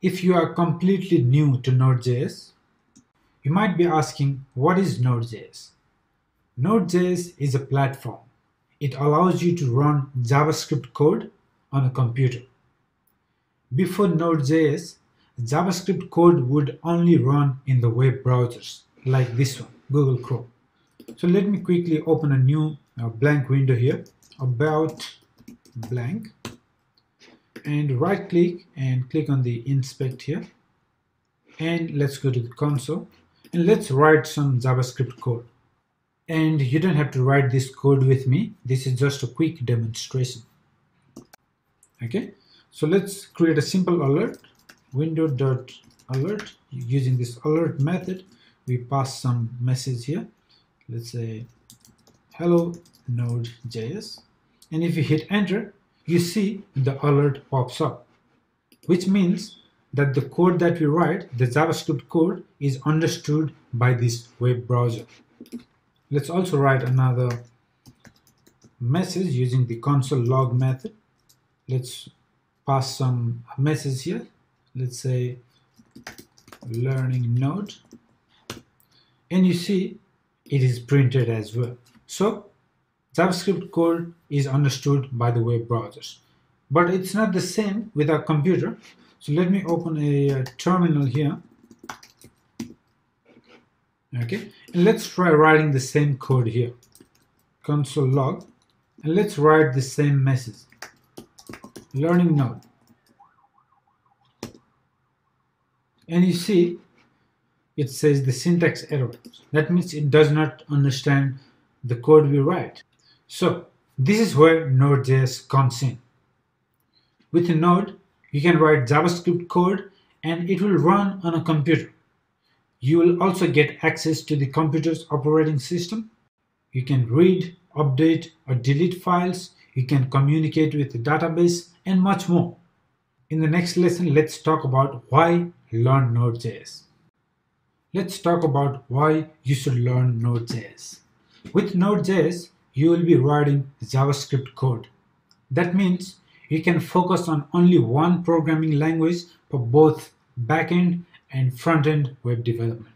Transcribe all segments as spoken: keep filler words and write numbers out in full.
If you are completely new to Node.js, you might be asking, what is Node.js? Node.js is a platform. It allows you to run JavaScript code on a computer. Before Node.js, JavaScript code would only run in the web browsers, like this one, Google Chrome. So let me quickly open a new uh, blank window here, about blank, and right click and click on the inspect here, and let's go to the console and let's write some JavaScript code. And you don't have to write this code with me, this is just a quick demonstration. Okay, so let's create a simple alert, window.alert. Using this alert method, we pass some message here, let's say hello Node.js, and if you hit enter, you see the alert pops up, which means that the code that we write, the JavaScript code, is understood by this web browser. Let's also write another message using the console log method. Let's pass some message here. Let's say learning node, and you see it is printed as well. So JavaScript code is understood by the web browsers, but it's not the same with our computer. So let me open a terminal here. Okay, and let's try writing the same code here. Console log, and let's write the same message. Learning node, and you see it says the syntax error. That means it does not understand the code we write. So this is where Node.js comes in. With a node, you can write JavaScript code and it will run on a computer. You will also get access to the computer's operating system. You can read, update, or delete files. You can communicate with the database and much more. In the next lesson, let's talk about why learn Node.js. Let's talk about why you should learn Node.js. With Node.js, you will be writing JavaScript code. That means you can focus on only one programming language for both backend and front-end web development.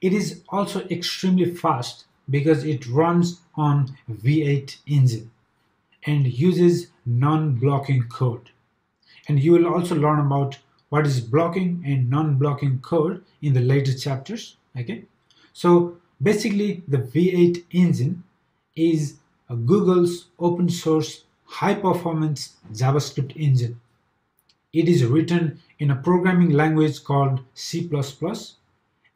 It is also extremely fast because it runs on V eight engine and uses non-blocking code. And you will also learn about what is blocking and non-blocking code in the later chapters. Okay, so basically, the V eight engine is Google's open source high performance JavaScript engine. It is written in a programming language called C plus plus,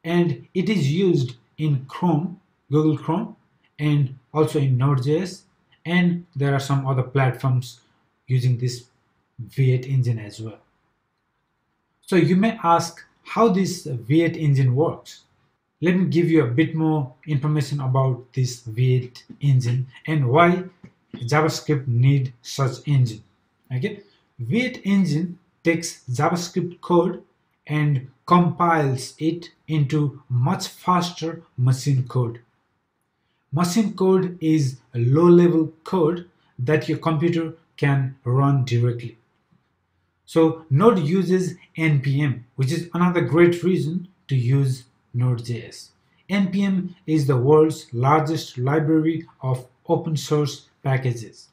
and it is used in Chrome, Google Chrome, and also in Node.js, and there are some other platforms using this V eight engine as well. So you may ask how this V eight engine works. Let me give you a bit more information about this V eight engine and why JavaScript need such engine. Okay, V eight engine takes JavaScript code and compiles it into much faster machine code. Machine code is a low-level code that your computer can run directly. So Node uses N P M, which is another great reason to use Node.js. N P M is the world's largest library of open source packages.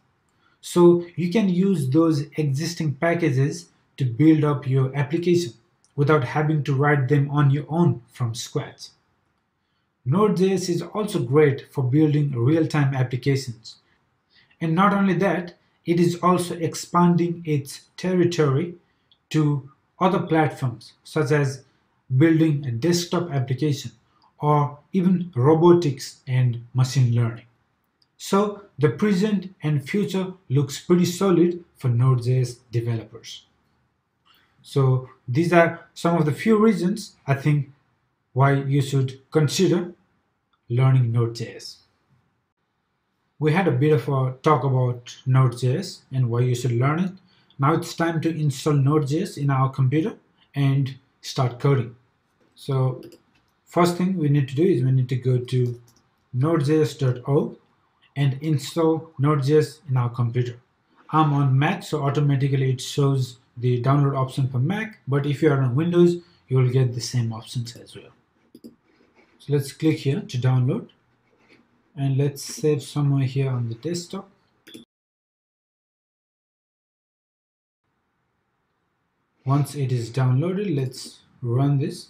So you can use those existing packages to build up your application without having to write them on your own from scratch. Node.js is also great for building real-time applications. And not only that, it is also expanding its territory to other platforms such as building a desktop application, or even robotics and machine learning. So the present and future looks pretty solid for Node.js developers. So these are some of the few reasons I think why you should consider learning Node.js. We had a bit of a talk about Node.js and why you should learn it. Now it's time to install Node.js in our computer and start coding. So first thing we need to do is we need to go to node j s dot org and install Node.js in our computer. I'm on Mac, so automatically it shows the download option for Mac, but if you are on Windows, you will get the same options as well. So let's click here to download, and let's save somewhere here on the desktop. Once it is downloaded, let's run this.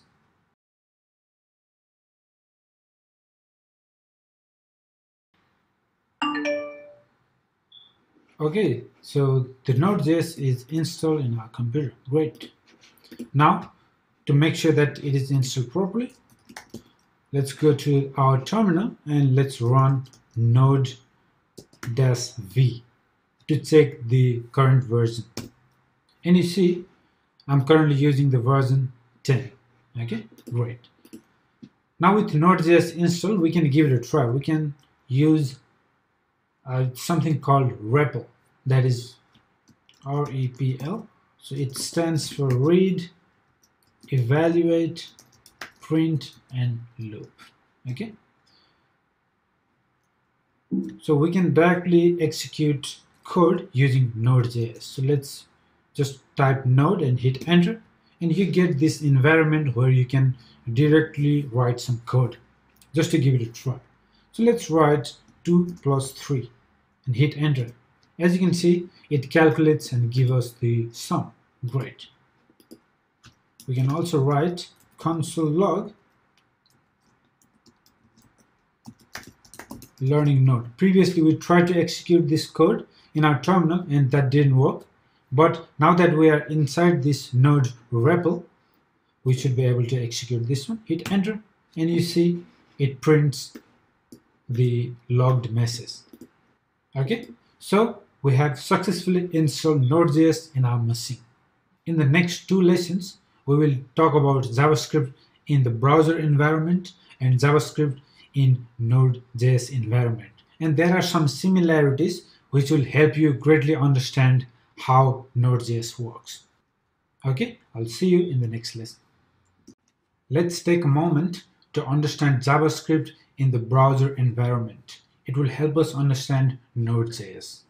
Okay, so the Node.js is installed in our computer. Great. Now, to make sure that it is installed properly, let's go to our terminal and let's run node-v to check the current version. And you see, I'm currently using the version ten. Okay, great. Now with Node.js installed, we can give it a try. We can use Uh, something called REPL, that is R E P L. So it stands for read, evaluate, print, and loop. Okay. So we can directly execute code using Node.js. So let's just type Node and hit enter, and you get this environment where you can directly write some code, just to give it a try. So let's write two plus three and hit enter. As you can see, it calculates and gives us the sum. Great. We can also write console log learning node. Previously, we tried to execute this code in our terminal and that didn't work. But now that we are inside this node REPL, we should be able to execute this one. Hit enter, and you see it prints the logged message. Okay, so we have successfully installed Node.js in our machine. In the next two lessons, we will talk about JavaScript in the browser environment and JavaScript in Node.js environment. And there are some similarities which will help you greatly understand how Node.js works. Okay, I'll see you in the next lesson. Let's take a moment to understand JavaScript in the browser environment. It will help us understand Node.js.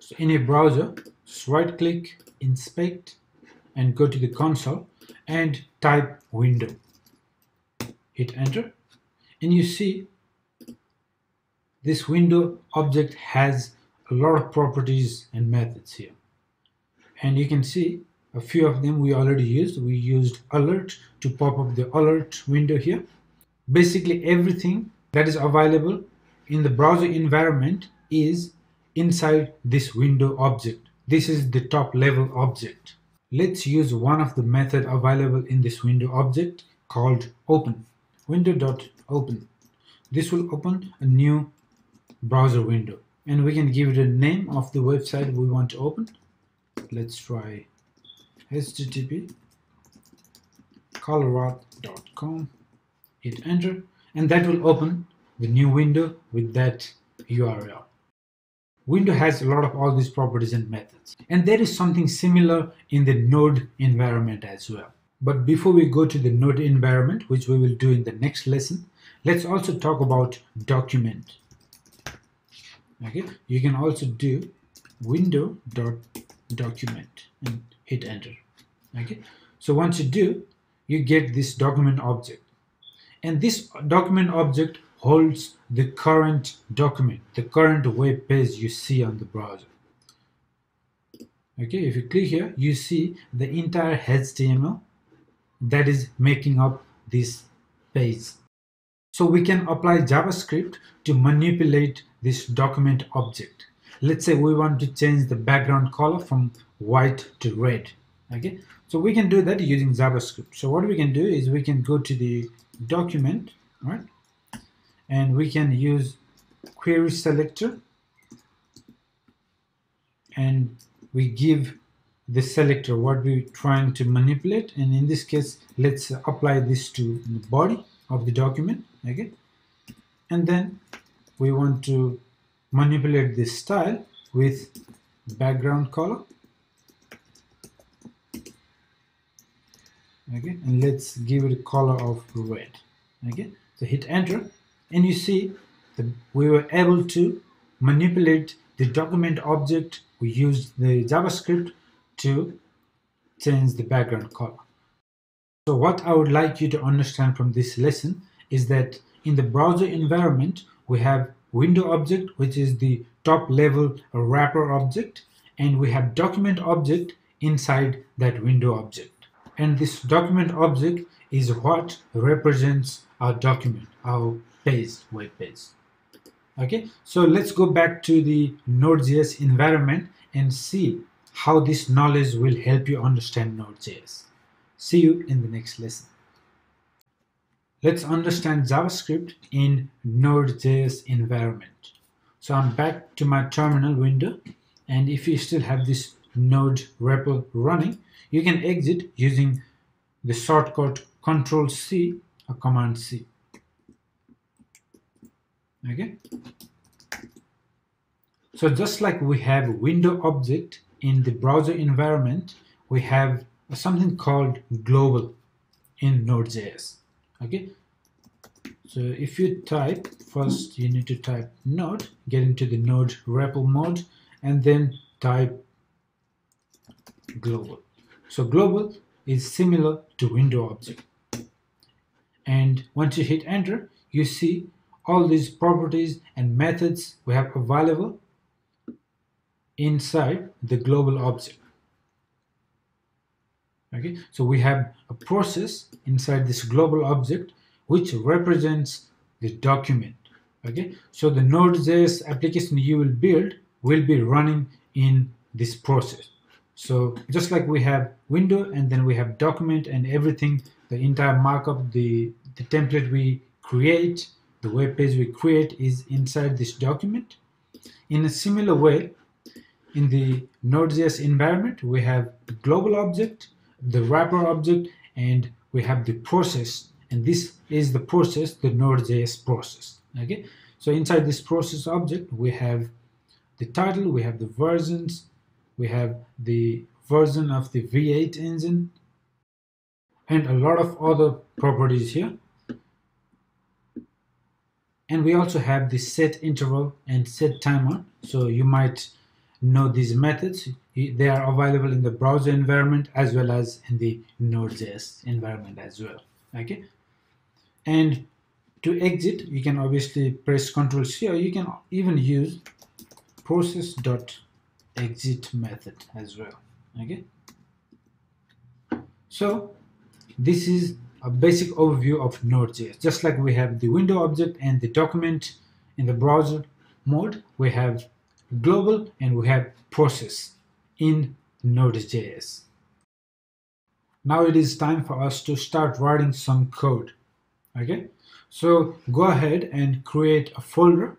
So in a browser, just right click, inspect, and go to the console and type window. Hit enter, and you see this window object has a lot of properties and methods here. And you can see a few of them we already used. We used alert to pop up the alert window here. Basically, everything that is available in the browser environment is inside this window object. This is the top level object. Let's use one of the methods available in this window object called open. Window.open. This will open a new browser window, and we can give it a name of the website we want to open. Let's try H T T P colorado dot com. Hit enter, and that will open the new window with that U R L. Window has a lot of all these properties and methods. And there is something similar in the Node environment as well. But before we go to the Node environment, which we will do in the next lesson, let's also talk about document. Okay, you can also do window.document and hit enter. Okay, so once you do, you get this document object. And this document object holds the current document, the current web page you see on the browser. Okay, if you click here, you see the entire H T M L that is making up this page. So we can apply JavaScript to manipulate this document object. Let's say we want to change the background color from white to red. Okay, so we can do that using JavaScript. So what we can do is we can go to the document, right, and we can use query selector, and we give the selector what we're trying to manipulate, and in this case let's apply this to the body of the document. Okay, and then we want to manipulate this style with background color. Okay, and let's give it a color of red. Okay, so hit enter, and you see that we were able to manipulate the document object. We used the JavaScript to change the background color. So what I would like you to understand from this lesson is that in the browser environment, we have window object, which is the top level wrapper object, and we have document object inside that window object. And this document object is what represents our document, our page, web page. Okay, so let's go back to the Node.js environment and see how this knowledge will help you understand Node.js. See you in the next lesson. Let's understand JavaScript in Node.js environment. So I'm back to my terminal window, and if you still have this Node repo running, you can exit using the shortcut control C or command C. Okay. So just like we have window object in the browser environment, we have something called global in Node.js. Okay. So if you type, first you need to type node, get into the node REPL mode, and then type global. So global is similar to window object. And once you hit enter, you see all these properties and methods we have available inside the global object. Okay, so we have a process inside this global object which represents the document. Okay, so the Node.js application you will build will be running in this process. So just like we have window and then we have document and everything, the entire markup, the, the template we create, the web page we create is inside this document. In a similar way, in the Node.js environment, we have the global object, the wrapper object, and we have the process, and this is the process, the Node.js process. Okay, so inside this process object, we have the title, we have the versions, we have the version of the V eight engine, and a lot of other properties here. And we also have the set interval and set timer. So you might know these methods. They are available in the browser environment as well as in the Node.js environment as well. Okay. And to exit, you can obviously press control C, or you can even use process.exit method as well. Okay. So this is a basic overview of Node.js. Just like we have the window object and the document in the browser mode, we have global and we have process in Node.js. Now it is time for us to start writing some code. Okay, so go ahead and create a folder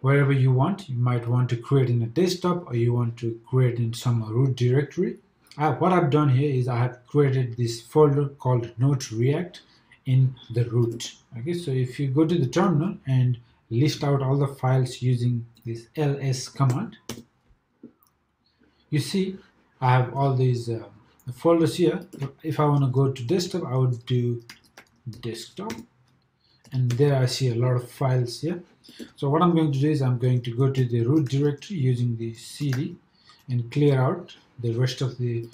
wherever you want. You might want to create in a desktop, or you want to create in some root directory. Uh, what I've done here is I have created this folder called Node React in the root. Okay, so if you go to the terminal and list out all the files using this L S command, you see I have all these uh, folders here. If I want to go to desktop, I would do desktop, and there I see a lot of files here. So what I'm going to do is I'm going to go to the root directory using the C D and clear out the rest of the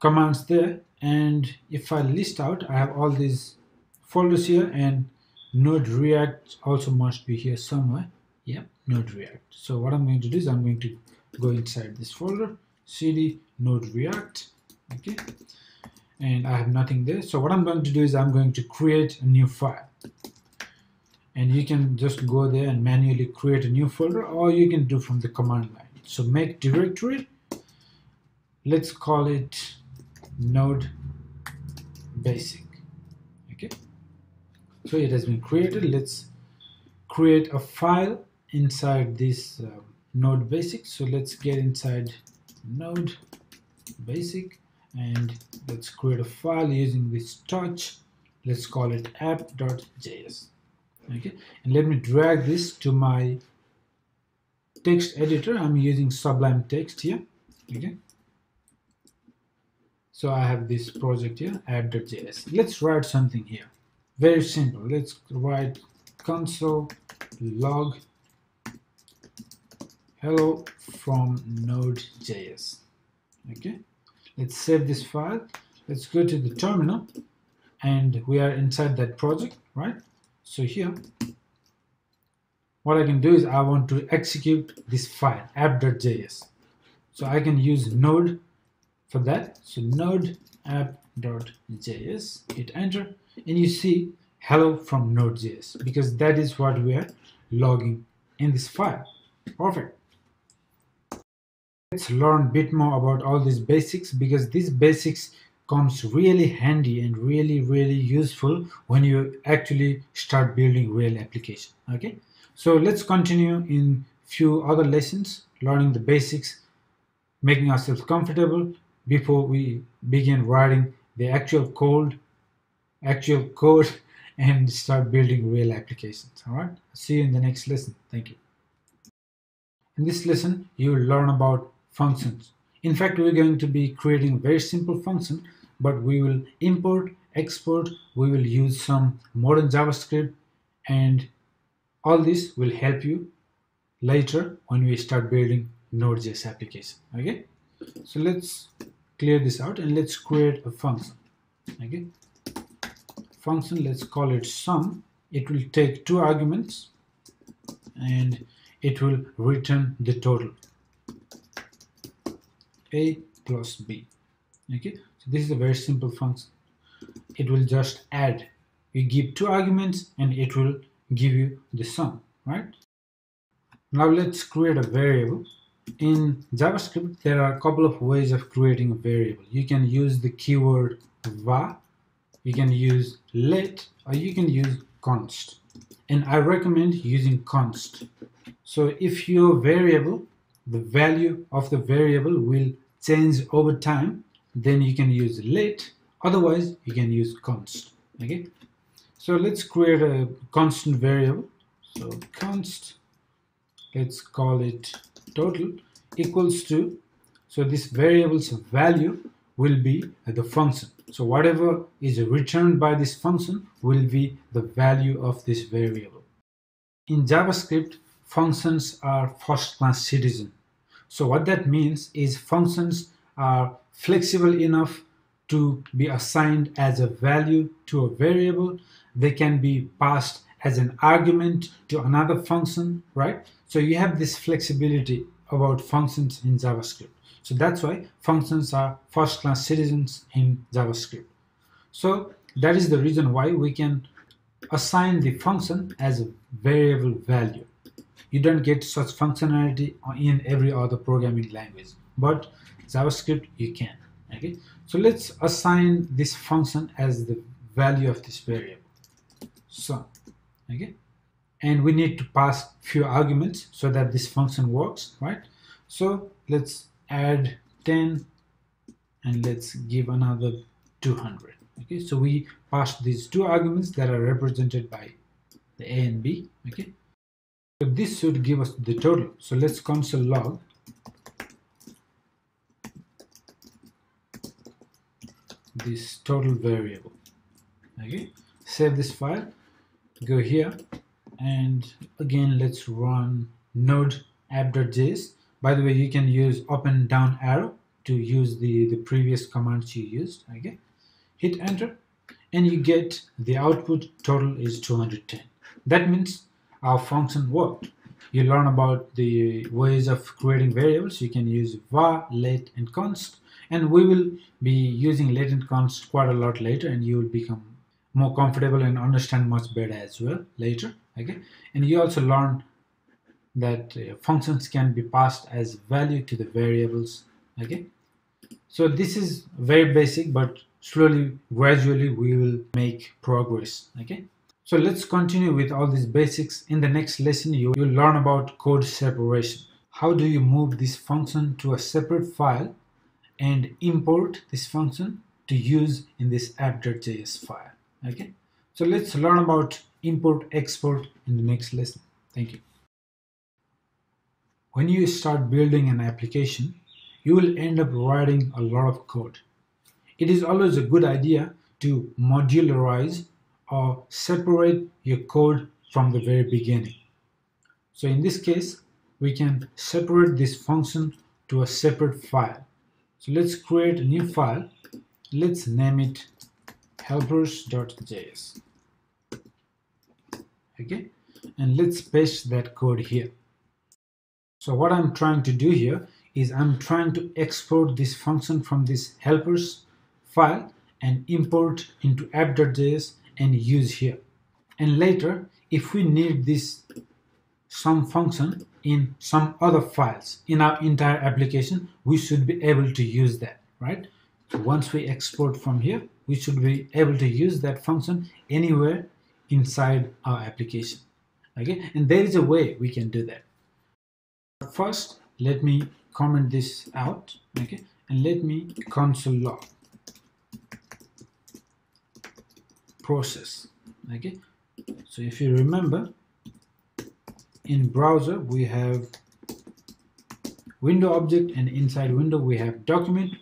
commands there. And if I list out, I have all these folders here, and Node React also must be here somewhere. Yep, Node React. So what I'm going to do is I'm going to go inside this folder, C D Node React. Okay, and I have nothing there. So what I'm going to do is I'm going to create a new file, and you can just go there and manually create a new folder, or you can do from the command line. So make directory, let's call it node basic. Okay, so it has been created. Let's create a file inside this uh, node basic. So let's get inside node basic and let's create a file using this touch. Let's call it app.js. Okay, and let me drag this to my text editor. I'm using Sublime Text here. Okay, so I have this project here, app.js. Let's write something here, very simple. Let's write console log hello from Node.js. Okay, Let's save this file. Let's go to the terminal, and we are inside that project, right? So here, what I can do is I want to execute this file, app.js. So I can use Node for that. So Node app.js, hit enter, and you see hello from Node.js, because that is what we are logging in this file. Perfect. Let's learn a bit more about all these basics, because these basics comes really handy and really, really useful when you actually start building real application. Okay, so let's continue in few other lessons, learning the basics, making ourselves comfortable before we begin writing the actual code, actual code, and start building real applications. All right, see you in the next lesson. Thank you. In this lesson, you will learn about functions. In fact, we're going to be creating a very simple function, but we will import, export, we will use some modern JavaScript, and all this will help you later when we start building Node.js application. Okay, so let's clear this out and let's create a function. Okay, function, let's call it sum. It will take two arguments and it will return the total. A plus B. Okay, so this is a very simple function. It will just add. You give two arguments and it will give you the sum, right? Now let's create a variable. In JavaScript, there are a couple of ways of creating a variable. You can use the keyword var, you can use let, or you can use const. And I recommend using const. So if your variable, the value of the variable will change over time, then you can use let, otherwise you can use const. Okay, so let's create a constant variable. So const, let's call it total equals to, so this variable's value will be the function. So whatever is returned by this function will be the value of this variable. In JavaScript, functions are first-class citizen. So what that means is functions are flexible enough to be assigned as a value to a variable. They can be passed as an argument to another function, right? So you have this flexibility about functions in JavaScript. So that's why functions are first-class citizens in JavaScript. So that is the reason why we can assign the function as a variable value. You don't get such functionality in every other programming language, but JavaScript you can. Okay, so let's assign this function as the value of this variable. So, okay, and we need to pass few arguments so that this function works, right? So let's add ten and let's give another two hundred. Okay, so we pass these two arguments that are represented by the A and B. Okay, so this should give us the total. So let's console log this total variable. Okay, save this file, go here, and again let's run node app.js. By the way, you can use up and down arrow to use the the previous commands you used. Okay, hit enter and you get the output total is two hundred ten. That means our function worked. You learn about the ways of creating variables. You can use var, let, and const, and we will be using let and const quite a lot later, and you will become more comfortable and understand much better as well later. Okay, and you also learn that uh, functions can be passed as value to the variables. Okay, so this is very basic, but slowly, gradually we will make progress. Okay, so let's continue with all these basics. In the next lesson, you will learn about code separation. How do you move this function to a separate file and import this function to use in this app.js file? Okay, so let's learn about import, export in the next lesson. Thank you. When you start building an application, you will end up writing a lot of code. It is always a good idea to modularize or separate your code from the very beginning. So in this case, we can separate this function to a separate file. So let's create a new file. Let's name it helpers.js. Okay, and let's paste that code here. So what I'm trying to do here is I'm trying to export this function from this helpers file and import into app.js and use here. And later, if we need this some function in some other files in our entire application, we should be able to use that, right? So once we export from here, we should be able to use that function anywhere inside our application. Okay, and there is a way we can do that. First, let me comment this out, okay, and let me console log process. Okay, so if you remember, in browser we have window object, and inside window we have document.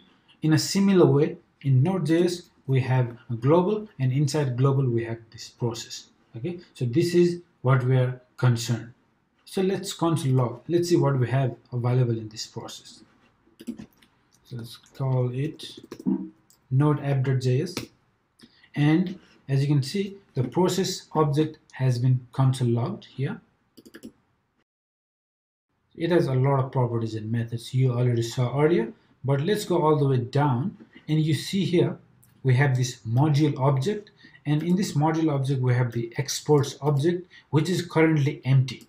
In a similar way, in Node.js we have a global, and inside global we have this process. Okay, so this is what we are concerned. So let's console log. Let's see what we have available in this process. So let's call it node app.js, and as you can see, the process object has been console logged here. It has a lot of properties and methods you already saw earlier, but let's go all the way down, and you see here we have this module object, and in this module object we have the exports object, which is currently empty.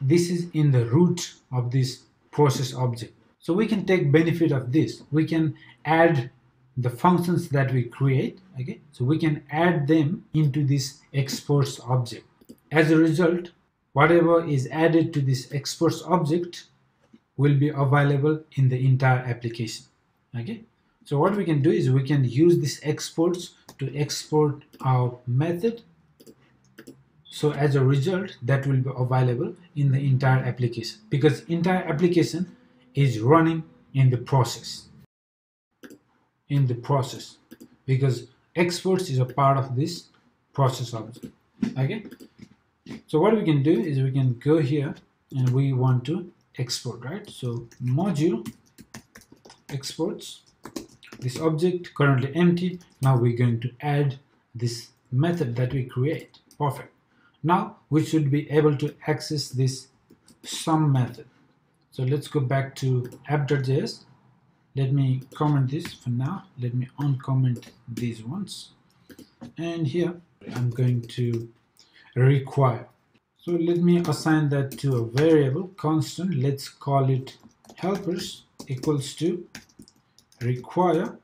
This is in the root of this process object. So we can take benefit of this. We can add the functions that we create, okay? So we can add them into this exports object. As a result, whatever is added to this exports object will be available in the entire application, okay? So what we can do is we can use this exports to export our method. So as a result, that will be available in the entire application, because entire application is running in the process. In the process, because exports is a part of this process object. Okay. So what we can do is we can go here and we want to export, right? So module exports. This object currently empty. Now we're going to add this method that we create. Perfect. Now we should be able to access this sum method. So let's go back to app.js. Let me comment this for now. Let me uncomment these ones. And here I'm going to require. So let me assign that to a variable constant. Let's call it helpers equals to require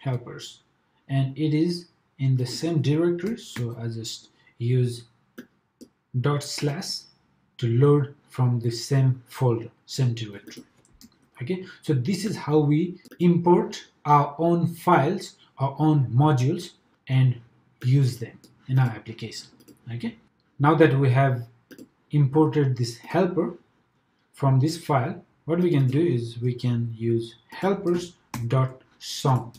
helpers, and it is in the same directory, so I just use dot slash to load from the same folder, same directory. Okay, so this is how we import our own files, our own modules, and use them in our application. Okay, now that we have imported this helper from this file, what we can do is we can use helpers.sum.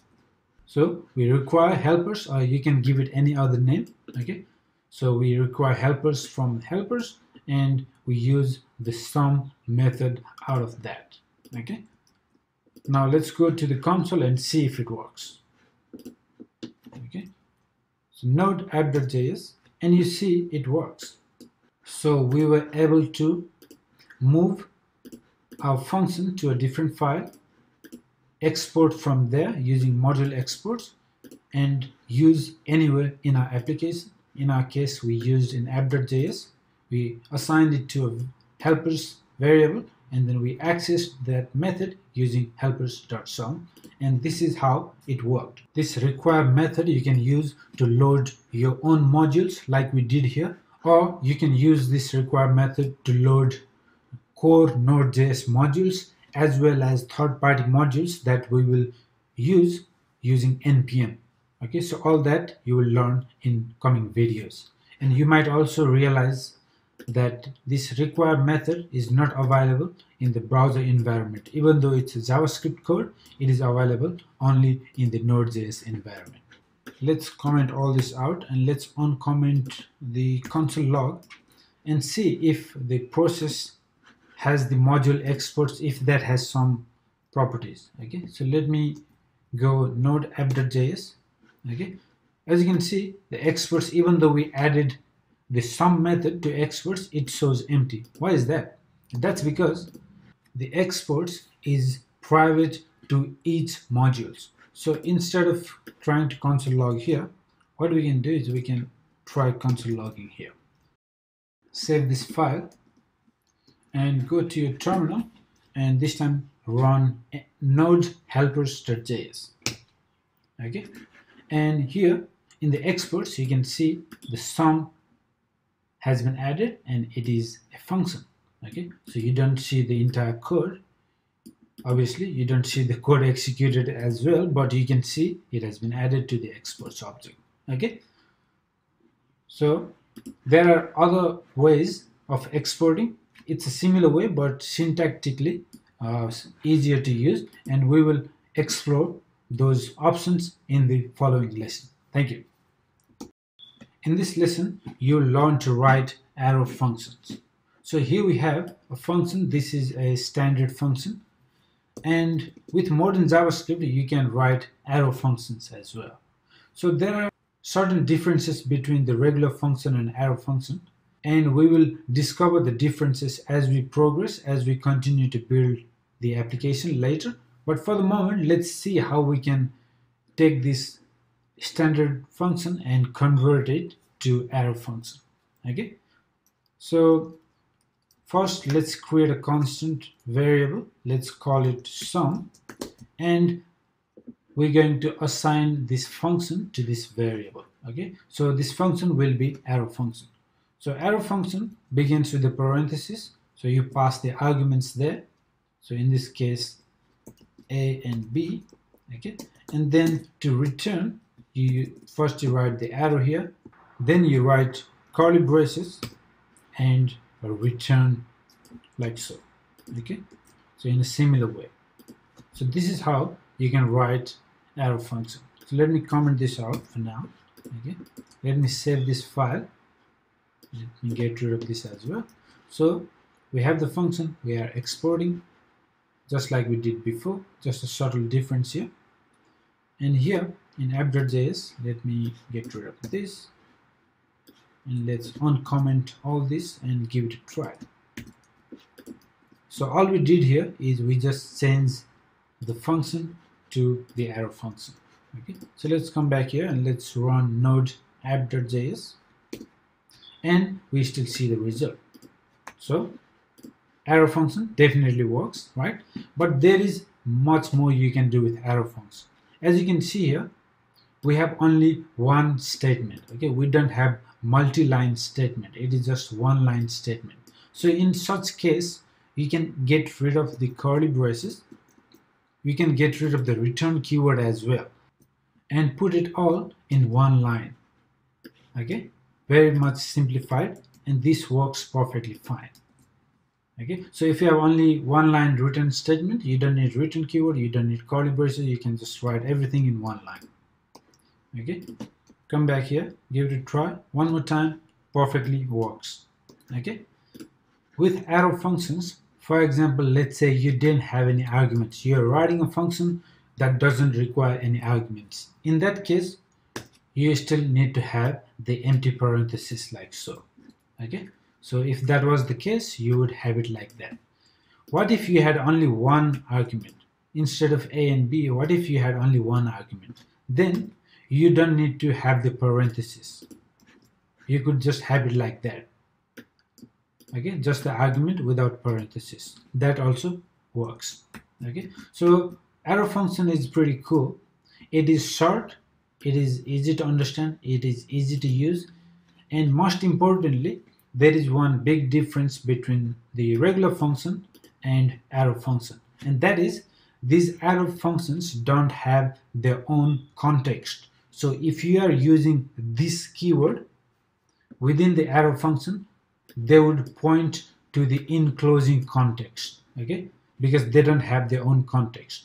So we require helpers, or you can give it any other name. Okay, so we require helpers from helpers, and we use the sum method out of that. Okay, now let's go to the console and see if it works. Okay, so node app.js, and you see it works. So we were able to move our function to a different file, export from there using module exports, and use anywhere in our application. In our case, we used in app.js. We assigned it to a helpers variable, and then we accessed that method using helpers.sum, and this is how it worked. This require method you can use to load your own modules like we did here, or you can use this require method to load core Node.js modules as well as third-party modules that we will use using N P M. Okay, so all that you will learn in coming videos. And you might also realize that this require method is not available in the browser environment. Even though it's a JavaScript code, it is available only in the Node.js environment. Let's comment all this out, and let's uncomment the console log and see if the process has the module exports, if that has some properties. Okay, so let me go node app.js. Okay, as you can see, the experts, even though we added the sum method to experts, it shows empty. Why is that? That's because the experts is private to each modules. So instead of trying to console log here, what we can do is we can try console logging here. Save this file and go to your terminal, and this time run node helpers.js. Okay, and here in the experts you can see the sum has been added and it is a function. Okay, so you don't see the entire code. Obviously you don't see the code executed as well, but you can see it has been added to the experts object. Okay, so there are other ways of exporting. It's a similar way, but syntactically uh, easier to use, and we will explore those options in the following lesson. Thank you. In this lesson you'll learn to write arrow functions. So here we have a function. This is a standard function, and with modern JavaScript you can write arrow functions as well. So there are certain differences between the regular function and arrow function, and we will discover the differences as we progress, as we continue to build the application later. But for the moment, let's see how we can take this standard function and convert it to arrow function. Okay, so first let's create a constant variable. Let's call it sum, and we're going to assign this function to this variable. Okay, so this function will be arrow function. So arrow function begins with a parenthesis, so you pass the arguments there. So in this case A and B. Okay, and then to return, you first you write the arrow here, then you write curly braces and a return like so. Okay, so in a similar way. So this is how you can write arrow function. So let me comment this out for now. Okay, let me save this file. Let me get rid of this as well. So we have the function we are exporting, just like we did before, just a subtle difference here. And here in app.js, let me get rid of this, and let's uncomment all this and give it a try. So all we did here is we just changed the function to the arrow function. Okay, so let's come back here and let's run node app.js, and we still see the result. So arrow function definitely works, right? But there is much more you can do with arrow function. As you can see here, we have only one statement. Okay, we don't have multi-line statement. It is just one line statement. So in such case, you can get rid of the curly braces. We can get rid of the return keyword as well, and put it all in one line. Okay, very much simplified, and this works perfectly fine. Okay, so if you have only one line return statement, you don't need return keyword, you don't need curly braces, you can just write everything in one line. Okay, come back here, give it a try one more time, perfectly works. Okay, with arrow functions, for example, let's say you didn't have any arguments, you're writing a function that doesn't require any arguments. In that case, you still need to have the empty parenthesis like so. Okay, so if that was the case, you would have it like that. What if you had only one argument? Instead of A and B, what if you had only one argument? Then you don't need to have the parenthesis. You could just have it like that. Okay, just the argument without parenthesis. That also works. Okay, so arrow function is pretty cool. It is short, it is easy to understand, it is easy to use, and most importantly, there is one big difference between the regular function and arrow function, and that is these arrow functions don't have their own context. So if you are using this keyword within the arrow function, they would point to the enclosing context. Okay, because they don't have their own context.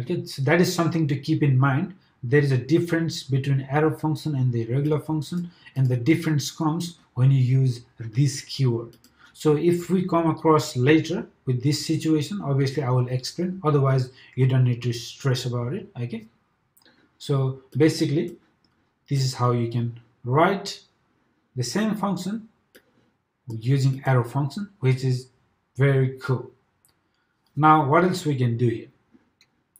Okay, so that is something to keep in mind. There is a difference between arrow function and the regular function, and the difference comes when you use this keyword. So if we come across later with this situation, obviously I will explain, otherwise you don't need to stress about it. Okay, so basically this is how you can write the same function using arrow function, which is very cool. Now what else we can do here?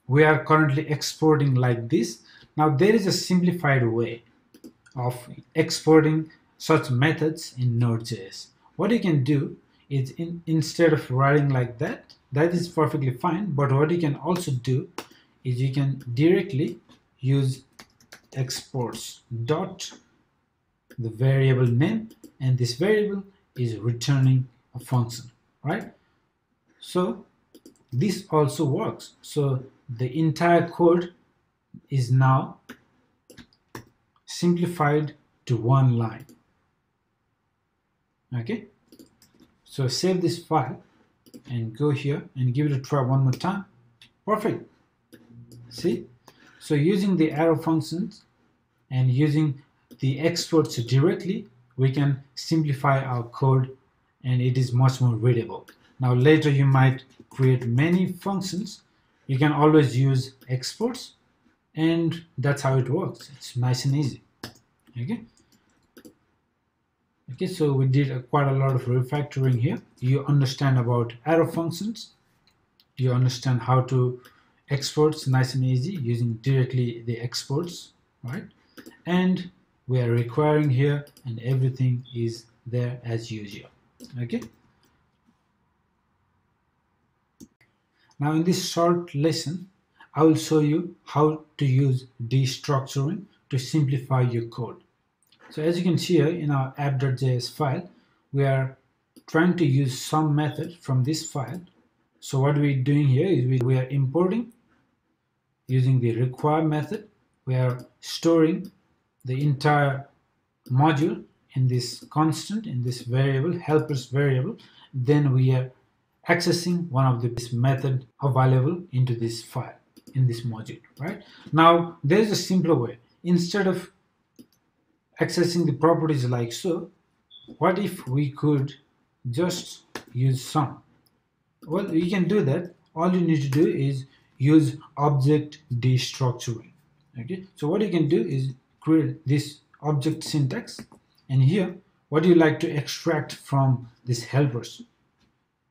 We are currently exporting like this. Now there is a simplified way of exporting such methods in Node.js. What you can do is in, instead of writing like that, that is perfectly fine, but what you can also do is you can directly use exports dot the variable name, and this variable is returning a function, right? So this also works. So the entire code is now simplified to one line. Okay, so save this file and go here and give it a try one more time. Perfect. See, so using the arrow functions and using the exports directly, we can simplify our code and it is much more readable. Now later you might create many functions, you can always use exports, and that's how it works. It's nice and easy. Okay, okay, so we did a, quite a lot of refactoring here. You understand about arrow functions, you understand how to exports nice and easy using directly the exports, right? And we are requiring here, and everything is there as usual. Okay, now in this short lesson I will show you how to use destructuring to simplify your code. So as you can see here in our app.js file, we are trying to use some method from this file. So what we're doing here is we, we are importing using the require method. We are storing the entire module in this constant, in this variable, helpers variable. Then we are accessing one of these methods available into this file, in this module, right? Now there's a simpler way. Instead of accessing the properties like so, what if we could just use sum? Well, you can do that. All you need to do is use object destructuring. Okay, so what you can do is create this object syntax, and here what do you like to extract from this helpers?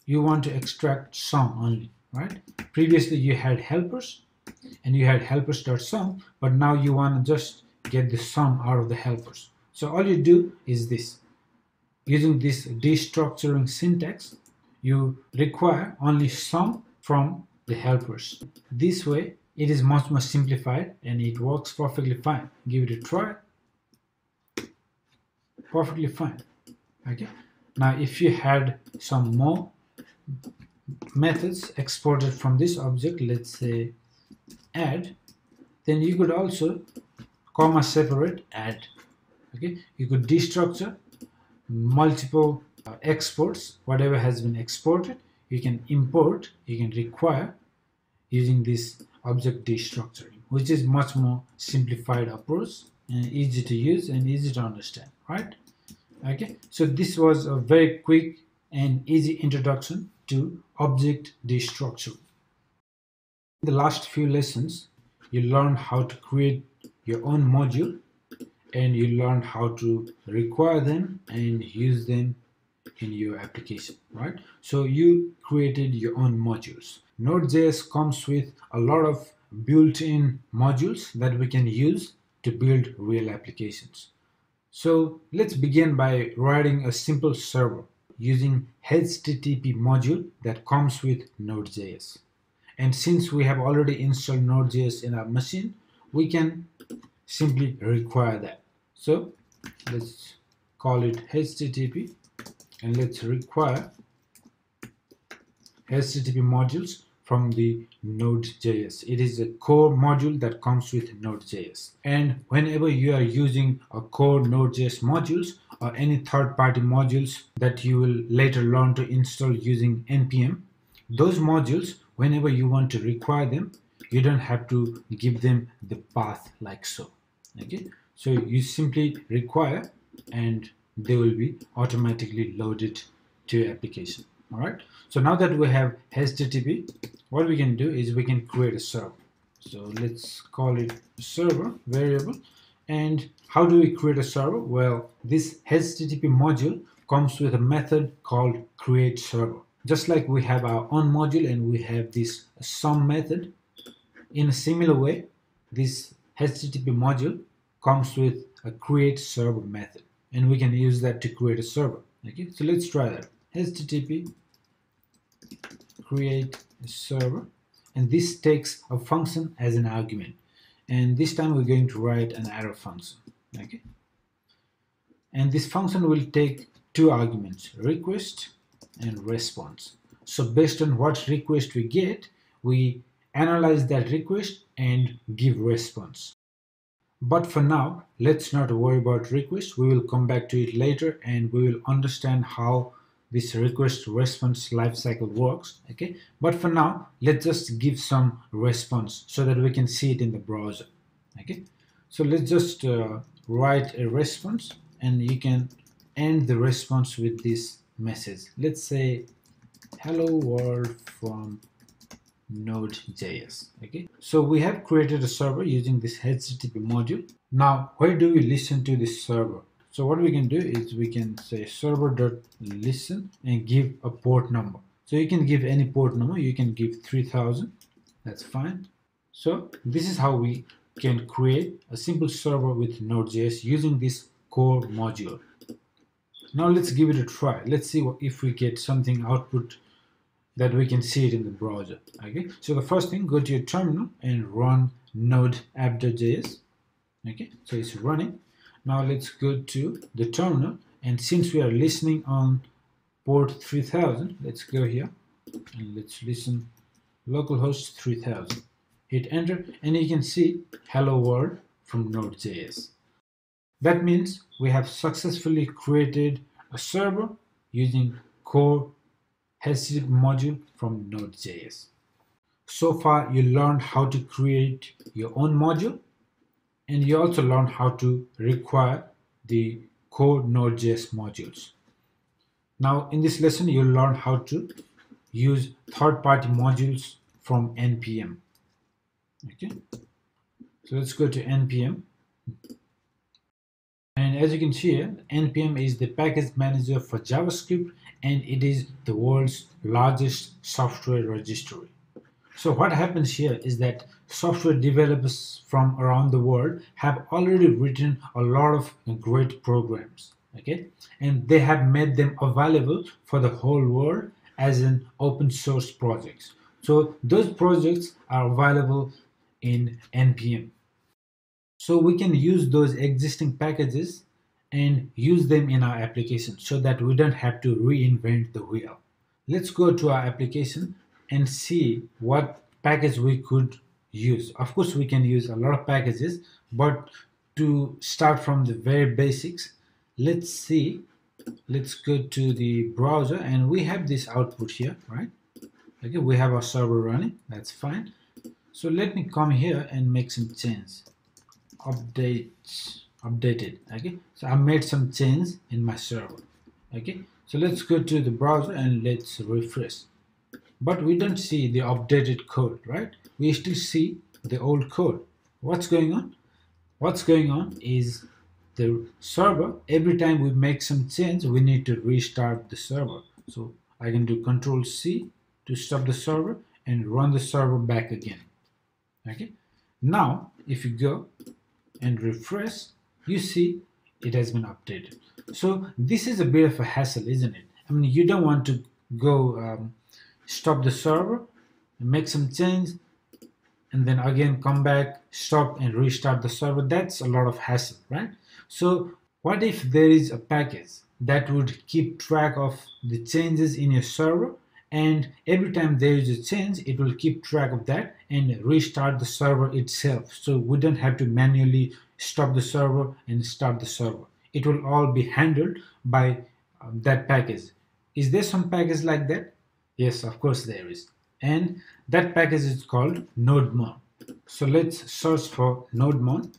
You want to extract sum only, right? Previously you had helpers and you had helpers.sum, but now you want to just get the sum out of the helpers. So all you do is this, using this destructuring syntax, you require only sum from the helpers. This way it is much more simplified and it works perfectly fine. Give it a try. Perfectly fine. Okay, now if you had some more methods exported from this object, let's say add, then you could also comma separate add. Okay, you could destructure multiple uh, exports, whatever has been exported you can import, you can require using this object destructuring, which is much more simplified approach and easy to use and easy to understand, right? Okay, so this was a very quick and easy introduction to object destructuring. In the last few lessons you learned how to create your own module, and you learn how to require them and use them in your application, right? So you created your own modules. Node.js comes with a lot of built-in modules that we can use to build real applications. So let's begin by writing a simple server using H T T P module that comes with Node.js. And since we have already installed Node.js in our machine, we can simply require that. So let's call it H T T P, and let's require H T T P modules from the Node.js. It is a core module that comes with Node.js. And whenever you are using a core Node.js modules or any third-party modules that you will later learn to install using N P M, those modules, whenever you want to require them, you don't have to give them the path like so. Okay, so you simply require and they will be automatically loaded to your application. All right. So now that we have H T T P, what we can do is we can create a server. So let's call it server variable. And how do we create a server? Well, this H T T P module comes with a method called create server. Just like we have our own module and we have this sum method, in a similar way, this H T T P module comes with a create server method, and we can use that to create a server. Okay, so let's try that. H T T P create server, and this takes a function as an argument. And this time we're going to write an arrow function. Okay, and this function will take two arguments, request and response. So based on what request we get, we analyze that request and give response. But for now, let's not worry about request. We will come back to it later and we will understand how this request response lifecycle works. Okay, but for now, let's just give some response so that we can see it in the browser. Okay, so let's just uh, write a response, and you can end the response with this message. Let's say hello world from Node dot J S. Okay, so we have created a server using this H T T P module. Now, where do we listen to this server? So what we can do is we can say server dot listen and give a port number. So you can give any port number. You can give three thousand. That's fine. So this is how we can create a simple server with Node dot J S using this core module. Now let's give it a try. Let's see what, if we get something output that we can see it in the browser. Okay, so the first thing, go to your terminal and run node app dot J S. Okay, so it's running. Now let's go to the terminal, and since we are listening on port three thousand, let's go here and let's listen localhost three thousand. Hit enter, and you can see hello world from Node dot J S. That means we have successfully created a server using core H T T P module from Node dot J S. So far, you learned how to create your own module, and you also learned how to require the core Node dot J S modules. Now, in this lesson, you'll learn how to use third-party modules from N P M. Okay, so let's go to N P M. And as you can see here, N P M is the package manager for JavaScript, and it is the world's largest software registry. So what happens here is that software developers from around the world have already written a lot of great programs, okay? And they have made them available for the whole world as an open source projects. So those projects are available in N P M. So we can use those existing packages and use them in our application so that we don't have to reinvent the wheel. Let's go to our application and see what package we could use. Of course, we can use a lot of packages, but to start from the very basics, let's see. Let's go to the browser, and we have this output here, right? Okay, we have our server running. That's fine. So let me come here and make some changes. Update, updated. Okay, so I made some change in my server. Okay, so let's go to the browser and let's refresh. But we don't see the updated code, right? We still see the old code. What's going on? What's going on is the server, every time we make some change, we need to restart the server. So I can do control C to stop the server and run the server back again. Okay, now if you go and refresh, you see it has been updated. So this is a bit of a hassle, isn't it? I mean, you don't want to go um, stop the server, make some change, and then again come back, stop and restart the server. That's a lot of hassle, right? So what if there is a package that would keep track of the changes in your server, and every time there is a change, it will keep track of that and restart the server itself. So we don't have to manually stop the server and start the server. It will all be handled by uh, that package. Is there some package like that? Yes, of course there is. And that package is called NodeMon. So let's search for NodeMon.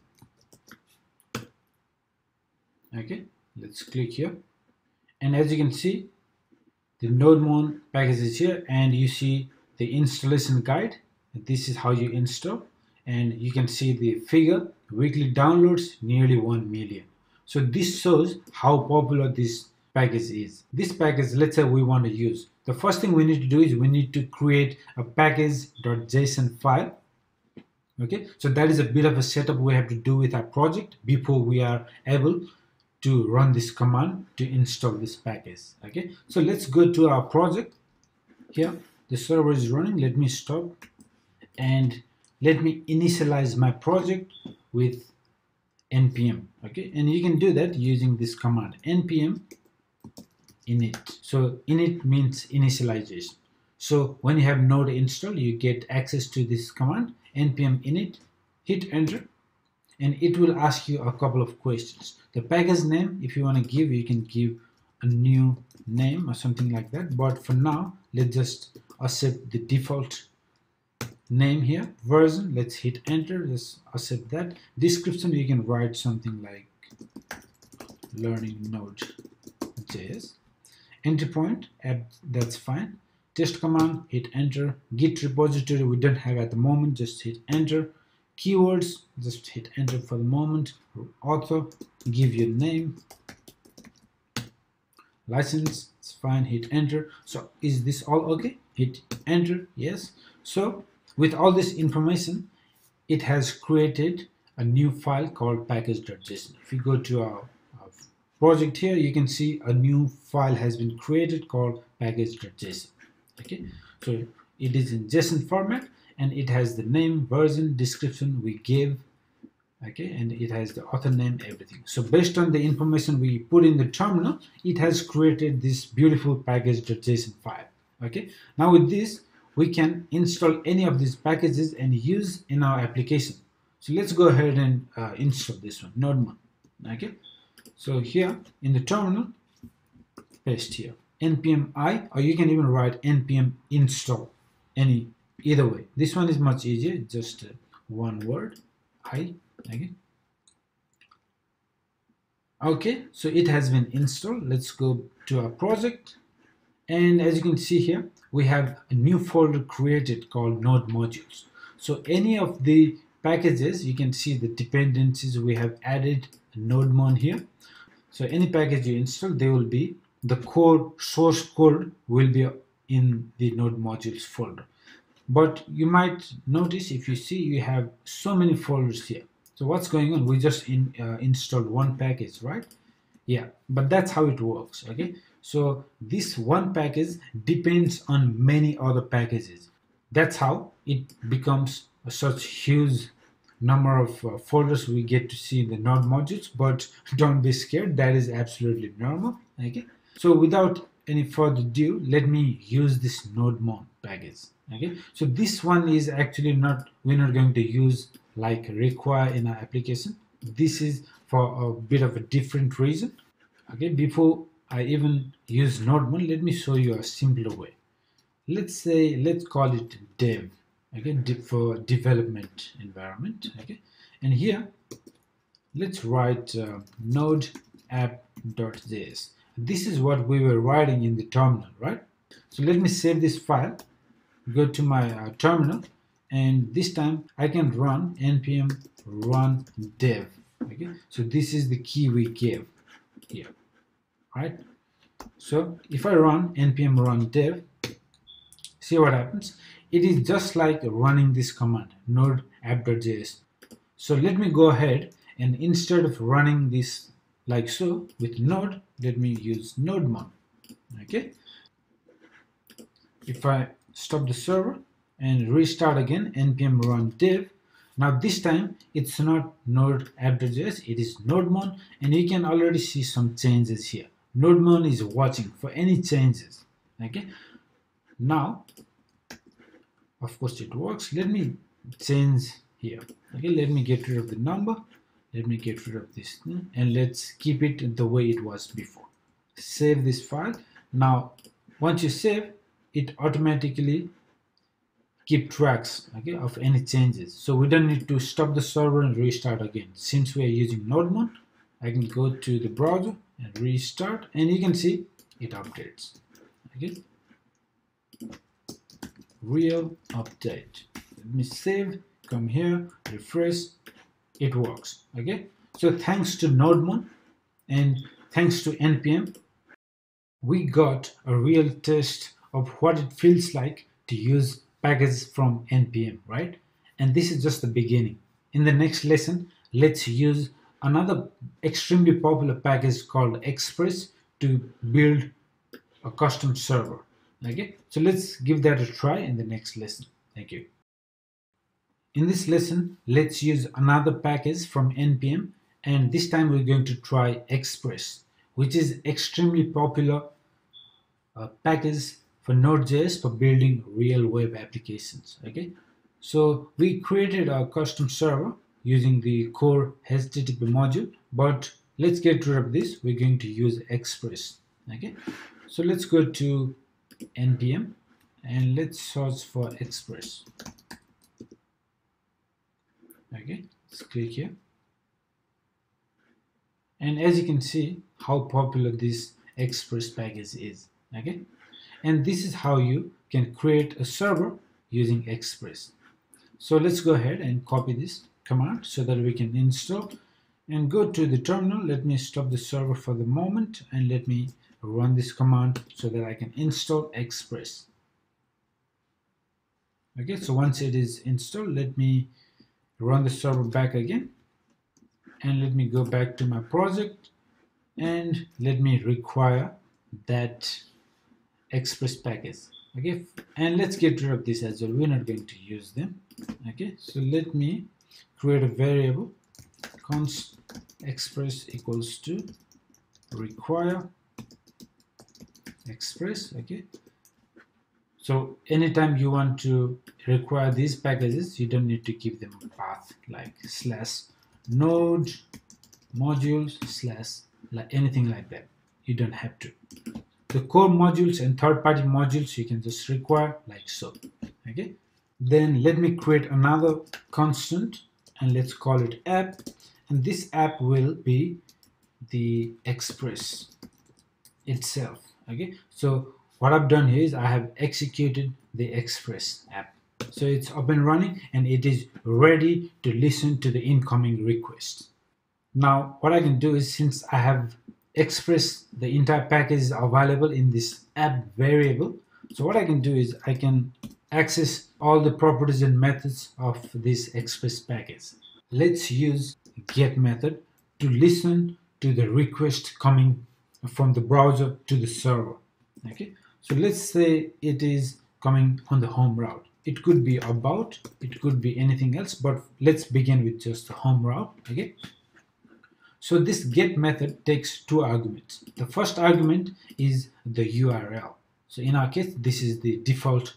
Okay, let's click here. And as you can see, the NodeMon package is here, and you see the installation guide. This is how you install, and you can see the figure, weekly downloads nearly one million. So this shows how popular this package is. This package, let's say we want to use. The first thing we need to do is we need to create a package.json file. Okay, so that is a bit of a setup we have to do with our project before we are able to run this command to install this package. Okay, so let's go to our project. Here, the server is running. Let me stop and let me initialize my project with N P M. Okay, and you can do that using this command N P M init. So init means initialization. So when you have Node installed, you get access to this command N P M init, hit enter, and it will ask you a couple of questions. The package name, if you want to give, you can give a new name or something like that, but for now let's just accept the default name here. Version, let's hit enter, just accept that. Description, you can write something like learning Node.js. Entry point, app, that's fine. Test command, hit enter. Git repository we don't have at the moment, just hit enter. Keywords, just hit enter for the moment. Author, give your name. License, it's fine, hit enter. So is this all okay? Hit enter, yes. So with all this information, it has created a new file called package.json. If you go to our project here, you can see a new file has been created called package.json. Okay, so it is in JSON format, and it has the name, version, description we gave, okay, and it has the author name, everything. So based on the information we put in the terminal, it has created this beautiful package.json file. Okay, now with this, we can install any of these packages and use in our application. So let's go ahead and uh, install this one, NodeMon. Okay, so here in the terminal, paste here, npm i, or you can even write npm install, any either way. This one is much easier, just uh, one word, i. Okay. Okay, so it has been installed. Let's go to our project, and as you can see here, we have a new folder created called node modules. So any of the packages, you can see the dependencies we have added NodeMon here. So any package you install, they will be, the core source code will be in the node modules folder. But you might notice, if you see, you have so many folders here. So what's going on? We just in, uh, installed one package, right? Yeah, but that's how it works, okay? So this one package depends on many other packages. That's how it becomes a such huge number of uh, folders we get to see in the node modules, but don't be scared, that is absolutely normal, okay? So without any further ado, let me use this NodeMon package. Okay, so this one is actually not, we're not going to use like require in our application. This is for a bit of a different reason. Okay, before I even use NodeMon, let me show you a simpler way. Let's say, let's call it dev, okay, dev for development environment. Okay, and here let's write uh, node app.js. This is what we were writing in the terminal, right? So let me save this file, go to my uh, terminal, and this time I can run npm run dev. Okay, so this is the key we gave here, right? So if I run npm run dev, see what happens. It is just like running this command node app.js. So let me go ahead and instead of running this like so with node, let me use NodeMon. Okay, if I stop the server and restart again, npm run dev, now this time it's not node app.js, it is NodeMon, and you can already see some changes here. NodeMon is watching for any changes. Okay, now of course it works. Let me change here. Okay, let me get rid of the number. Let me get rid of this thing, and let's keep it the way it was before. Save this file. Now, once you save, it automatically keep tracks, okay, of any changes. So we don't need to stop the server and restart again. Since we are using NodeMon, I can go to the browser and restart, and you can see it updates. Okay. Real update. Let me save, come here, refresh, it works. Okay. So thanks to NodeMon and thanks to N P M, we got a real test of what it feels like to use packages from N P M, right? And this is just the beginning. In the next lesson, let's use another extremely popular package called Express to build a custom server. Okay, so let's give that a try in the next lesson. Thank you. In this lesson, let's use another package from N P M, and this time we're going to try Express, which is extremely popular uh, package for Node.js for building real web applications. Okay, so we created our custom server using the core H T T P module, but let's get rid of this. We're going to use Express. Okay, so let's go to N P M and let's search for Express. Okay, let's click here. And as you can see how popular this Express package is. Okay, and this is how you can create a server using Express. So let's go ahead and copy this command so that we can install and go to the terminal. Let me stop the server for the moment and let me run this command so that I can install Express. Okay, so once it is installed, let me run the server back again. And let me go back to my project and let me require that Express package. Okay, and let's get rid of this as well. We're not going to use them. Okay, so let me create a variable const Express equals to require Express. Okay, so anytime you want to require these packages, you don't need to give them a path like slash node modules slash like anything like that. You don't have to. The core modules and third-party modules you can just require like so. Okay, then let me create another constant and let's call it app, and this app will be the Express itself. Okay, so what I've done here is I have executed the Express app. So it's up and running and it is ready to listen to the incoming request. Now what I can do is, since I have Express, the entire package is available in this app variable. So what I can do is I can access all the properties and methods of this Express package. Let's use get method to listen to the request coming from the browser to the server. Okay, so let's say it is coming on the home route. It could be about, it could be anything else, but let's begin with just the home route. Okay, so this get method takes two arguments. The first argument is the U R L. So in our case, this is the default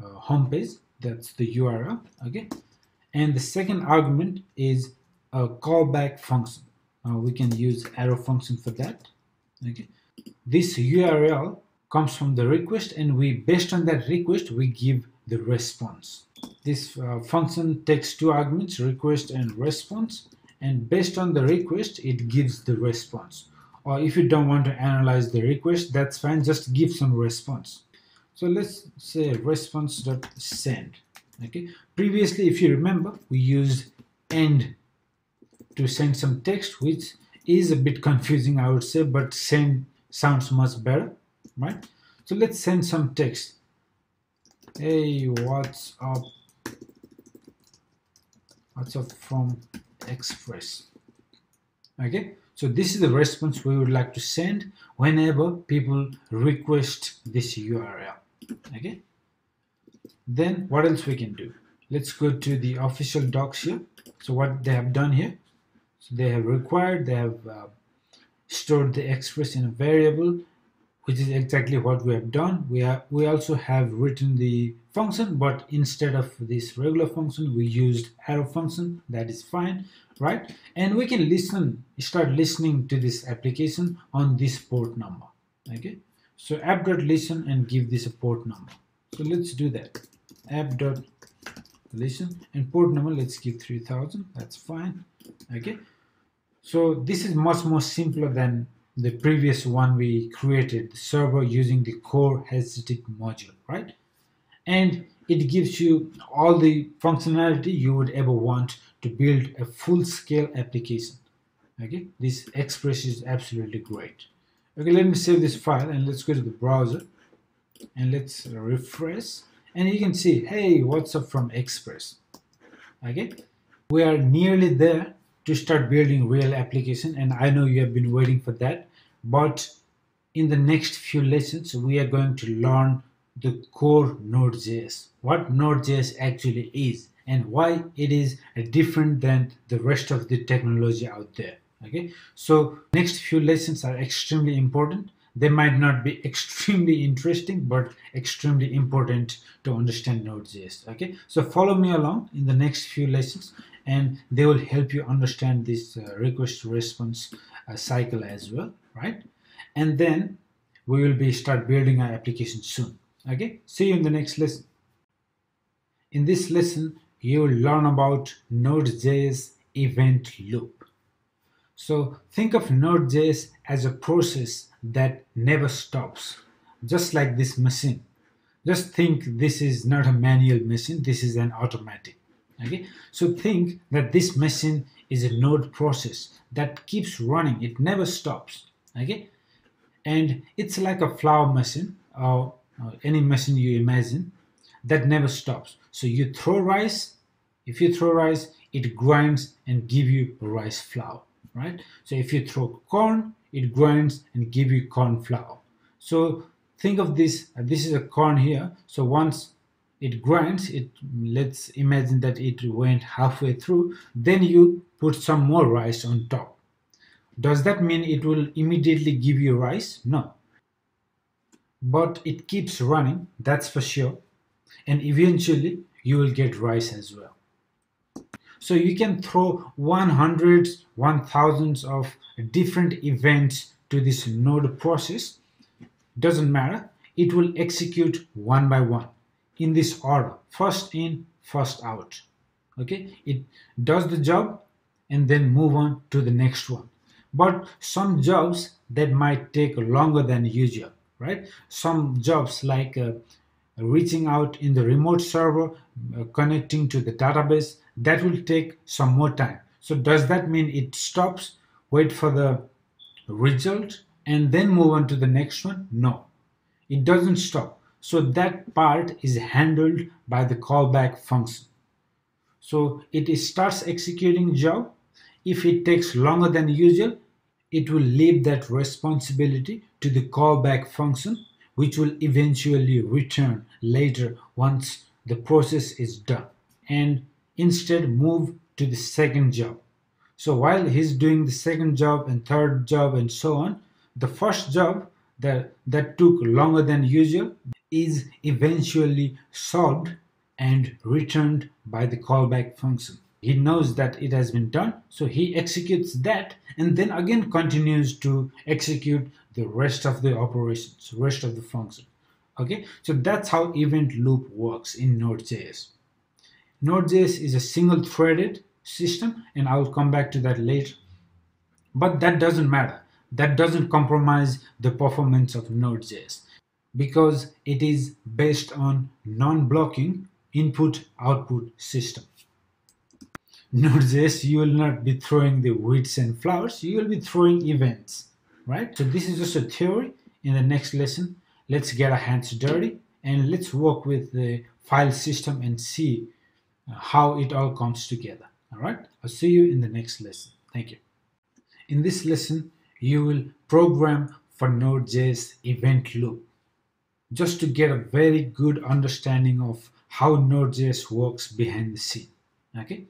uh, home page, that's the U R L. Okay, and the second argument is a callback function. Uh, we can use arrow function for that. Okay, this U R L comes from the request, and we, based on that request, we give the response. This uh, function takes two arguments, request and response, and based on the request it gives the response. Or if you don't want to analyze the request, that's fine, just give some response. So let's say response.send. Okay, previously, if you remember, we used end to send some text, which is a bit confusing, I would say, but send sounds much better, right? So let's send some text. Hey, what's up? What's up from Express? Okay, so this is the response we would like to send whenever people request this U R L. Okay, then what else we can do? Let's go to the official docs here. So what they have done here, so they have required, they have uh, stored the Express in a variable, which is exactly what we have done. We have, we also have written the function, but instead of this regular function, we used arrow function. That is fine, right? And we can listen, start listening to this application on this port number. Okay, so app.listen and give this a port number. So let's do that. App.listen and port number, let's give three thousand. That's fine. Okay, so this is much more simpler than the previous one we created, the server using the core heuristic module, right? And it gives you all the functionality you would ever want to build a full-scale application. Okay, this Express is absolutely great. Okay, let me save this file and let's go to the browser and let's refresh, and you can see, hey, what's up from Express. Okay, we are nearly there to start building real application, and I know you have been waiting for that, but in the next few lessons we are going to learn the core Node.js, what Node.js actually is and why it is different than the rest of the technology out there. Okay, so next few lessons are extremely important. They might not be extremely interesting, but extremely important to understand Node.js. Okay, so follow me along in the next few lessons, and they will help you understand this uh, request response uh, cycle as well, right? And then we will be start building our application soon. Okay, see you in the next lesson. In this lesson, you will learn about Node.js event loop. So think of Node.js as a process that never stops, just like this machine. Just think this is not a manual machine, this is an automatic. Okay, so think that this machine is a node process that keeps running, it never stops. Okay, and it's like a flour machine or, or any machine you imagine that never stops. So you throw rice, if you throw rice, it grinds and give you rice flour, right? So if you throw corn, it grinds and give you corn flour. So think of this, this is a corn here. So once it grinds, it, let's imagine that it went halfway through, then you put some more rice on top. Does that mean it will immediately give you rice? No, but it keeps running, that's for sure, and eventually you will get rice as well. So you can throw one hundreds, one thousands of different events to this node process. Doesn't matter. It will execute one by one in this order. First in, first out. Okay. It does the job and then move on to the next one. But some jobs that might take longer than usual, right? Some jobs like uh, reaching out in the remote server, uh, connecting to the database, that will take some more time. So does that mean it stops, wait for the result, and then move on to the next one? No, it doesn't stop. So that part is handled by the callback function. So it starts executing job. If it takes longer than usual, it will leave that responsibility to the callback function, which will eventually return later once the process is done, and instead move to the second job. So while he's doing the second job and third job and so on, the first job that, that took longer than usual is eventually solved and returned by the callback function. He knows that it has been done, so he executes that and then again continues to execute the rest of the operations, rest of the function. Okay, so that's how event loop works in Node.js. Node.js is a single-threaded system, and I will come back to that later. But that doesn't matter. That doesn't compromise the performance of Node.js because it is based on non-blocking input-output system. Node.js, you will not be throwing the weeds and flowers. You will be throwing events, right? So this is just a theory. In the next lesson, let's get our hands dirty and let's work with the file system and see how it all comes together. All right, I'll see you in the next lesson. Thank you. In this lesson, you will program for Node.js event loop just to get a very good understanding of how Node.js works behind the scene. Okay,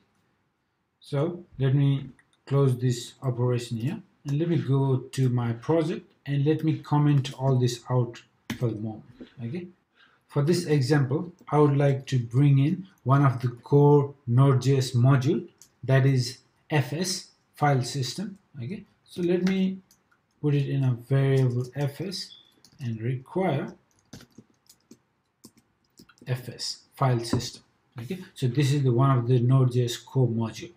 so let me close this operation here and let me go to my project and let me comment all this out for the moment. Okay, for this example, I would like to bring in one of the core Node.js module, that is F S, file system. Okay, so let me put it in a variable F S and require F S, file system. Okay, so this is the one of the Node.js core module.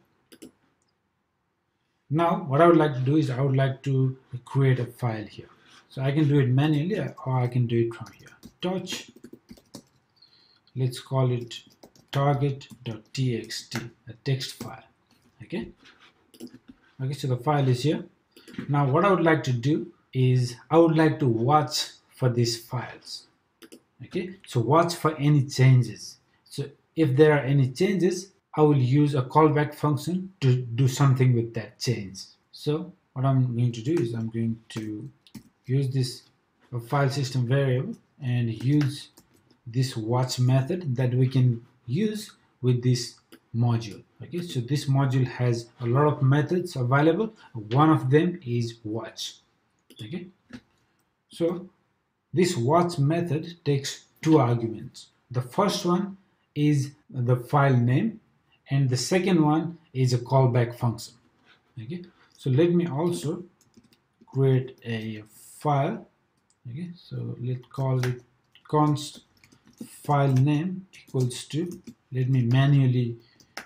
Now, what I would like to do is I would like to create a file here. So I can do it manually or I can do it from here. Touch, let's call it target dot t x t, a text file. Okay. Okay, so the file is here. Now what I would like to do is I would like to watch for these files. Okay, so watch for any changes. So if there are any changes, I will use a callback function to do something with that change. So what I'm going to do is I'm going to use this file system variable and use this watch method that we can use with this module. Okay, so this module has a lot of methods available. One of them is watch. Okay, so this watch method takes two arguments. The first one is the file name and the second one is a callback function. Okay, so let me also create a file. Okay, so let's call it const file name equals to, let me manually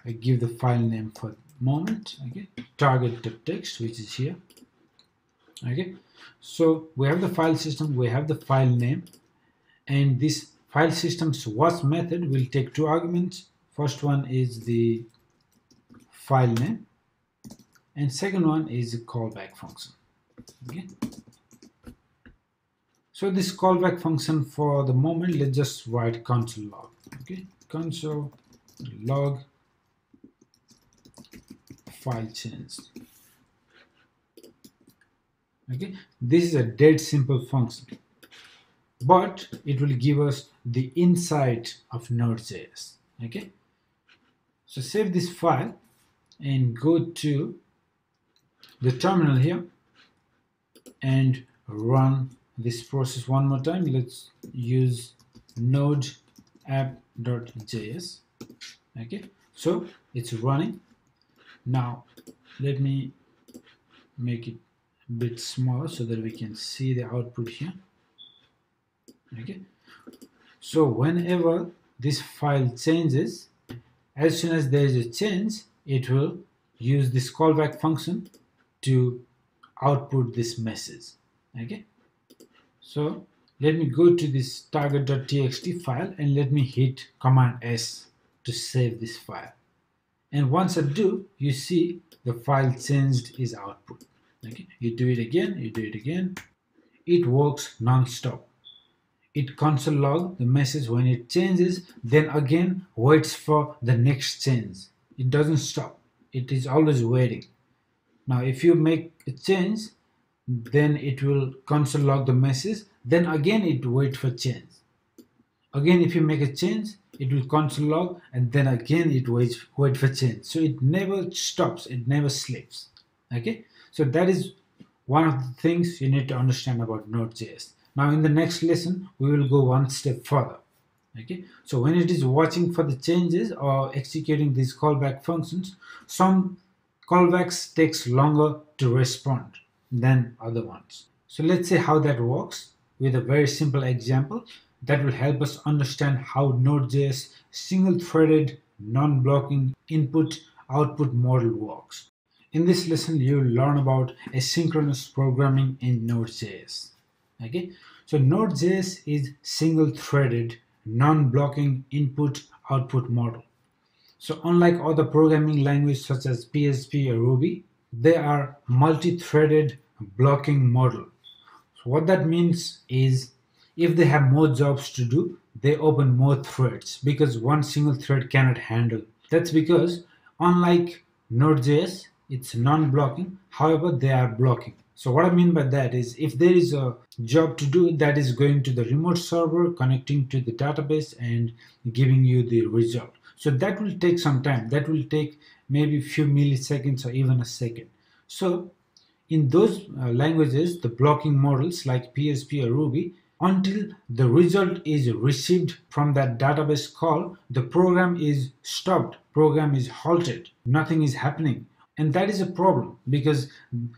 I give the file name for the moment. Okay, target.txt, which is here. Okay, so we have the file system, we have the file name, and this file system's watch method will take two arguments. First one is the file name, and second one is the callback function. Okay, so this callback function for the moment, let's just write console log. Okay, console log file changed. Okay, this is a dead simple function, but it will give us the insight of Node.js. Okay, so save this file and go to the terminal here and run this process one more time. Let's use node app.js. Okay, so it's running. Now let me make it a bit smaller so that we can see the output here. Okay, so whenever this file changes, as soon as there is a change, it will use this callback function to output this message. Okay, so let me go to this target.txt file and let me hit command S to save this file. And once I do, you see the file changed is output. Okay, you do it again, you do it again. It works non-stop. It console logs the message when it changes, then again waits for the next change. It doesn't stop. It is always waiting. Now if you make a change, then it will console log the message, then again it waits for change. Again, if you make a change, it will console log, and then again it waits wait for change. So it never stops, it never sleeps. Okay, so that is one of the things you need to understand about Node.js. Now in the next lesson we will go one step further. Okay, so when it is watching for the changes or executing these callback functions, some callbacks takes longer to respond than other ones. So let's see how that works with a very simple example that will help us understand how Node.js single-threaded, non-blocking input-output model works. In this lesson, you'll learn about asynchronous programming in Node.js. Okay, so Node.js is single-threaded, non-blocking input-output model. So unlike other programming languages such as P H P or Ruby, they are multi-threaded blocking model. So what that means is, if they have more jobs to do, they open more threads because one single thread cannot handle. That's because unlike Node.js, it's non-blocking, however they are blocking. So what I mean by that is, if there is a job to do that is going to the remote server, connecting to the database and giving you the result. So that will take some time. That will take maybe a few milliseconds or even a second. So in those languages, the blocking models like P H P or Ruby, until the result is received from that database call, the program is stopped, program is halted, nothing is happening. And that is a problem because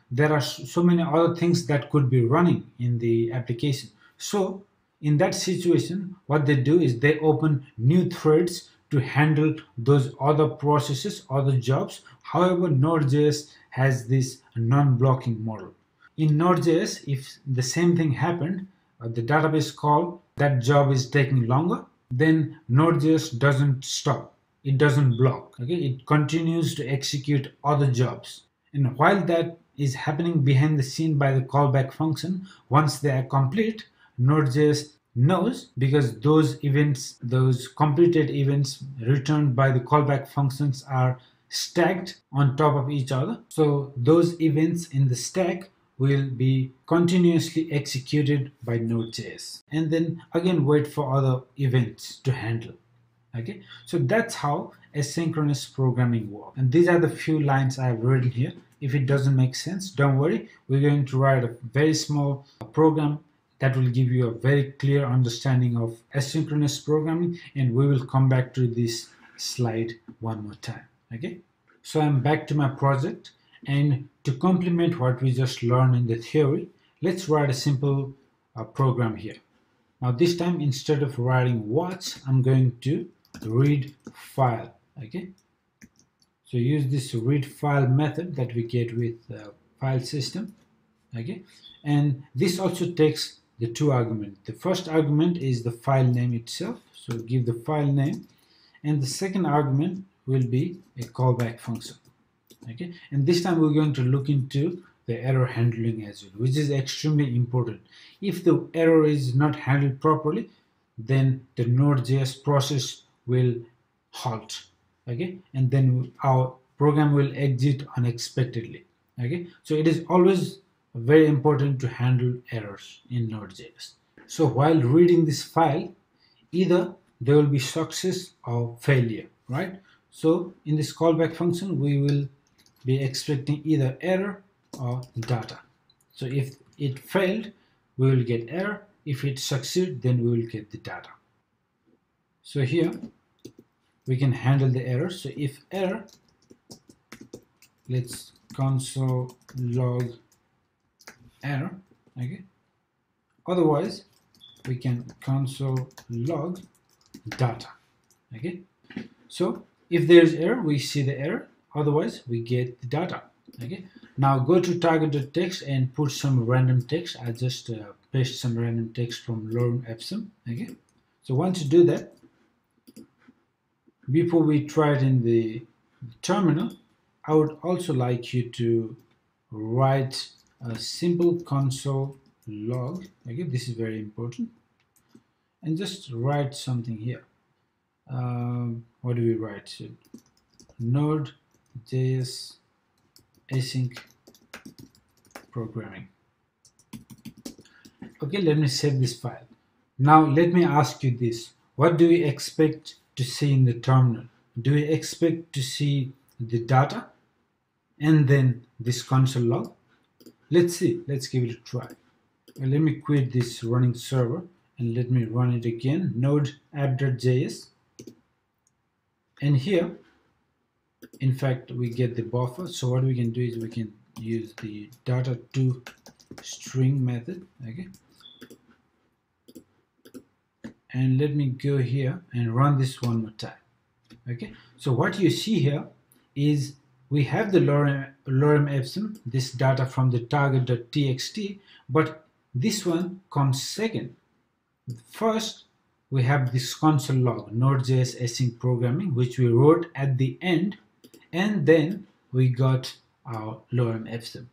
there are so many other things that could be running in the application. So in that situation, what they do is they open new threads to handle those other processes, other jobs. However, Node.js has this non-blocking model. In Node.js, if the same thing happened, uh, the database call, that job is taking longer, then Node.js doesn't stop. It doesn't block. Okay, it continues to execute other jobs. And while that is happening behind the scene by the callback function, once they are complete, Node.js knows, because those events, those completed events returned by the callback functions are stacked on top of each other. So those events in the stack will be continuously executed by Node.js, and then again wait for other events to handle. Okay, so that's how asynchronous programming works. And these are the few lines I've written here. If it doesn't make sense, don't worry. We're going to write a very small program that will give you a very clear understanding of asynchronous programming, and we will come back to this slide one more time. Okay, so I'm back to my project, and to complement what we just learned in the theory, let's write a simple uh, program here. Now this time, instead of writing watch, I'm going to read file. Okay, so use this read file method that we get with uh, file system. Okay, and this also takes the two arguments. The first argument is the file name itself, so give the file name, and the second argument will be a callback function. Okay, and this time we're going to look into the error handling as well, which is extremely important. If the error is not handled properly, then the Node.js process will halt. Okay, and then our program will exit unexpectedly. Okay, so it is always very important to handle errors in Node.js. So while reading this file, either there will be success or failure, right? So in this callback function, we will be expecting either error or data. So if it failed, we will get error. If it succeeds, then we will get the data. So here we can handle the error. So if error, let's console log error. Okay, otherwise we can console log data. Okay, so if there's error, we see the error, otherwise we get the data. Okay, now go to targeted text and put some random text. I just uh, paste some random text from Lorem Ipsum. Okay, so once you do that, before we try it in the terminal, I would also like you to write a simple console log. Okay, this is very important, and just write something here. Um, what do we write? So, Node.js async programming. Okay, let me save this file. Now let me ask you this: what do we expect to see in the terminal? Do we expect to see the data and then this console log? Let's see, let's give it a try. Well, let me quit this running server and let me run it again, node app.js. And here, in fact, we get the buffer. So what we can do is we can use the data to string method. Okay, and let me go here and run this one more time. Okay, so what you see here is we have the lorem, lorem ipsum, this data from the target.txt, but this one comes second. First, we have this console log, Node.js async programming, which we wrote at the end, and then we got our lorem ipsum.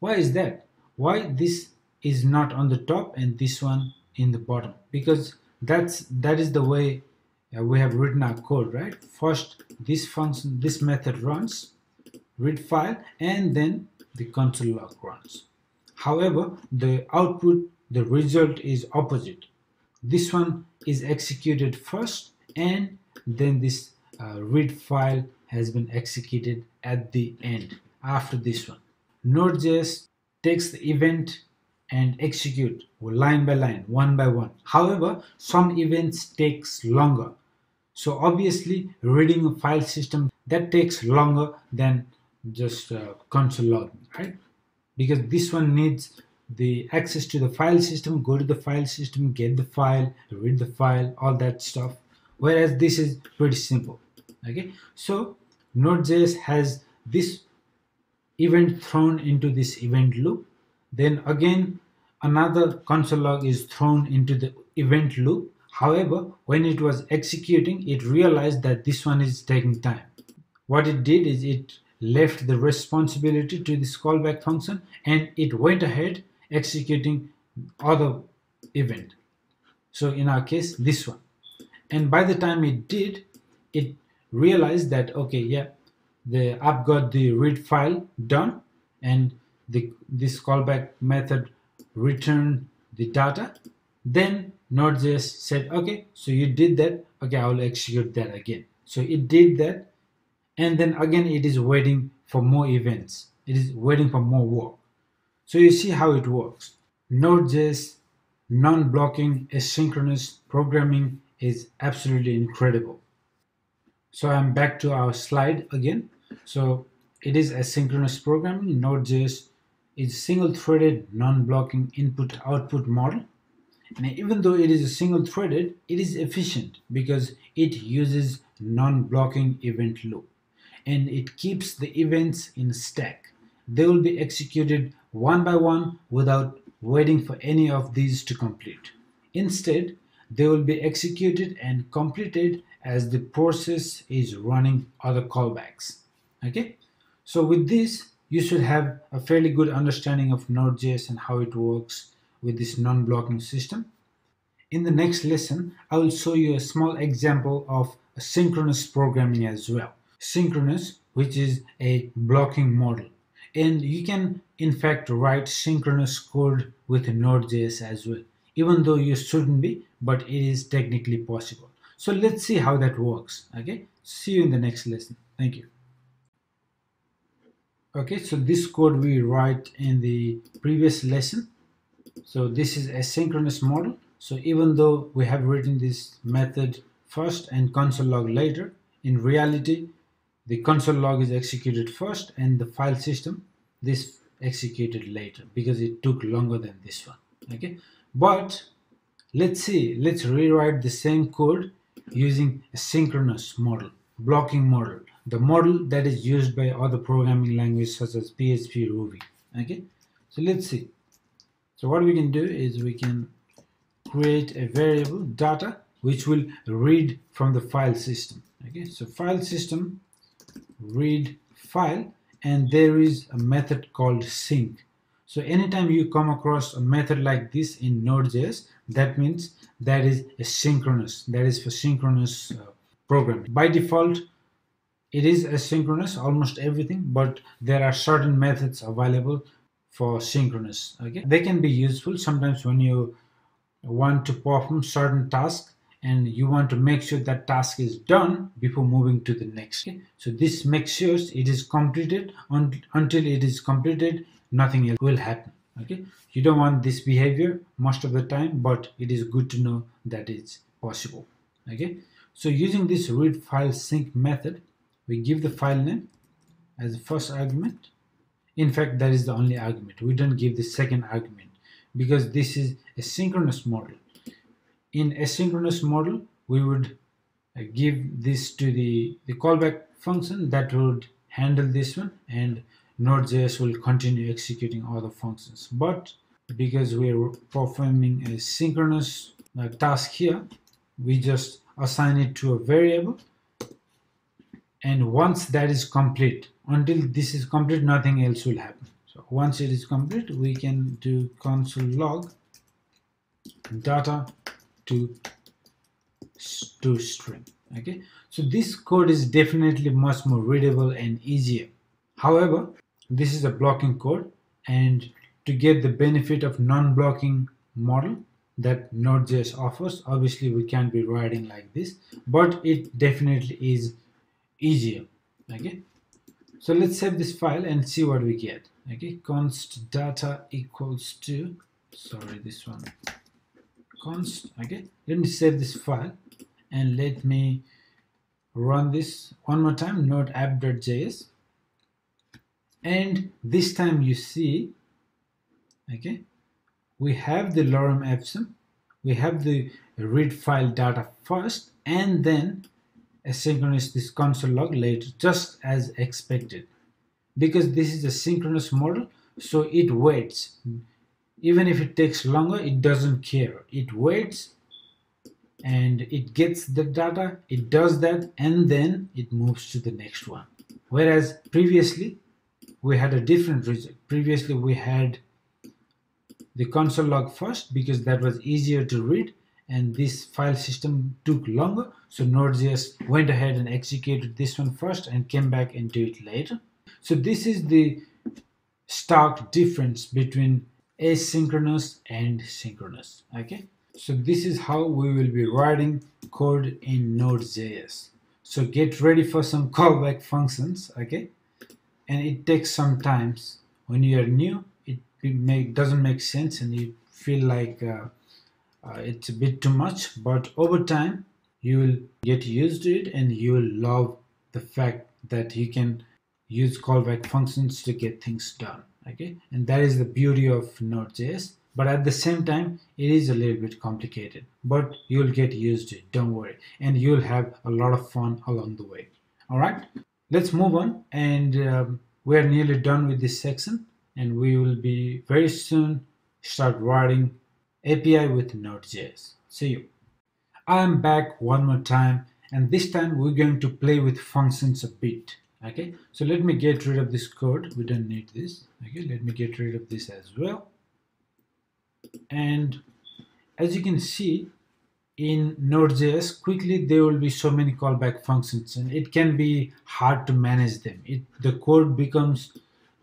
Why is that? Why this is not on the top and this one in the bottom? Because that's that is the way Uh, we have written our code, right? First, this function, this method runs, read file, and then the console log runs. However, the output, the result is opposite. This one is executed first, and then this uh, read file has been executed at the end, after this one. Node.js takes the event and execute line by line, one by one. However, some events takes longer. So obviously, reading a file system, that takes longer than just uh, console log, right? Because this one needs the access to the file system, go to the file system, get the file, read the file, all that stuff. whereas this is pretty simple. Okay, so Node.js has this event thrown into this event loop, then again another console log is thrown into the event loop. However, when it was executing, it realized that this one is taking time. What it did is it left the responsibility to this callback function and it went ahead executing other event. So in our case, this one. And by the time it did, it realized that, okay, yeah, the app got the read file done and the, this callback method returned the data. Then Node.js said, okay, so you did that, okay, I will execute that again. So it did that, and then again it is waiting for more events, it is waiting for more work. So you see how it works. Node.js non-blocking asynchronous programming is absolutely incredible. So I'm back to our slide again. So it is asynchronous programming. Node.js is single-threaded non-blocking input-output model. And even though it is single-threaded, it is efficient because it uses non-blocking event loop and it keeps the events in stack. They will be executed one by one without waiting for any of these to complete. Instead, they will be executed and completed as the process is running other callbacks. Okay, so with this, you should have a fairly good understanding of Node.js and how it works with this non-blocking system. In the next lesson, I will show you a small example of asynchronous programming as well. Synchronous, which is a blocking model. And you can, in fact, write synchronous code with Node.js as well, even though you shouldn't be, but it is technically possible. So let's see how that works, okay? See you in the next lesson. Thank you. Okay, so this code we write in the previous lesson. So this is asynchronous model. So even though we have written this method first and console log later, in reality, the console log is executed first and the file system this executed later because it took longer than this one, okay? But let's see, let's rewrite the same code using a synchronous model, blocking model, the model that is used by other programming languages such as P H P, Ruby, okay? So let's see. So what we can do is we can create a variable data which will read from the file system. Okay, so file system read file, and there is a method called sync. So anytime you come across a method like this in Node.js, that means that is asynchronous. That is for synchronous uh, programming. By default, it is asynchronous, almost everything, but there are certain methods available for synchronous. Okay, they can be useful sometimes when you want to perform certain tasks and you want to make sure that task is done before moving to the next. Okay, so this makes sure it is completed. Until it is completed, nothing else will happen. Okay, you don't want this behavior most of the time, but it is good to know that it's possible. Okay, so using this read file sync method, we give the file name as the first argument. In fact, that is the only argument. We don't give the second argument because this is a synchronous model. In asynchronous model, we would give this to the, the callback function that would handle this one, and Node.js will continue executing other functions. But because we are performing a synchronous task here, we just assign it to a variable, and once that is complete, until this is complete, nothing else will happen. So once it is complete, we can do console log data to to string. Okay, so this code is definitely much more readable and easier. However, this is a blocking code, and to get the benefit of non-blocking model that Node.js offers, obviously we can't be writing like this, but it definitely is easier. Okay, so let's save this file and see what we get. Okay, const data equals to, sorry, this one, const, okay, let me save this file and let me run this one more time, node app.js, and this time you see, okay, we have the lorem ipsum, we have the read file data first and then synchronize this console log later, just as expected. Because this is a synchronous model, so it waits. Even if it takes longer, it doesn't care. It waits and it gets the data, it does that, and then it moves to the next one. Whereas previously we had a different result. Previously we had the console log first because that was easier to read, and this file system took longer, so Node.js went ahead and executed this one first and came back and do it later. So this is the stark difference between asynchronous and synchronous, okay? So this is how we will be writing code in Node.js. So get ready for some callback functions, okay? And it takes some time. When you are new, it, it make, doesn't make sense and you feel like uh, uh, it's a bit too much, but over time, you will get used to it and you will love the fact that you can use callback functions to get things done, okay? And that is the beauty of Node.js, but at the same time, it is a little bit complicated, but you'll get used to it, don't worry. And you'll have a lot of fun along the way, all right? Let's move on, and um, we're nearly done with this section, and we will be very soon start writing A P I with Node.js. See you. I am back one more time, and this time we're going to play with functions a bit. Okay, so let me get rid of this code. We don't need this. Okay, let me get rid of this as well. And as you can see in Node.js, quickly there will be so many callback functions and it can be hard to manage them. It, the code becomes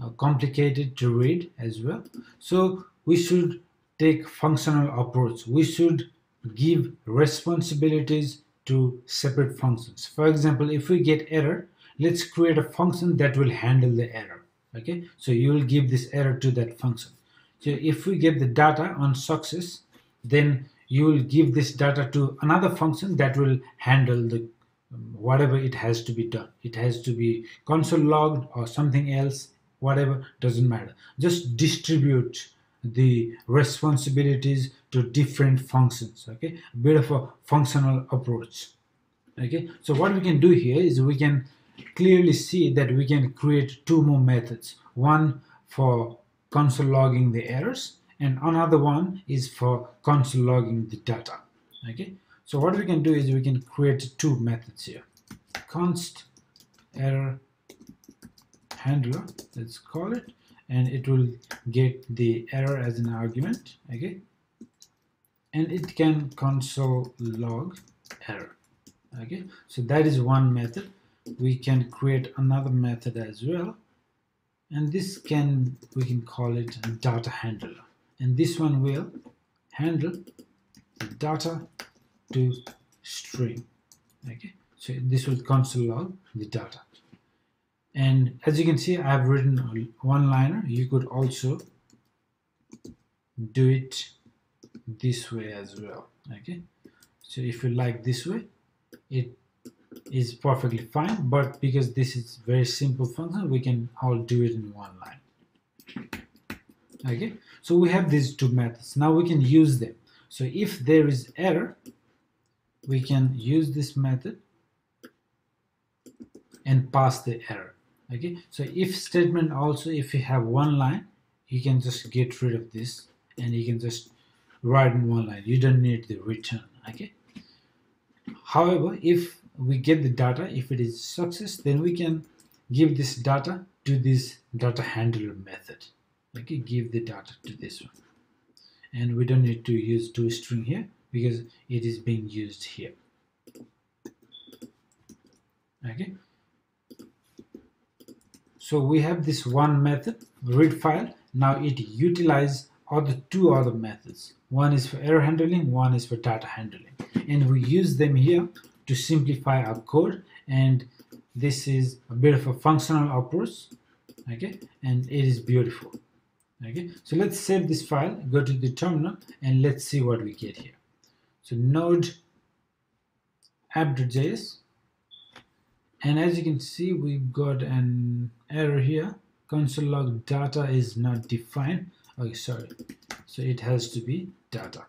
uh, complicated to read as well. So we should take functional approach. We should give responsibilities to separate functions. For example, if we get error, let's create a function that will handle the error, okay? So you will give this error to that function. So if we get the data on success, then you will give this data to another function that will handle the whatever it has to be done. It has to be console logged or something else, whatever, doesn't matter. Just distribute the responsibilities to different functions, okay? A bit of a functional approach, okay? So what we can do here is we can clearly see that we can create two more methods. One for console logging the errors and another one is for console logging the data. Okay, so what we can do is we can create two methods here. Const error handler, let's call it, and it will get the error as an argument, okay, and it can console log error. Okay, so that is one method. We can create another method as well, and this can we can call it a data handler, and this one will handle the data to string, okay? So this will console log the data, and as you can see I have written a one liner. You could also do it this way as well, okay? So if you like this way, it is perfectly fine, but because this is very simple function, we can all do it in one line, okay? So we have these two methods. Now we can use them. So if there is error, we can use this method and pass the error, okay? So if statement also, if you have one line, you can just get rid of this and you can just write in one line. You don't need the return, okay? However, if we get the data, if it is success, then we can give this data to this data handler method, okay? Give the data to this one, and we don't need to use toString here because it is being used here, okay? So we have this one method, read file. Now it utilizes other two other methods. One is for error handling, one is for data handling, and we use them here to simplify our code, and this is a bit of a functional approach, okay? And it is beautiful, okay? So let's save this file, go to the terminal, and let's see what we get here. So node app.js, and as you can see we've got an error here. Console log data is not defined, okay? Sorry, so it has to be data,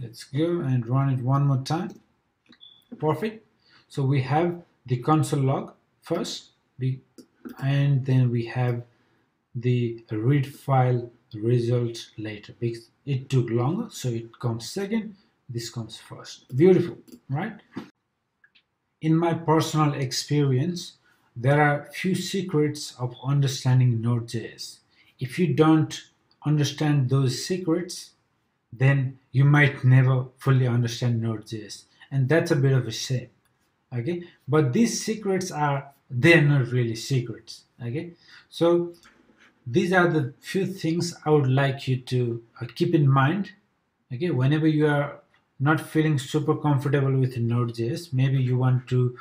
Let's go and run it one more time. Perfect. So we have the console log first, and then we have the read file result later, because it took longer, so it comes second, this comes first. Beautiful, right? In my personal experience, there are few secrets of understanding Node.js. If you don't understand those secrets, then you might never fully understand Node.js, and that's a bit of a shame. Okay, but these secrets are, they're not really secrets. Okay, so these are the few things I would like you to uh, keep in mind. Okay, whenever you are not feeling super comfortable with Node.js, maybe you want to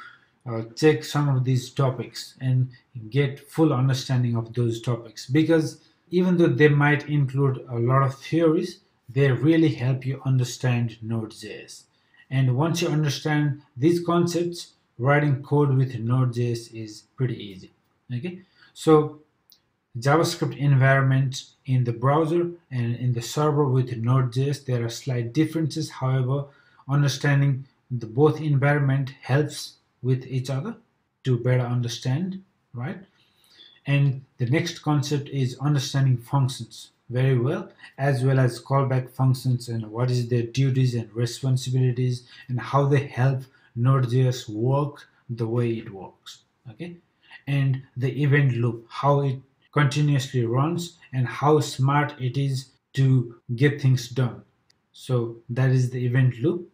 uh, check some of these topics and get full understanding of those topics, because even though they might include a lot of theories, they really help you understand Node.js. And once you understand these concepts, writing code with Node.js is pretty easy. Okay, so JavaScript environment in the browser and in the server with Node.js, there are slight differences. However, understanding the both environment helps with each other to better understand, right? And the next concept is understanding functions very well, as well as callback functions and what is their duties and responsibilities and how they help Node.js work the way it works. Okay, and the event loop, how it continuously runs and how smart it is to get things done. So that is the event loop.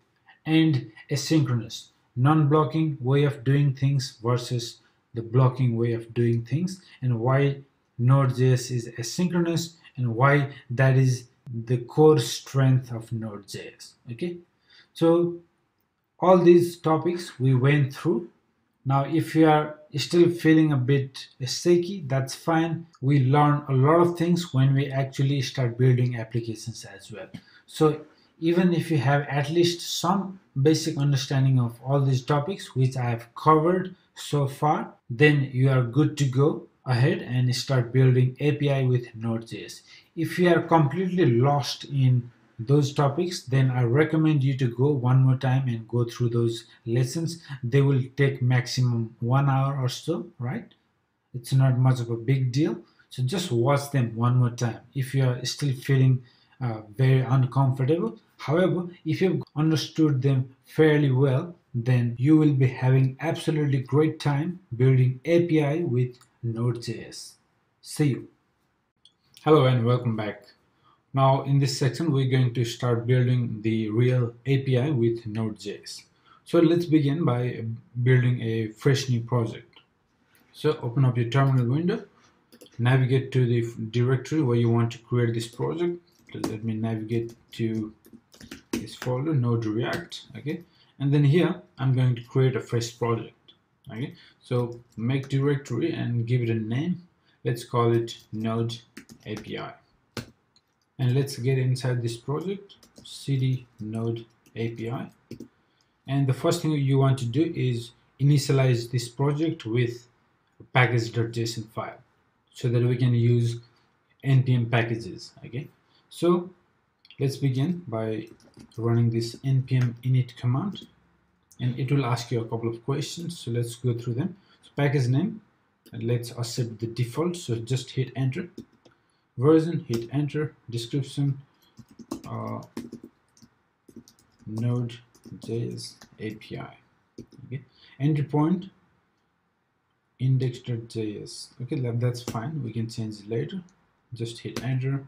And asynchronous, non-blocking way of doing things versus the blocking way of doing things, and why Node.js is asynchronous and why that is the core strength of Node.js. Okay, so all these topics we went through. Now if you are still feeling a bit shaky, that's fine. We learn a lot of things when we actually start building applications as well. So even if you have at least some basic understanding of all these topics which I have covered so far, then you are good to go ahead and start building A P I with Node.js. If you are completely lost in those topics, then I recommend you to go one more time and go through those lessons. They will take maximum one hour or so, right? It's not much of a big deal. So just watch them one more time if you are still feeling uh, very uncomfortable. However, if you've understood them fairly well, then you will be having absolutely great time building A P I with Node.js. See you. Hello and welcome back. Now in this section we're going to start building the real A P I with Node.js. So let's begin by building a fresh new project. So open up your terminal window, navigate to the directory where you want to create this project. So let me navigate to this folder, Node React. Okay, and then here I'm going to create a fresh project. Okay, so make directory and give it a name. Let's call it Node A P I. And let's get inside this project, cd node A P I. And the first thing you want to do is initialize this project with a package.json file so that we can use N P M packages. Okay, so let's begin by running this N P M init command, and it will ask you a couple of questions. So let's go through them. So package name, and let's accept the default. So just hit enter. Version, hit enter. Description, uh, Node.js A P I. Okay, entry point, index.js. Okay, that's fine, we can change it later. Just hit enter.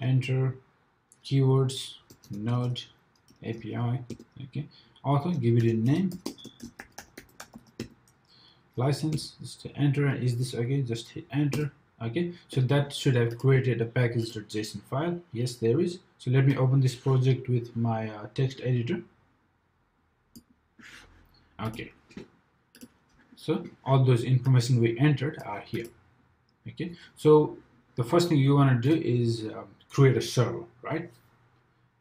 Enter, keywords, Node A P I. Okay, author, give it a name. License, just enter. Is this okay? Just hit enter. Okay, so that should have created a package.json file. Yes, there is. So let me open this project with my uh, text editor. Okay, so all those information we entered are here. Okay, so the first thing you want to do is uh, create a server, right?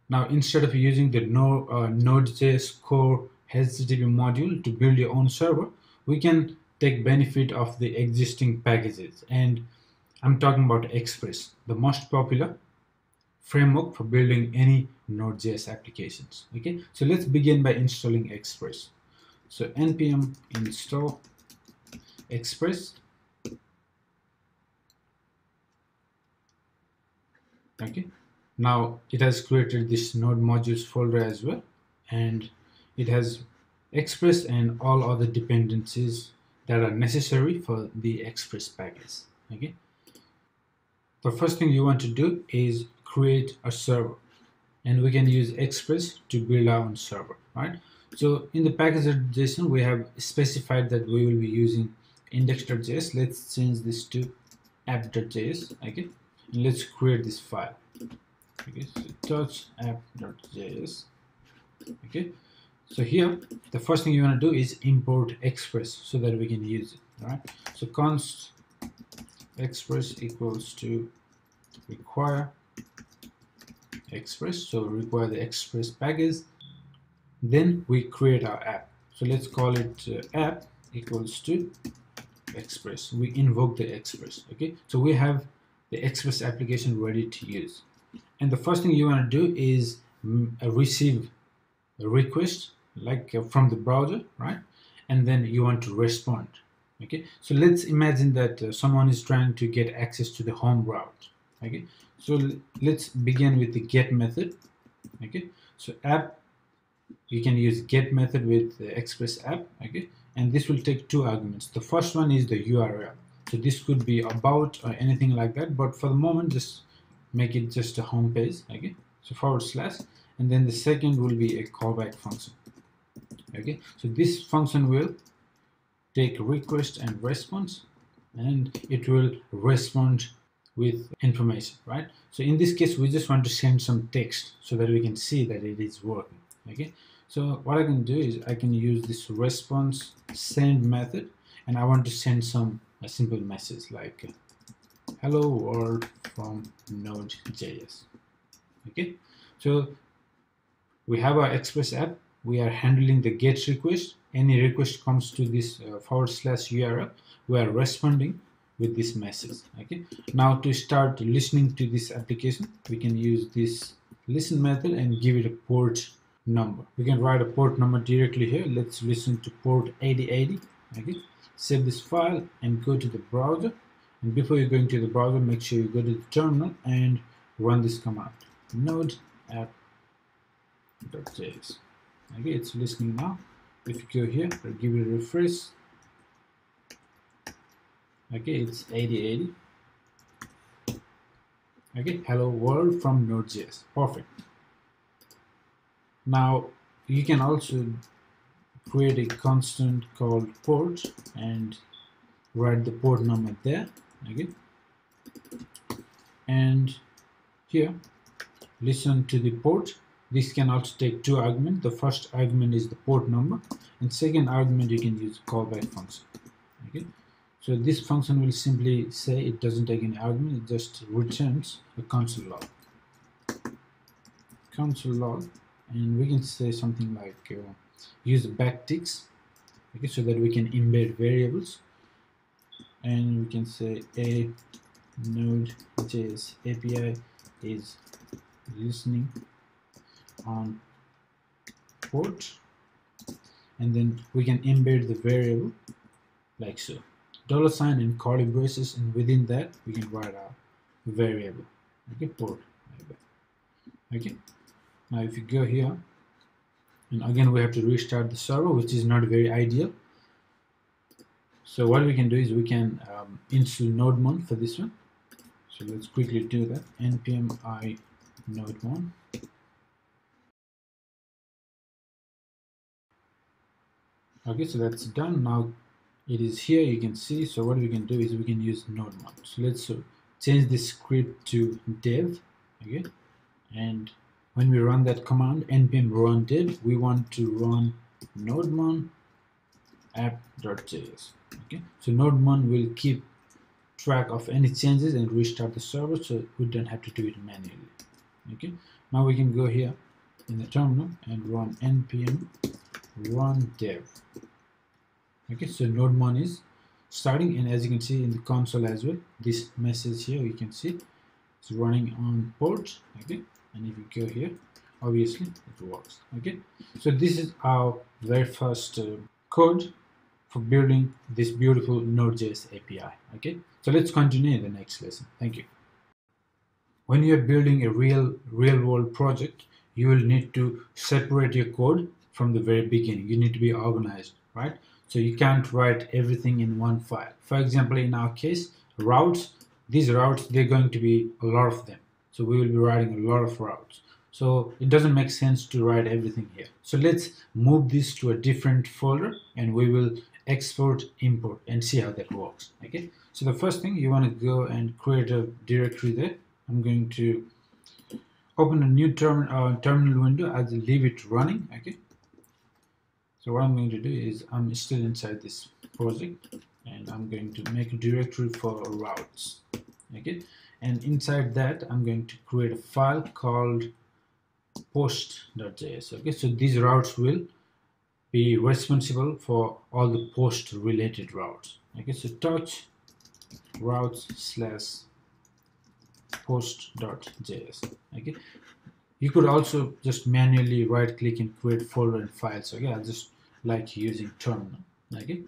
Now instead of using the no, uh, Node.js core H T T P module to build your own server, we can take benefit of the existing packages, and I'm talking about Express, the most popular framework for building any Node.js applications. Okay, so let's begin by installing Express. So N P M install Express. Okay, now it has created this node modules folder as well, and it has Express and all other dependencies that are necessary for the Express package. Okay, the first thing you want to do is create a server, and we can use Express to build our own server, right? So in the package.json, we have specified that we will be using index.js. Let's change this to app.js. Okay, and let's create this file. Okay, so touch app.js. Okay, so here the first thing you want to do is import Express so that we can use it. All right, so const Express equals to require Express, so require the Express package. Then we create our app, so let's call it uh, app equals to Express. We invoke the Express. Okay, so we have the Express application ready to use, and the first thing you want to do is receive a request like uh, from the browser, right? And then you want to respond. Okay, so let's imagine that uh, someone is trying to get access to the home route. Okay, so let's begin with the get method. Okay, so app, you can use get method with the Express app. Okay, and this will take two arguments. The first one is the U R L, so this could be about or anything like that, but for the moment just make it just a home page. Okay, so forward slash, and then the second will be a callback function. Okay, so this function will take request and response, and it will respond with information, right? So in this case we just want to send some text so that we can see that it is working. Okay, so what I can do is I can use this response send method, and I want to send some a simple message like hello world from Node.js. Okay, so we have our Express app, we are handling the get request, any request comes to this uh, forward slash U R L, we are responding with this message. Okay, now to start listening to this application, we can use this listen method and give it a port number. We can write a port number directly here. Let's listen to port eighty eighty. Okay, save this file and go to the browser, and before you're going to the browser, make sure you go to the terminal and run this command node app.js. Okay, it's listening now. If you go here, I'll give it a refresh. Okay, it's eighty eighty. Okay, hello world from Node.js. Perfect. Now you can also create a constant called port and write the port number there. Okay, and here listen to the port. This can also take two arguments. The first argument is the port number, and second argument you can use callback function. Okay, so this function will simply say, it doesn't take any argument, it just returns a console log. Console log, and we can say something like uh, use backticks. Okay, so that we can embed variables, and we can say a Node.js A P I is listening on port, and then we can embed the variable like so, dollar sign and curly braces, and within that we can write our variable. Okay, port. Okay, now if you go here, and again we have to restart the server, which is not very ideal. So what we can do is we can um, install NodeMon for this one. So let's quickly do that. Npm I NodeMon. Okay, so that's done. Now it is here, you can see. So what we can do is we can use NodeMon. So let's change this script to dev. Okay, and when we run that command npm run dev, we want to run NodeMon app.js. Okay, so NodeMon will keep track of any changes and restart the server, so we don't have to do it manually. Okay, now we can go here in the terminal and run npm run dev. Okay, so NodeMon is starting, and as you can see in the console as well, this message here you can see it's running on ports, okay, and if you go here, obviously it works, okay. So this is our very first uh, code for building this beautiful Node.js A P I, okay. So let's continue in the next lesson. Thank you. When you are building a real real world project, you will need to separate your code from the very beginning. You need to be organized, right? So you can't write everything in one file. For example, in our case, routes, these routes, they're going to be a lot of them. So we will be writing a lot of routes. So it doesn't make sense to write everything here. So let's move this to a different folder and we will export, import and see how that works, okay? So the first thing, you want to go and create a directory there. I'm going to open a new term, uh, terminal window. I'll leave it running, okay? So what I'm going to do is I'm still inside this project and I'm going to make a directory for routes, okay? And inside that I'm going to create a file called post.js, okay? So these routes will be responsible for all the post related routes, okay? So touch routes slash post.js, okay? You could also just manually right click and create folder and files, okay? I'll just like using terminal, okay?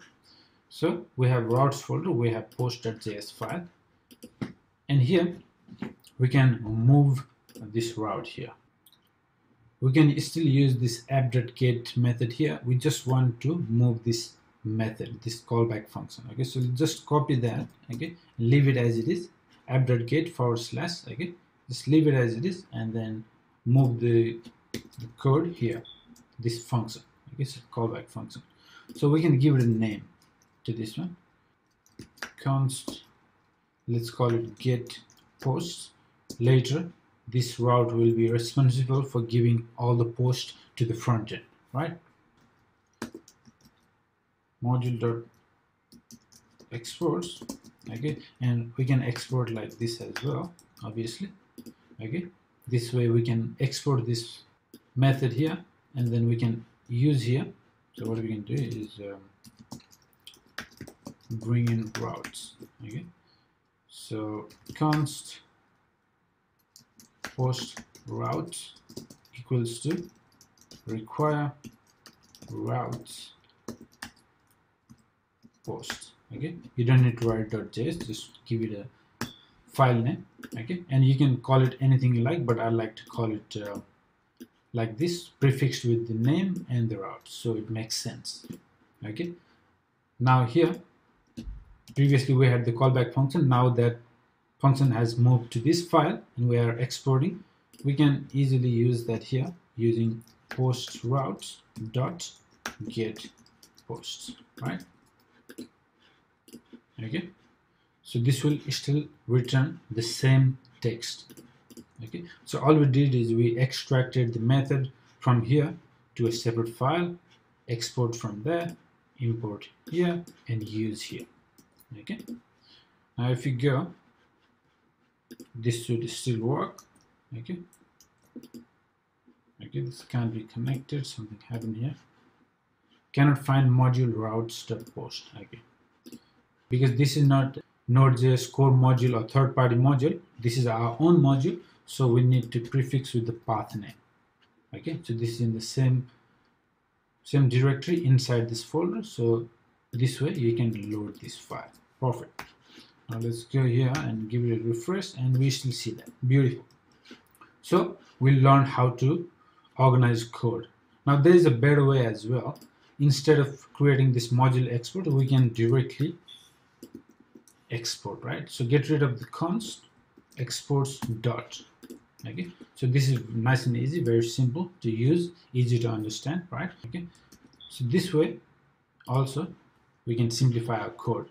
So we have routes folder, we have post.js file, and here we can move this route here. We can still use this app.get method here. We just want to move this method, this callback function, okay? So just copy that, okay? Leave it as it is, app.get forward slash, okay? Just leave it as it is and then move the, the code here, this function, okay? It's a callback function. So we can give it a name to this one, const, let's call it get posts. Later this route will be responsible for giving all the posts to the front end, right? Module.exports, okay? And we can export like this as well, obviously, okay? This way we can export this method here and then we can use here. So what we can do is um, bring in routes, okay? So const post route equals to require routes post, okay? You don't need to write .js, just give it a file name, okay? And you can call it anything you like, but I like to call it uh, like this, prefixed with the name and the route, so it makes sense, okay? Now here, previously we had the callback function. Now that function has moved to this file and we are exporting, we can easily use that here using post routes dot get posts, right? Okay. So this will still return the same text, okay? So all we did is we extracted the method from here to a separate file, export from there, import here and use here, okay? Now if you go, this should still work, okay? Okay, this can't be connected, something happened here. Cannot find module routes.post, okay? Because this is not Node.js core module or third-party module, this is our own module, so we need to prefix with the path name, okay? So this is in the same same directory inside this folder, so this way you can load this file. Perfect. Now let's go here and give it a refresh and we still see that. Beautiful. So we learned how to organize code. Now there is a better way as well. Instead of creating this module export, we can directly export, right? So get rid of the const exports dot, okay? So this is nice and easy, very simple to use, easy to understand, right? Okay, so this way also we can simplify our code.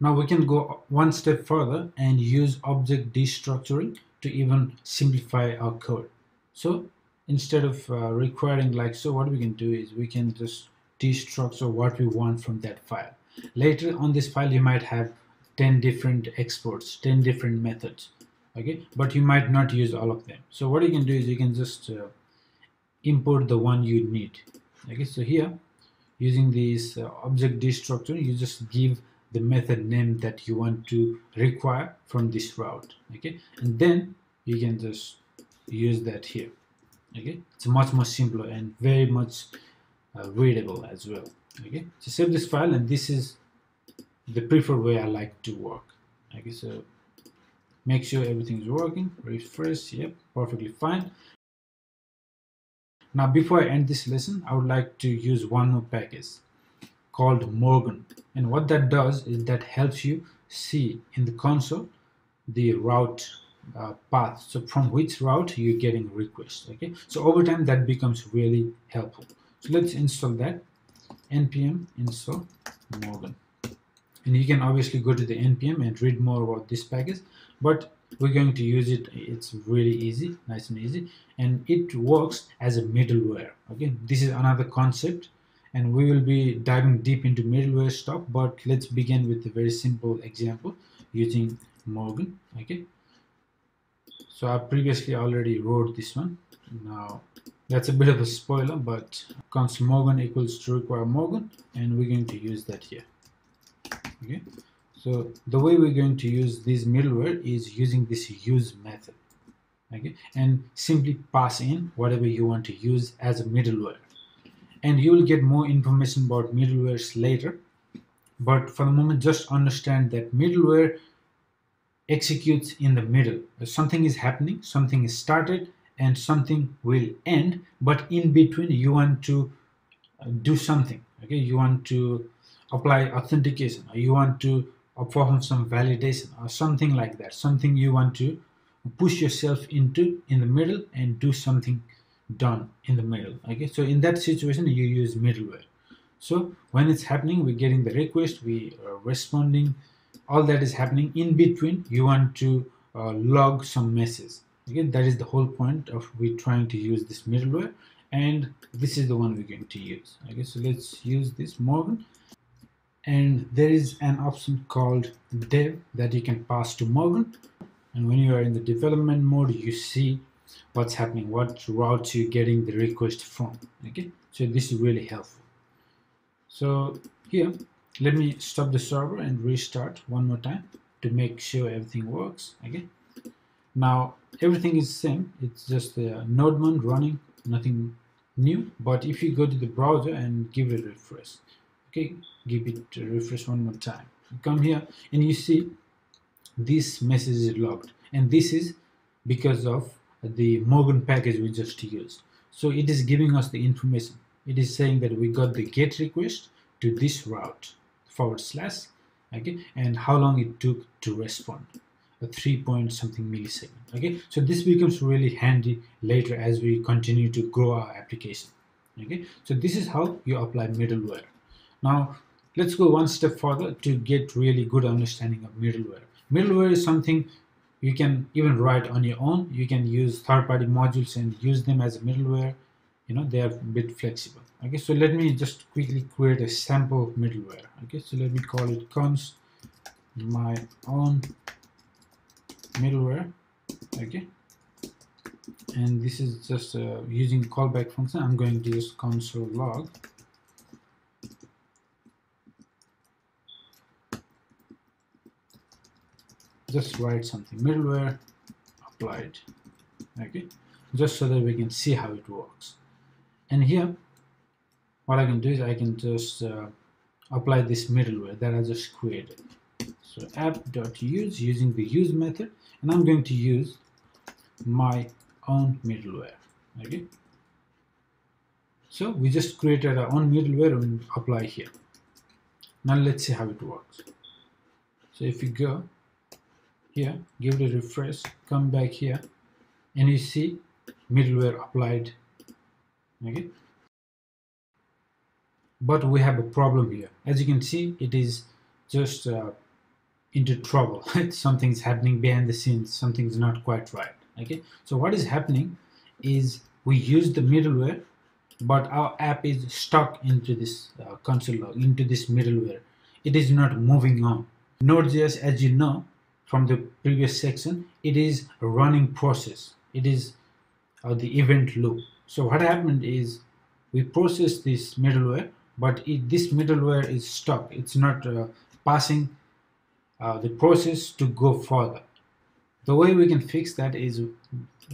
Now we can go one step further and use object destructuring to even simplify our code. So instead of uh, requiring like so, what we can do is we can just destructure what we want from that file. Later on this file you might have ten different exports, ten different methods, okay? But you might not use all of them. So what you can do is you can just uh, import the one you need, okay? So here using this uh, object destructuring, you just give the method name that you want to require from this route, okay? And then you can just use that here, okay? It's much more simpler and very much uh, readable as well, okay? So save this file, and this is the preferred way I like to work, okay? So make sure everything is working, refresh, yep, perfectly fine. Now, before I end this lesson, I would like to use one more package called Morgan. And what that does is that helps you see in the console the route uh, path. So from which route you're getting requests, okay? So over time, that becomes really helpful. So let's install that, N P M install Morgan. And you can obviously go to the N P M and read more about this package, but we're going to use it. It's really easy, nice and easy, and it works as a middleware. Okay, this is another concept, and we will be diving deep into middleware stuff, but let's begin with a very simple example using Morgan. Okay, so I previously already wrote this one. Now that's a bit of a spoiler, but const Morgan equals to require Morgan, and we're going to use that here. Okay, so the way we're going to use this middleware is using this use method, okay, and simply pass in whatever you want to use as a middleware. And you will get more information about middlewares later, but for the moment just understand that middleware executes in the middle. Something is happening, something is started, and something will end, but in between you want to do something, okay? You want to apply authentication, or you want to perform some validation or something like that, something you want to push yourself into in the middle and do something done in the middle, okay? So in that situation you use middleware. So when it's happening, we're getting the request, we are responding, all that is happening. In between you want to uh, log some message, okay? That is the whole point of we trying to use this middleware, and this is the one we're going to use, okay? So let's use this Morgan. And there is an option called dev that you can pass to Morgan. And when you are in the development mode, you see what's happening, what routes you're getting the request from, okay? So this is really helpful. So here, let me stop the server and restart one more time to make sure everything works, okay? Now, everything is same. It's just the NodeMon running, nothing new. But if you go to the browser and give it a refresh, okay, give it a refresh one more time. Come here and you see this message is logged, and this is because of the Morgan package we just used. So it is giving us the information. It is saying that we got the GET request to this route forward slash, okay, and how long it took to respond, a three point something millisecond, okay? So this becomes really handy later as we continue to grow our application, okay? So this is how you apply middleware. Now, let's go one step further to get really good understanding of middleware. Middleware is something you can even write on your own. You can use third-party modules and use them as a middleware. You know, they are a bit flexible. Okay, so let me just quickly create a sample middleware. Okay, so let me call it const my own middleware. Okay, and this is just uh, using callback function. I'm going to use console log. Just write something, middleware applied, okay, just so that we can see how it works. And here what I can do is I can just uh, apply this middleware that I just created. So app.use using the use method, and I'm going to use my own middleware, okay? So we just created our own middleware and apply here. Now let's see how it works. So if you go here, give it a refresh, come back here, and you see middleware applied, okay? But we have a problem here. As you can see, it is just uh, into trouble. Something's happening behind the scenes, something's not quite right, okay? So what is happening is we use the middleware, but our app is stuck into this uh, console log, into this middleware. It is not moving on. Node.js, as you know from the previous section, it is a running process. It is uh, the event loop. So what happened is we process this middleware, but it, this middleware is stuck. It's not uh, passing uh, the process to go further. The way we can fix that is,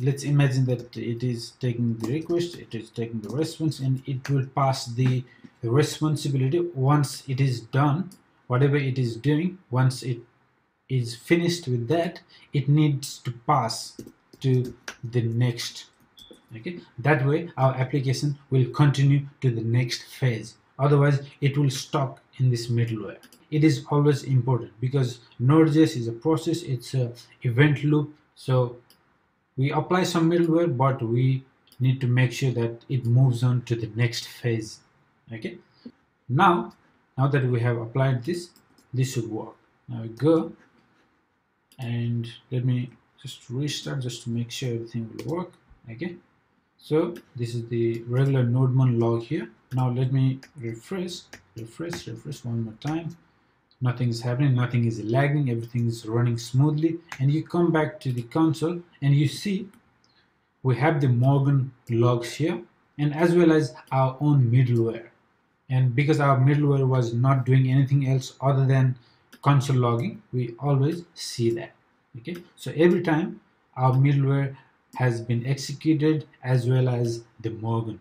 let's imagine that it is taking the request, it is taking the response, and it will pass the responsibility once it is done. Whatever it is doing, once it is finished with that, it needs to pass to the next. Okay, that way our application will continue to the next phase. Otherwise, it will stop in this middleware. It is always important because Node.js is a process, it's an event loop. So we apply some middleware, but we need to make sure that it moves on to the next phase. Okay. Now, now that we have applied this, this should work. Now we go, and let me just restart just to make sure everything will work. Okay. So this is the regular NodeMon log here. Now let me refresh, refresh, refresh one more time. Nothing is happening, nothing is lagging, everything is running smoothly. And you come back to the console and you see we have the Morgan logs here, and as well as our own middleware. And because our middleware was not doing anything else other than console logging, we always see that. Okay, so every time our middleware has been executed as well as the Morgan.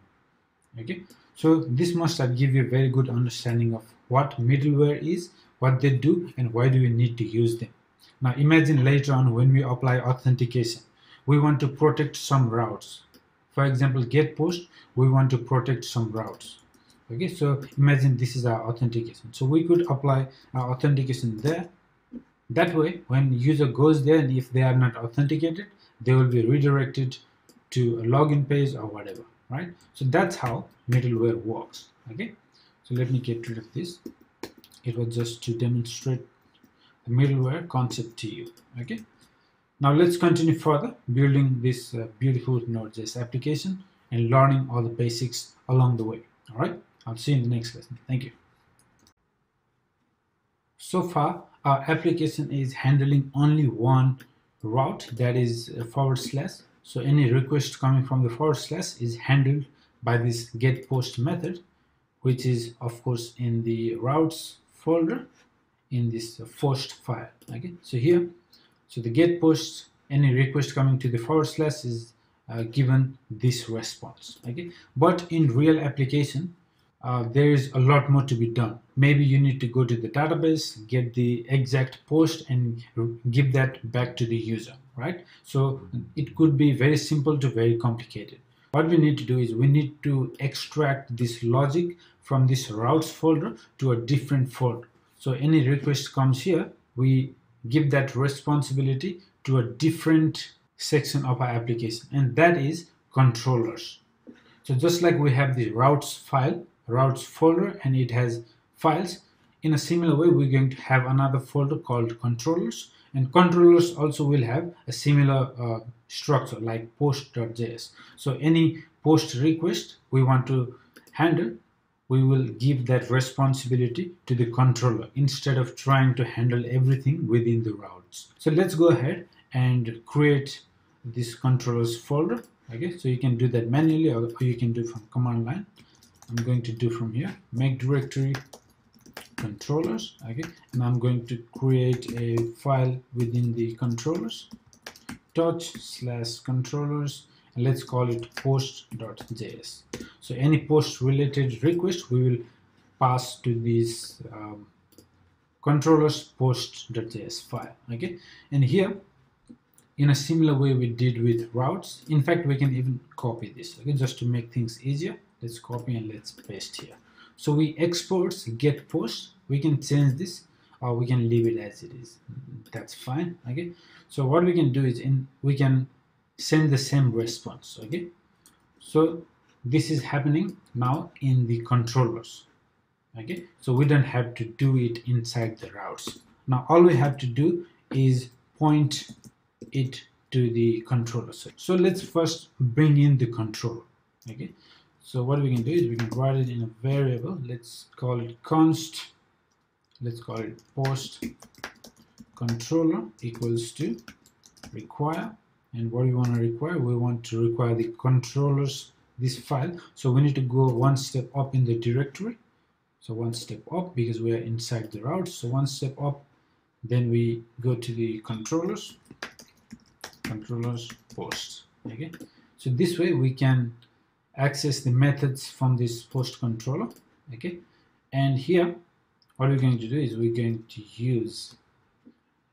Okay, so this must have given you a very good understanding of what middleware is, what they do, and why do we need to use them. Now imagine later on when we apply authentication, we want to protect some routes. For example, get post, we want to protect some routes. Okay, so imagine this is our authentication. So we could apply our authentication there. That way, when user goes there and if they are not authenticated, they will be redirected to a login page or whatever, right? So that's how middleware works, okay? So let me get rid of this. It was just to demonstrate the middleware concept to you, okay? Now let's continue further building this uh, beautiful Node.js application and learning all the basics along the way, all right? I'll see you in the next lesson. Thank you. So far, our application is handling only one route, that is forward slash. So any request coming from the forward slash is handled by this get post method, which is of course in the routes folder in this post file. Okay, so here, so the get post, any request coming to the forward slash is uh, given this response. Okay, but in real application, uh, there is a lot more to be done. Maybe you need to go to the database, get the exact post, and give that back to the user, right? So it could be very simple to very complicated. What we need to do is we need to extract this logic from this routes folder to a different folder. So any request comes here, we give that responsibility to a different section of our application, and that is controllers. So just like we have the routes file, routes folder, and it has files, in a similar way we're going to have another folder called controllers, and controllers also will have a similar uh, structure like post.js. So any post request we want to handle, we will give that responsibility to the controller instead of trying to handle everything within the routes. So let's go ahead and create this controllers folder. Okay, so you can do that manually or you can do from command line. I'm going to do from here, make directory controllers, okay, and I'm going to create a file within the controllers, touch slash controllers, and let's call it post.js. So any post related request we will pass to this um, controllers post.js file, okay, and here in a similar way we did with routes. In fact, we can even copy this, okay, just to make things easier. Let's copy and let's paste here. So we export get post. We can change this or we can leave it as it is. That's fine. Okay. So what we can do is in we can send the same response. Okay. So this is happening now in the controllers. Okay. So we don't have to do it inside the routes. Now all we have to do is point it to the controller. So let's first bring in the controller. Okay. So what we can do is we can write it in a variable. Let's call it const. Let's call it post controller equals to require. And what do we want to require? We want to require the controllers, this file. So we need to go one step up in the directory. So one step up because we are inside the route. So one step up, then we go to the controllers, controllers posts. Okay. So this way we can access the methods from this post controller. Okay. And here, what we're going to do is we're going to use,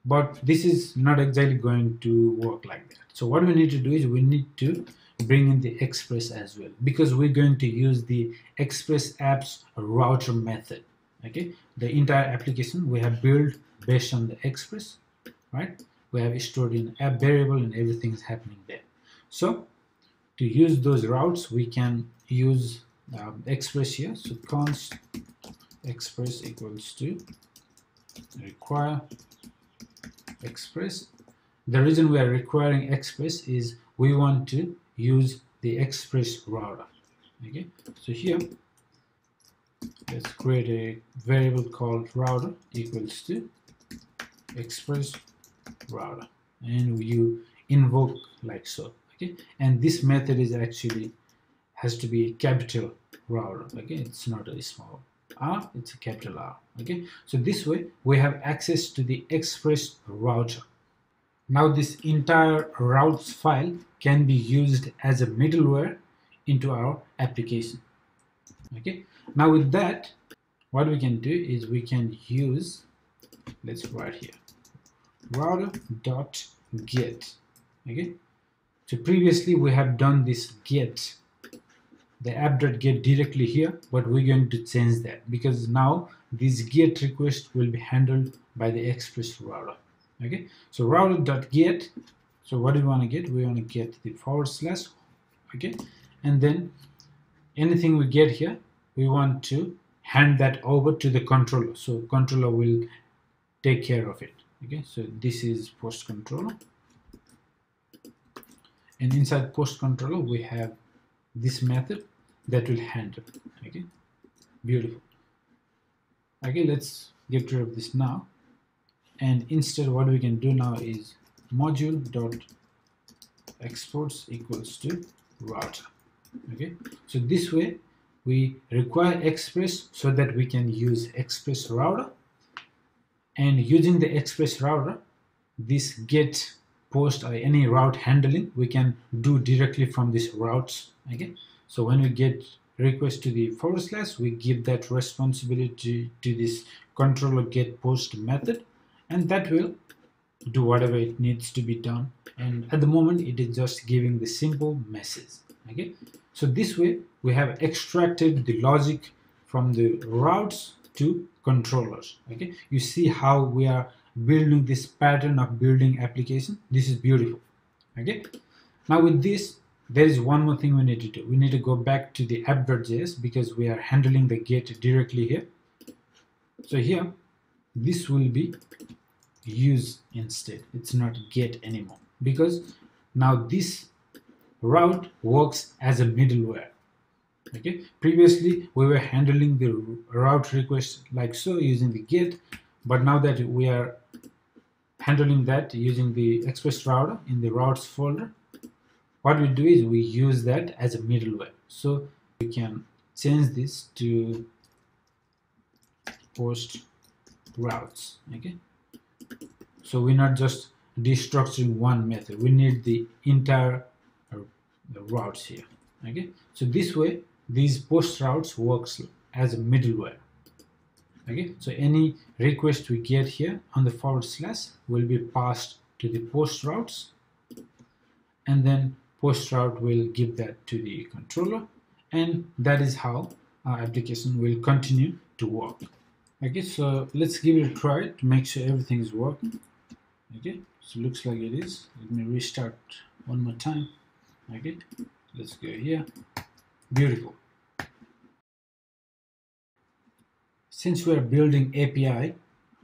but this is not exactly going to work like that. So what we need to do is we need to bring in the Express as well, because we're going to use the Express apps router method. Okay, the entire application we have built based on the Express, right? We have stored in app variable and everything is happening there. So to use those routes, we can use um, Express here. So const Express equals to require Express. The reason we are requiring Express is we want to use the Express router. Okay, so here let's create a variable called router equals to Express router, and you invoke like so. Okay, and this method is actually has to be a capital router. Okay, it's not a small R, it's a capital R. Okay, so this way we have access to the Express router. Now this entire routes file can be used as a middleware into our application. Okay, now with that, what we can do is we can use, let's write here, router.get. Okay, so previously we have done this get, the app.get directly here, but we're going to change that because now this get request will be handled by the Express router. Okay, so router.get, so what do we want to get? We want to get the forward slash, okay, and then anything we get here, we want to hand that over to the controller. So controller will take care of it. Okay, so this is post controller, and inside post controller we have this method that will handle. Okay, beautiful. Okay, let's get rid of this now. And instead, what we can do now is module dot exports equals to router. Okay, so this way we require Express so that we can use Express router, and using the Express router, this get, post, or any route handling we can do directly from this routes. Okay, so when we get request to the forward slash, we give that responsibility to, to this controller get post method, and that will do whatever it needs to be done. And at the moment it is just giving the simple message. Okay, so this way we have extracted the logic from the routes to controllers. Okay, you see how we are building this pattern of building application. This is beautiful. Okay, now with this, there is one more thing we need to do. We need to go back to the app.js because we are handling the get directly here. So here this will be use instead, it's not get anymore, because now this route works as a middleware. Okay, previously we were handling the route request like so using the get, but now that we are handling that using the Express router in the routes folder, what we do is we use that as a middleware. So we can change this to post routes. Okay, so we're not just destructuring one method, we need the entire uh, the routes here. Okay, so this way these post routes works as a middleware. Okay, so any request we get here on the forward slash will be passed to the post routes, and then post route will give that to the controller, and that is how our application will continue to work. Okay, so let's give it a try to make sure everything is working. Okay, so looks like it is. Let me restart one more time. Okay, let's go here. Beautiful. Since we are building A P I,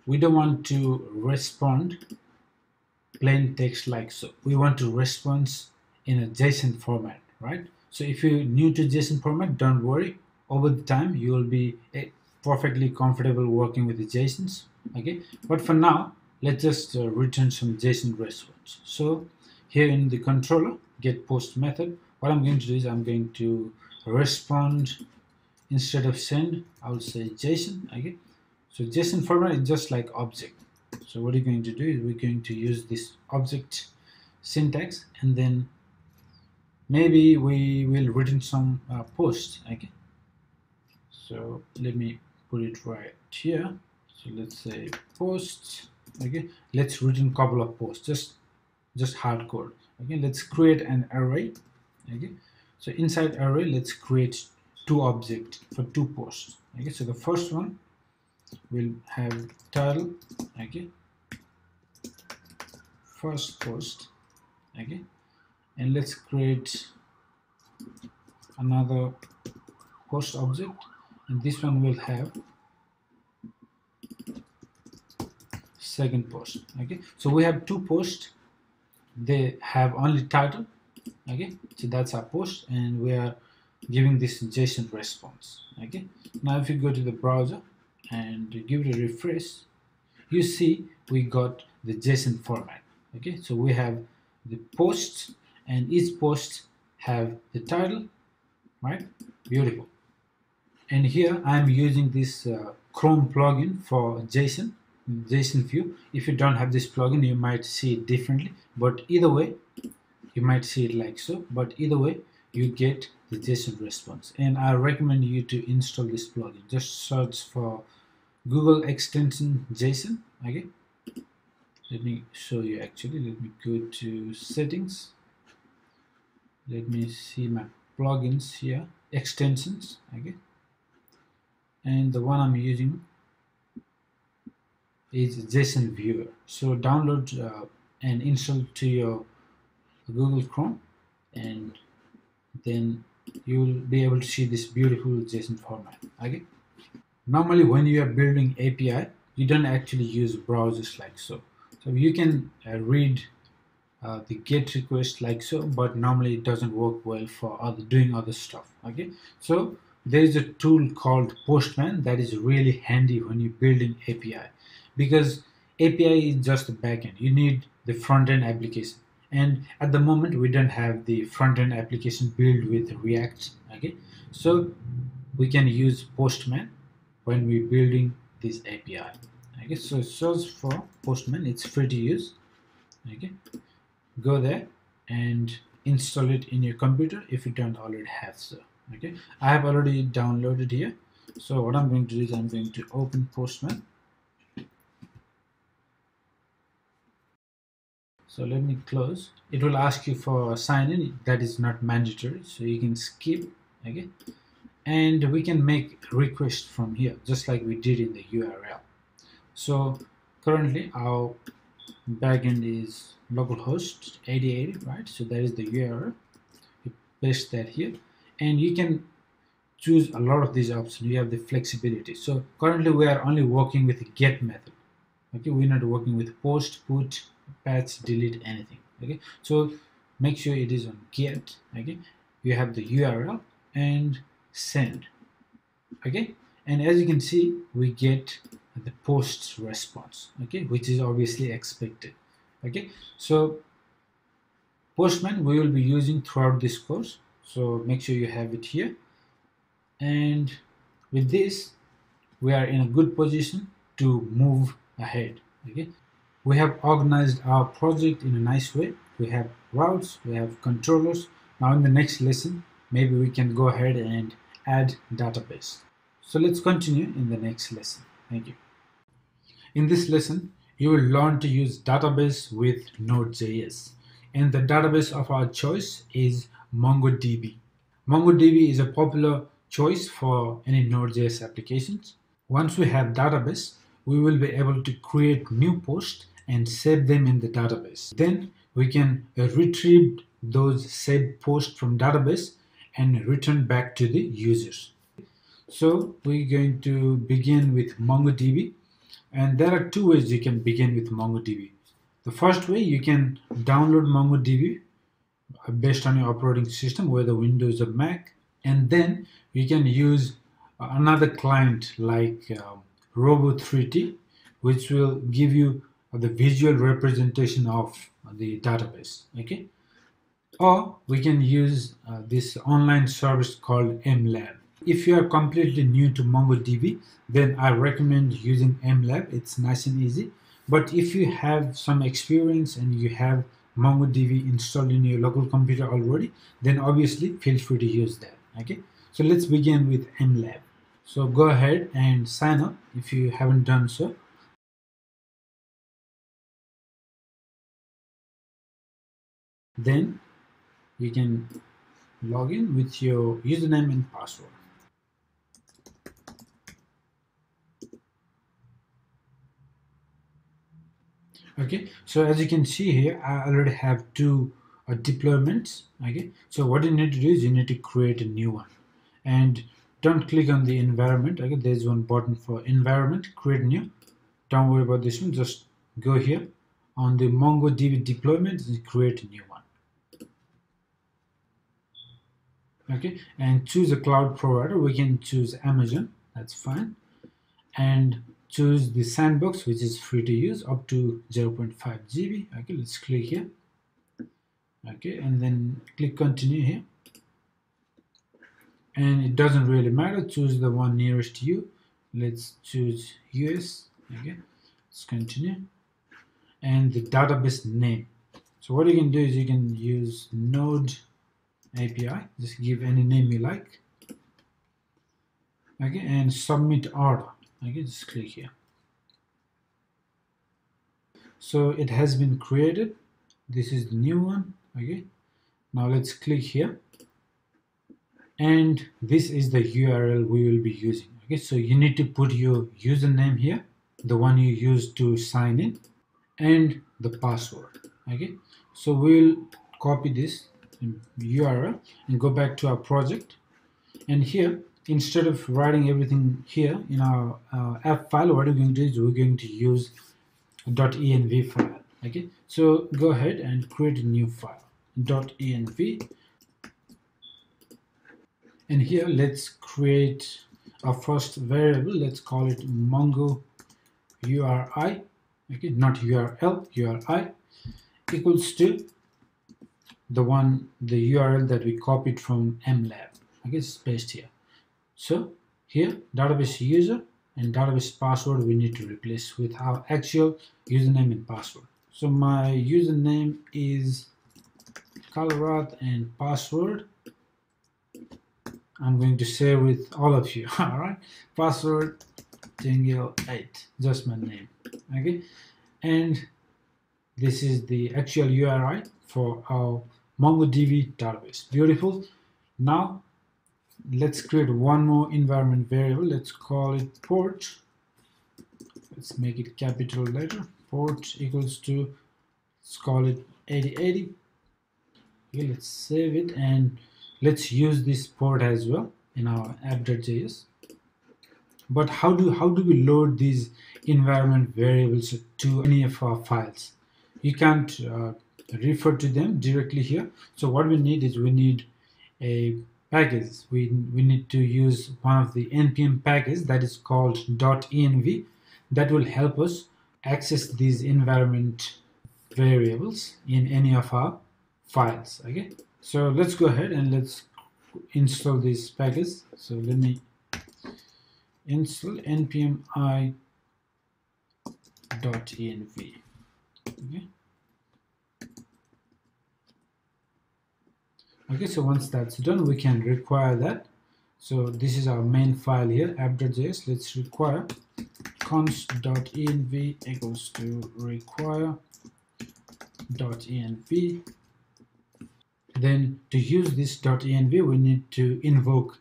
we don't want to respond plain text like so. We want to response in a JSON format, right? So if you're new to JSON format, don't worry. Over the time, you will be a perfectly comfortable working with the JSONs. Okay, but for now let's just uh, return some JSON response. So here in the controller get post method, what I'm going to do is I'm going to respond instead of send, I will say JSON. Okay, so JSON format is just like object. So what you're going to do is we're going to use this object syntax, and then maybe we will written some uh, post. Okay, so let me put it right here. So let's say posts. Okay, let's written couple of posts, just just hard code. Okay, let's create an array. Okay, so inside array let's create two objects for two posts. Okay, so the first one will have title. Okay, first post. Okay, and let's create another post object, and this one will have second post. Okay, so we have two posts, they have only title. Okay, so that's our post, and we are giving this JSON response. Okay, now if you go to the browser and give it a refresh, you see we got the JSON format. Okay, so we have the posts, and each post have the title, right? Beautiful. And here I'm using this uh, Chrome plugin for JSON, JSON view. If you don't have this plugin, you might see it differently, but either way, you might see it like so, but either way, you get the JSON response. And I recommend you to install this plugin. Just search for Google extension JSON. Okay, let me show you actually. Let me go to settings. Let me see my plugins here, extensions. Okay, and the one I'm using is JSON Viewer. So download uh, and install to your Google Chrome, and then you will be able to see this beautiful JSON format. Okay, normally when you are building A P I, you don't actually use browsers like so. So you can uh, read uh, the GET request like so, but normally it doesn't work well for other doing other stuff. Okay, so there is a tool called Postman that is really handy when you're building A P I, because A P I is just the backend. You need the front end application. And at the moment, we don't have the front-end application built with React. Okay, so we can use Postman when we're building this A P I. Okay, so search for Postman. It's free to use. Okay, go there and install it in your computer if you don't already have so. Okay, I have already downloaded here. So what I'm going to do is I'm going to open Postman. So let me close. It will ask you for sign in. That is not mandatory, so you can skip. Okay, and we can make request from here, just like we did in the U R L. So currently our backend is localhost eighty eighty, right? So that is the U R L. You paste that here, and you can choose a lot of these options. You have the flexibility. So currently we are only working with the get method. Okay, we're not working with post, put, patch, delete, anything. Okay, so make sure it is on get. Okay, you have the U R L and send. Okay, and as you can see, we get the post response. Okay, which is obviously expected. Okay, so Postman we will be using throughout this course, so make sure you have it here. And with this, we are in a good position to move ahead. Okay, we have organized our project in a nice way. We have routes, we have controllers. Now in the next lesson, maybe we can go ahead and add database. So let's continue in the next lesson. Thank you. In this lesson, you will learn to use database with Node.js. And the database of our choice is MongoDB. MongoDB is a popular choice for any Node.js applications. Once we have database, we will be able to create new posts and save them in the database. Then we can retrieve those saved posts from database and return back to the users. So we're going to begin with MongoDB, and there are two ways you can begin with MongoDB. The first way, you can download MongoDB based on your operating system, whether Windows or Mac, and then you can use another client like uh, Robo three T, which will give you the visual representation of the database. Okay, or we can use uh, this online service called MLab. If you are completely new to MongoDB, then I recommend using MLab. It's nice and easy. But if you have some experience and you have MongoDB installed in your local computer already, then obviously feel free to use that. Okay, so let's begin with MLab. So go ahead and sign up if you haven't done so. Then you can log in with your username and password. Okay, so as you can see here, I already have two uh, deployments. Okay, so what you need to do is you need to create a new one, and don't click on the environment. Okay, there's one button for environment, create new. Don't worry about this one, just go here on the MongoDB deployment and create a new one. Okay, and choose a cloud provider. We can choose Amazon, that's fine, and choose the sandbox, which is free to use up to zero point five G B. Okay, let's click here. Okay, and then click continue here. And it doesn't really matter, choose the one nearest to you. Let's choose U S. Okay, let's continue. And the database name. So what you can do is you can use Node A P I, just give any name you like. Okay, and submit order. Okay, just click here. So it has been created. This is the new one. Okay, now let's click here. And this is the U R L we will be using. Okay, so you need to put your username here, the one you used to sign in, and the password. Okay, so we'll copy this U R L and go back to our project, and here instead of writing everything here in our uh, app file, what we're going to do is we're going to use .env file. Okay, so go ahead and create a new file .env, and here let's create our first variable. Let's call it mongo uri, okay, not url, uri equals to the one, the U R L that we copied from MLab. Okay, it's paste here. So here database user and database password we need to replace with our actual username and password. So my username is Kalrath and password I'm going to share with all of you. All right, password tingle eight, just my name. Okay, and this is the actual U R I for our MongoDB database. Beautiful. Now let's create one more environment variable. Let's call it port. Let's make it capital letter. Port equals to, let's call it eighty eighty. Okay, let's save it, and let's use this port as well in our app.js. But how do how do we load these environment variables to any of our files? You can't uh, refer to them directly here. So what we need is we need a package. We, we need to use one of the N P M packages that is called .env. That will help us access these environment variables in any of our files. Okay, so let's go ahead and let's install this package. So let me install npm i.env. Okay. Okay, so once that's done, we can require that. So this is our main file here, app.js. Let's require const.env equals to require.env. Then to use this .env, we need to invoke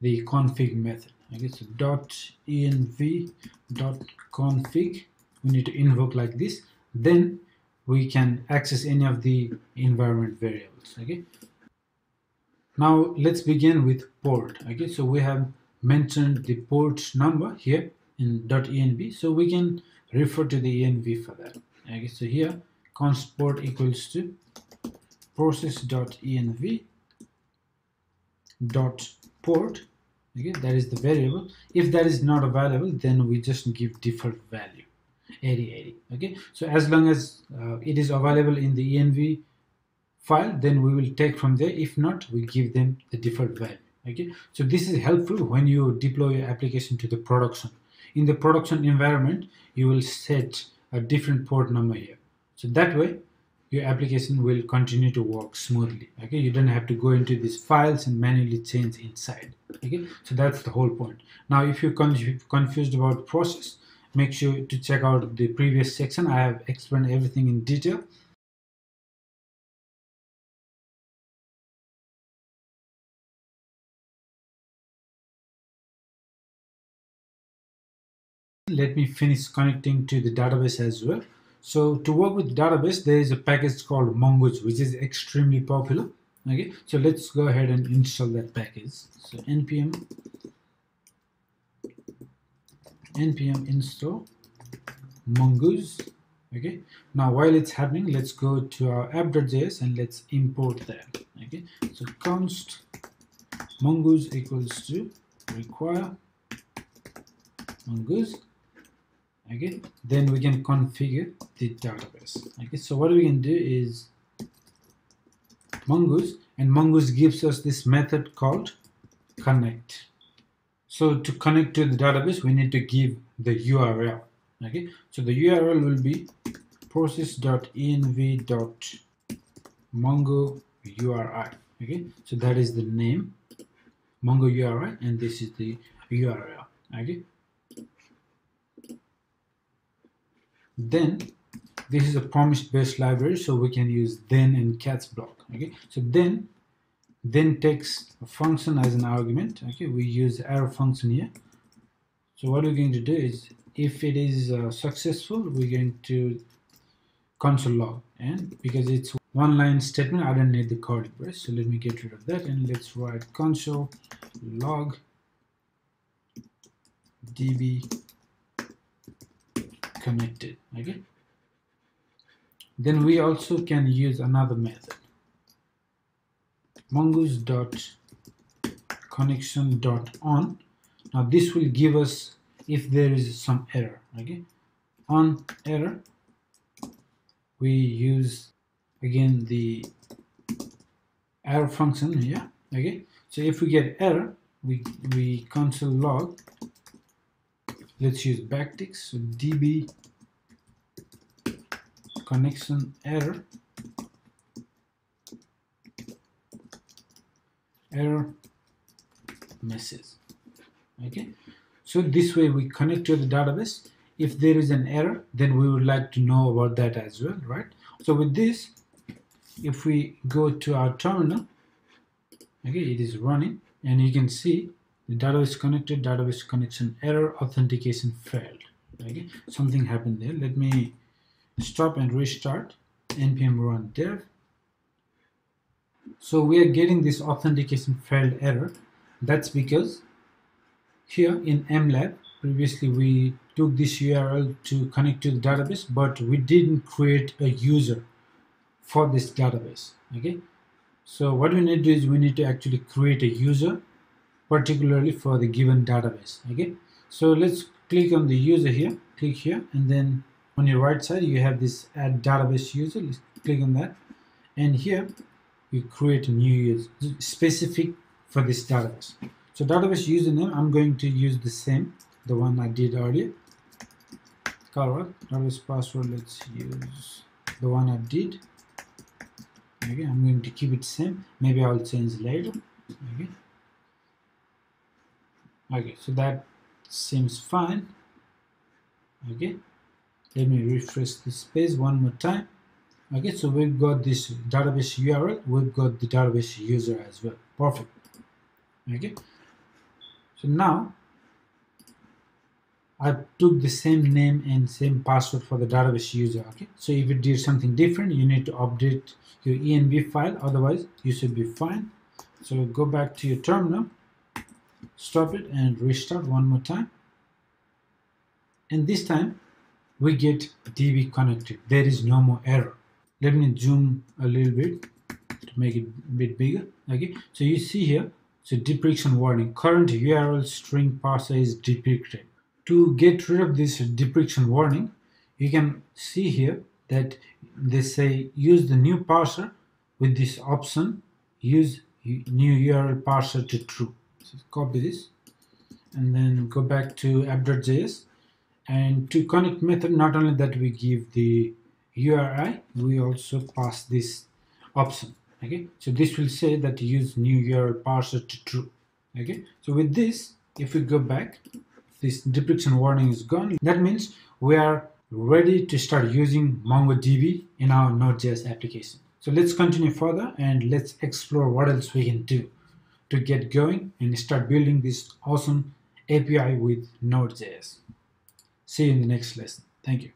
the config method. Okay, so .env.config, we need to invoke like this. Then we can access any of the environment variables. Okay. Now let's begin with port. Okay, so we have mentioned the port number here in .env, so we can refer to the env for that. Okay, so here const port equals to process.env dot port. Okay, that is the variable. If that is not available, then we just give default value eighty eighty. Okay, so as long as uh, it is available in the env file, then we will take from there. If not, we give them the default value. Okay, so this is helpful when you deploy your application to the production. In the production environment, you will set a different port number here. So that way, your application will continue to work smoothly. Okay, you don't have to go into these files and manually change inside. Okay, so that's the whole point. Now, if you're confused about process, make sure to check out the previous section. I have explained everything in detail. Let me finish connecting to the database as well. So to work with database, there is a package called Mongoose, which is extremely popular. Okay, so let's go ahead and install that package. So npm npm install Mongoose. Okay, now while it's happening, let's go to our app.js and let's import that. Okay, so const Mongoose equals to require Mongoose. Okay, then we can configure the database. Okay, so what we can do is Mongoose, and Mongoose gives us this method called connect. So to connect to the database, we need to give the U R L. Okay, so the U R L will be process dot env dot mongo U R I. Okay, so that is the name, Mongo U R I, and this is the U R L. Okay. Then this is a promise-based library, so we can use then and catch block. Okay, so then then takes a function as an argument. Okay, we use arrow function here. So what we're going to do is, if it is uh, successful, we're going to console log, and because it's one line statement, I don't need the curly brace, so let me get rid of that and let's write console log db connected. Okay, then we also can use another method, mongoose dot connection dot on. Now this will give us if there is some error. Okay, on error we use again the error function here. Okay, so if we get error, we we console log. Let's use backticks, so db connection error error message. Okay, so this way we connect to the database. If there is an error, then we would like to know about that as well, right? So with this, if we go to our terminal, okay, it is running, and you can see the database connected, database connection error, authentication failed. Okay, something happened there. Let me stop and restart npm run dev. So we are getting this authentication failed error. That's because here in MLab, previously we took this U R L to connect to the database, but we didn't create a user for this database. Okay, so what we need to do is we need to actually create a user particularly for the given database. Okay, so let's click on the user here, click here, and then on your right side you have this add database user. Let's click on that, and here you create a new user specific for this database. So database username, I'm going to use the same, the one I did earlier. Correct. Database password, let's use the one I did. Okay, I'm going to keep it same, maybe I'll change later. Okay. Okay, so that seems fine. Okay, let me refresh this space one more time. Okay, so we've got this database U R L, we've got the database user as well. Perfect. Okay, so now I took the same name and same password for the database user. Okay, so if you did something different, you need to update your env file, otherwise you should be fine. So go back to your terminal, stop it and restart one more time, and this time we get db connected. There is no more error. Let me zoom a little bit to make it a bit bigger. Okay, so you see here, so deprecation warning, current U R L string parser is deprected. To get rid of this deprecation warning, you can see here that they say use the new parser with this option use new U R L parser to true. So copy this and then go back to app.js, and to connect method, not only that we give the U R I, we also pass this option. Okay, so this will say that use new U R L parser to true. Okay, so with this, if we go back, this deprecation warning is gone. That means we are ready to start using MongoDB in our Node.js application. So let's continue further and let's explore what else we can do to get going and start building this awesome A P I with Node.js. See you in the next lesson. Thank you.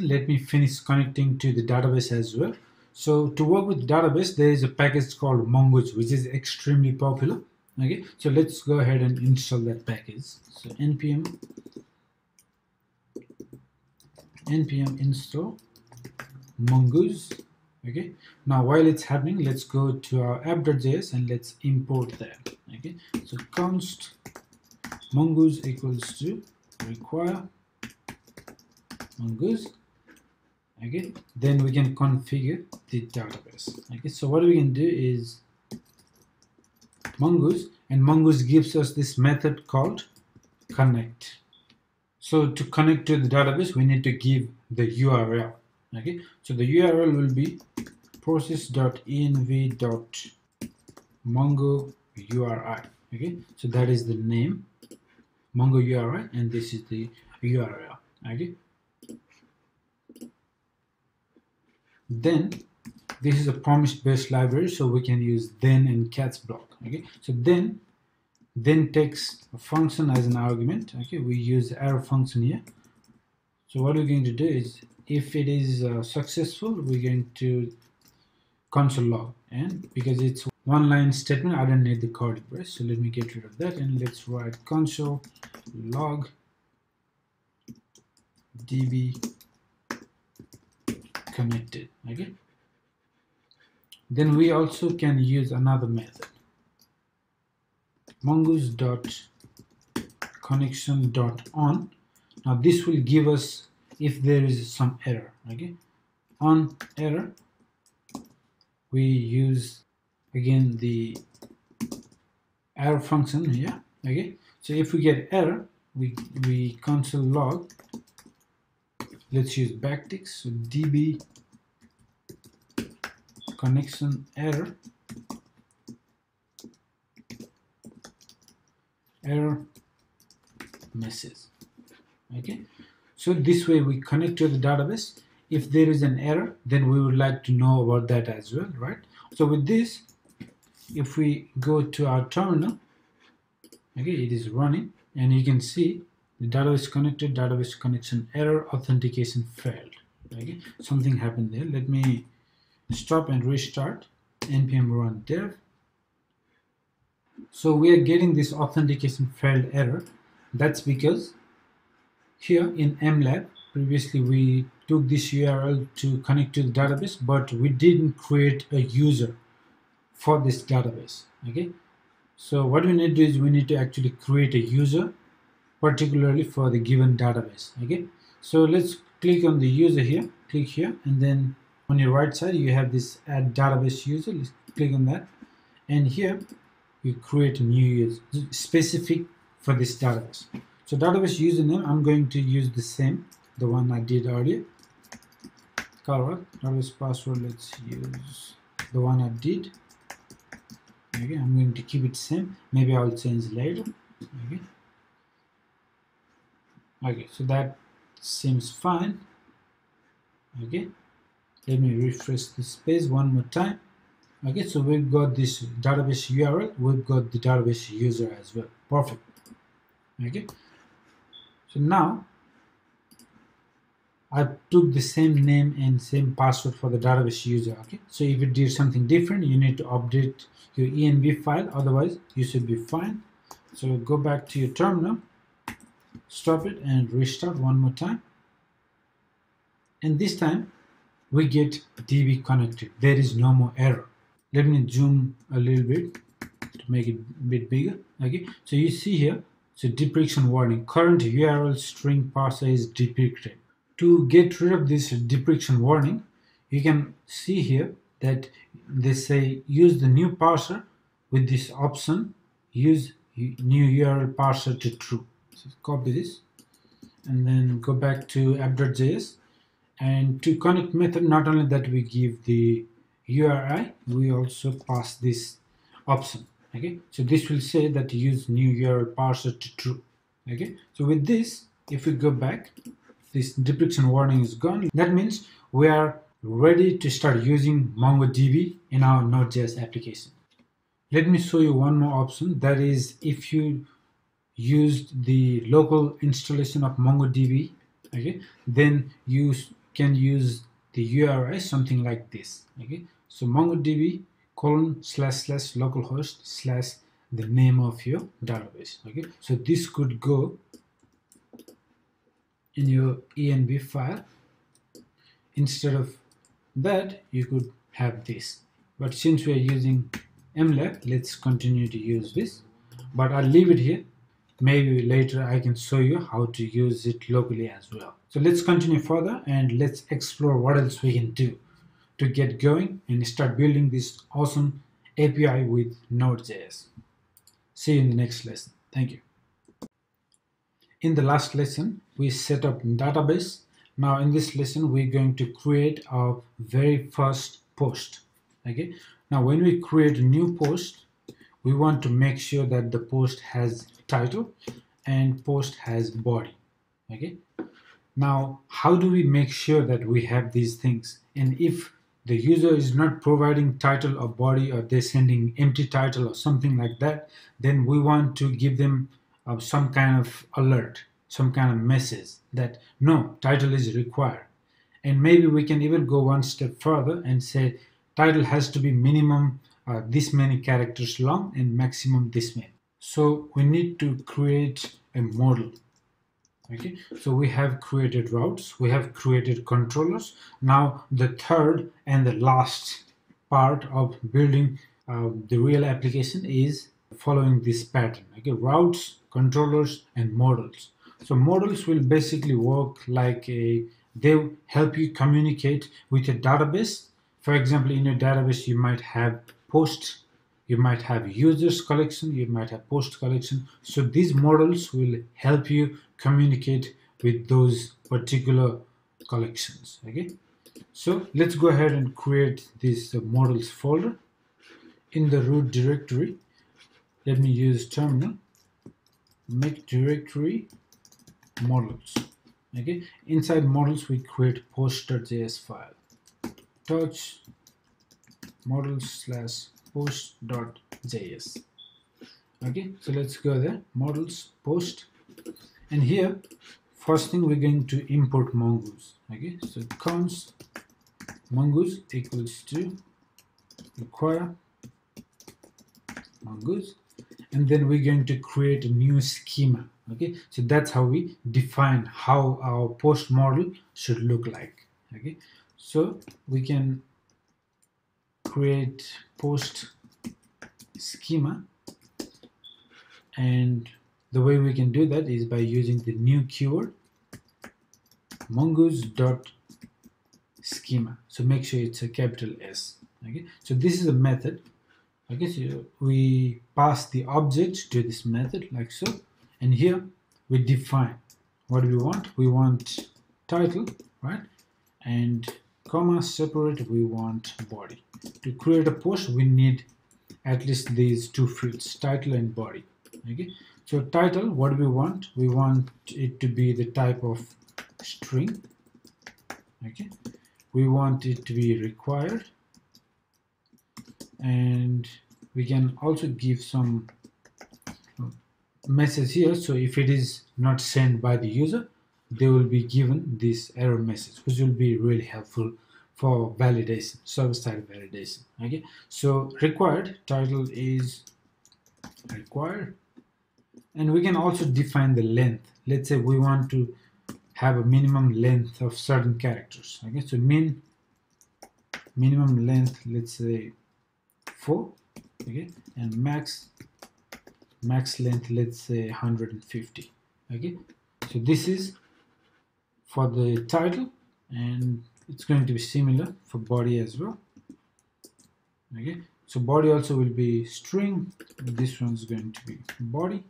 Let me finish connecting to the database as well. So to work with database, there is a package called Mongoose, which is extremely popular. Okay, so let's go ahead and install that package. So npm npm install Mongoose. Okay, now while it's happening, let's go to our app.js and let's import that. Okay, so const mongoose equals to require mongoose. Okay, then we can configure the database. Okay, so what we can do is mongoose, and mongoose gives us this method called connect. So to connect to the database, we need to give the U R L. Okay, so the U R L will be process.env.mongoURI. Okay, so that is the name, mongoURI, and this is the U R L. Okay, then this is a promise-based library, so we can use then and catch block. Okay, so then then takes a function as an argument. Okay, we use arrow function here. So what we're going to do is, if it is uh, successful, we're going to console log, and because it's one line statement, I don't need the curly brace, so let me get rid of that and let's write console log db connected. Okay, then we also can use another method, mongoose dot connection dot on. Now this will give us if there is some error. Okay, on error we use again the error function here. Okay, so if we get error, we we console log, let's use backticks, so db connection error error message. Okay, so this way we connect to the database. If there is an error, then we would like to know about that as well, right? So with this, if we go to our terminal, okay, it is running, and you can see the database connected, database connection error, authentication failed. Okay, something happened there. Let me stop and restart npm run dev. So we are getting this authentication failed error. That's because here in MLab, previously we took this U R L to connect to the database, but we didn't create a user for this database. Okay, so what we need to do is we need to actually create a user particularly for the given database. Okay, so let's click on the user here, click here, and then on your right side you have this add database user. Let's click on that, and here you create a new user specific for this database. So database username, I'm going to use the same, the one I did earlier. Correct. Database password, let's use the one I did. Okay, I'm going to keep it same. Maybe I'll change later. Okay. Okay, so that seems fine. Okay, let me refresh the page one more time. Okay, so we've got this database U R L, we've got the database user as well. Perfect. Okay, so now I took the same name and same password for the database user. Okay, so if you did something different, you need to update your env file, otherwise you should be fine. So go back to your terminal, stop it and restart one more time, and this time we get db connected. There is no more error. Let me zoom a little bit to make it a bit bigger. Okay, so you see here, so deprecation warning, current U R L string parser is deprected. To get rid of this deprecation warning, you can see here that they say use the new parser with this option, use new U R L parser to true. So copy this and then go back to app.js, and to connect method, not only that we give the U R I, we also pass this option. Okay, so this will say that use new U R L parser to true. Okay, so with this, if we go back, this deprecation warning is gone. That means we are ready to start using MongoDB in our Node.js application. Let me show you one more option. That is, if you used the local installation of MongoDB, okay, then you can use the U R I something like this. Okay, so MongoDB colon slash slash localhost slash the name of your database. Okay, so this could go in your env file. Instead of that, you could have this, but since we are using MLab, let's continue to use this, but I'll leave it here. Maybe later I can show you how to use it locally as well. So let's continue further and let's explore what else we can do to get going and start building this awesome A P I with Node.js. See you in the next lesson. Thank you. In the last lesson, we set up database. Now in this lesson, we're going to create our very first post. Okay. Now when we create a new post, we want to make sure that the post has title and post has body. Okay. Now, how do we make sure that we have these things? And if the user is not providing title or body, or they're sending empty title or something like that, then we want to give them uh, some kind of alert, some kind of message that no, title is required. And maybe we can even go one step further and say title has to be minimum uh, this many characters long and maximum this many. So we need to create a model. Okay, so we have created routes, we have created controllers. Now the third and the last part of building uh, the real application is following this pattern. Okay, routes, controllers, and models. So models will basically work like a, they help you communicate with a database. For example, in your database you might have posts, you might have users collection, you might have post collection. So these models will help you communicate with those particular collections. Okay, so let's go ahead and create this uh, models folder. In the root directory, let me use terminal, make directory models. Okay, inside models we create post.js file, touch models slash post.js. Okay, so let's go there, models, post, and here first thing we're going to import mongoose. Okay, so const mongoose equals to require mongoose, and then we're going to create a new schema. Okay, so that's how we define how our post model should look like. Okay, so we can create post schema, and the way we can do that is by using the new keyword mongoose.schema. So make sure it's a capital S. Okay, so this is a method. Okay, so we pass the object to this method like so, and here we define what do we want. We want title, right, and comma separate, we want body. To create a post, we need at least these two fields, title and body. Okay, so title, what do we want? We want it to be the type of string. Okay, we want it to be required, and we can also give some message here. So if it is not sent by the user, they will be given this error message, which will be really helpful for validation, server-side validation. Okay, so required, title is required, and we can also define the length. Let's say we want to have a minimum length of certain characters. Okay, so min minimum length, let's say four. Okay, and max max length, let's say one hundred fifty. Okay, so this is for the title, and it's going to be similar for body as well. Okay, so body also will be string. This one's going to be body.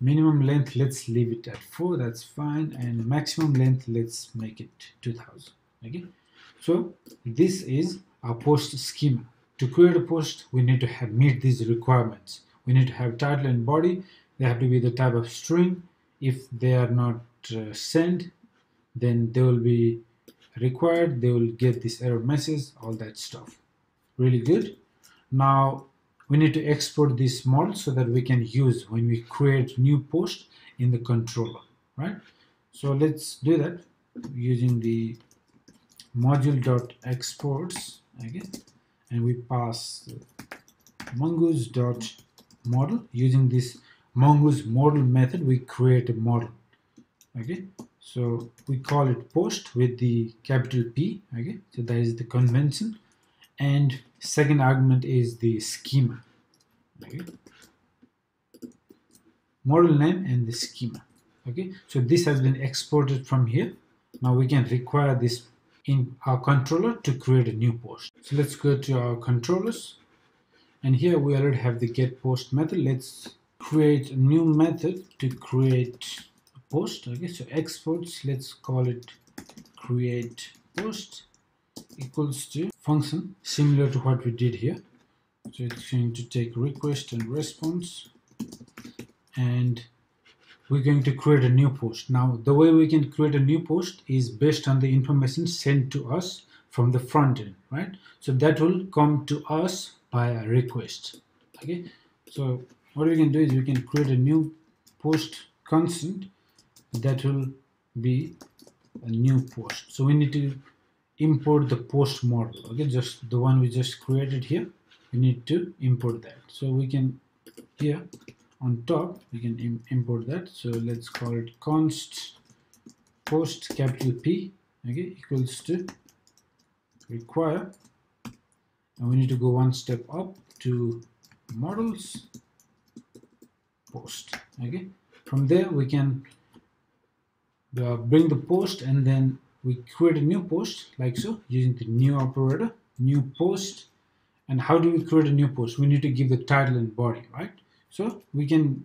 Minimum length, let's leave it at four, that's fine. And maximum length, let's make it two thousand. Okay, so this is our post schema. To create a post, we need to have meet these requirements. We need to have title and body. They have to be the type of string. If they are not uh, sent, then they will be required. They will get this error message, all that stuff. Really good. Now we need to export this model so that we can use when we create new post in the controller, right? So let's do that using the module.exports again, and we pass mongoose.model. Using this mongoose model method, we create a model. Okay, so we call it post with the capital P. Okay, so that is the convention, and second argument is the schema. Okay, model name and the schema. Okay, so this has been exported from here. Now we can require this in our controller to create a new post. So let's go to our controllers, and here we already have the get post method. Let's create a new method to create a post. Okay, so exports, let's call it create post equals to function, similar to what we did here. So it's going to take request and response, and we're going to create a new post. Now, the way we can create a new post is based on the information sent to us from the front end, right? So that will come to us by a request, okay? So what we can do is we can create a new post constant that will be a new post. So we need to import the post model, okay? Just the one we just created here, we need to import that. So we can here, on top, we can im import that. So let's call it const post capital P, okay, equals to require, and we need to go one step up to models post. Okay, from there we can uh, bring the post, and then we create a new post like so using the new operator, new post. And how do we create a new post? We need to give the title and body, right? So we can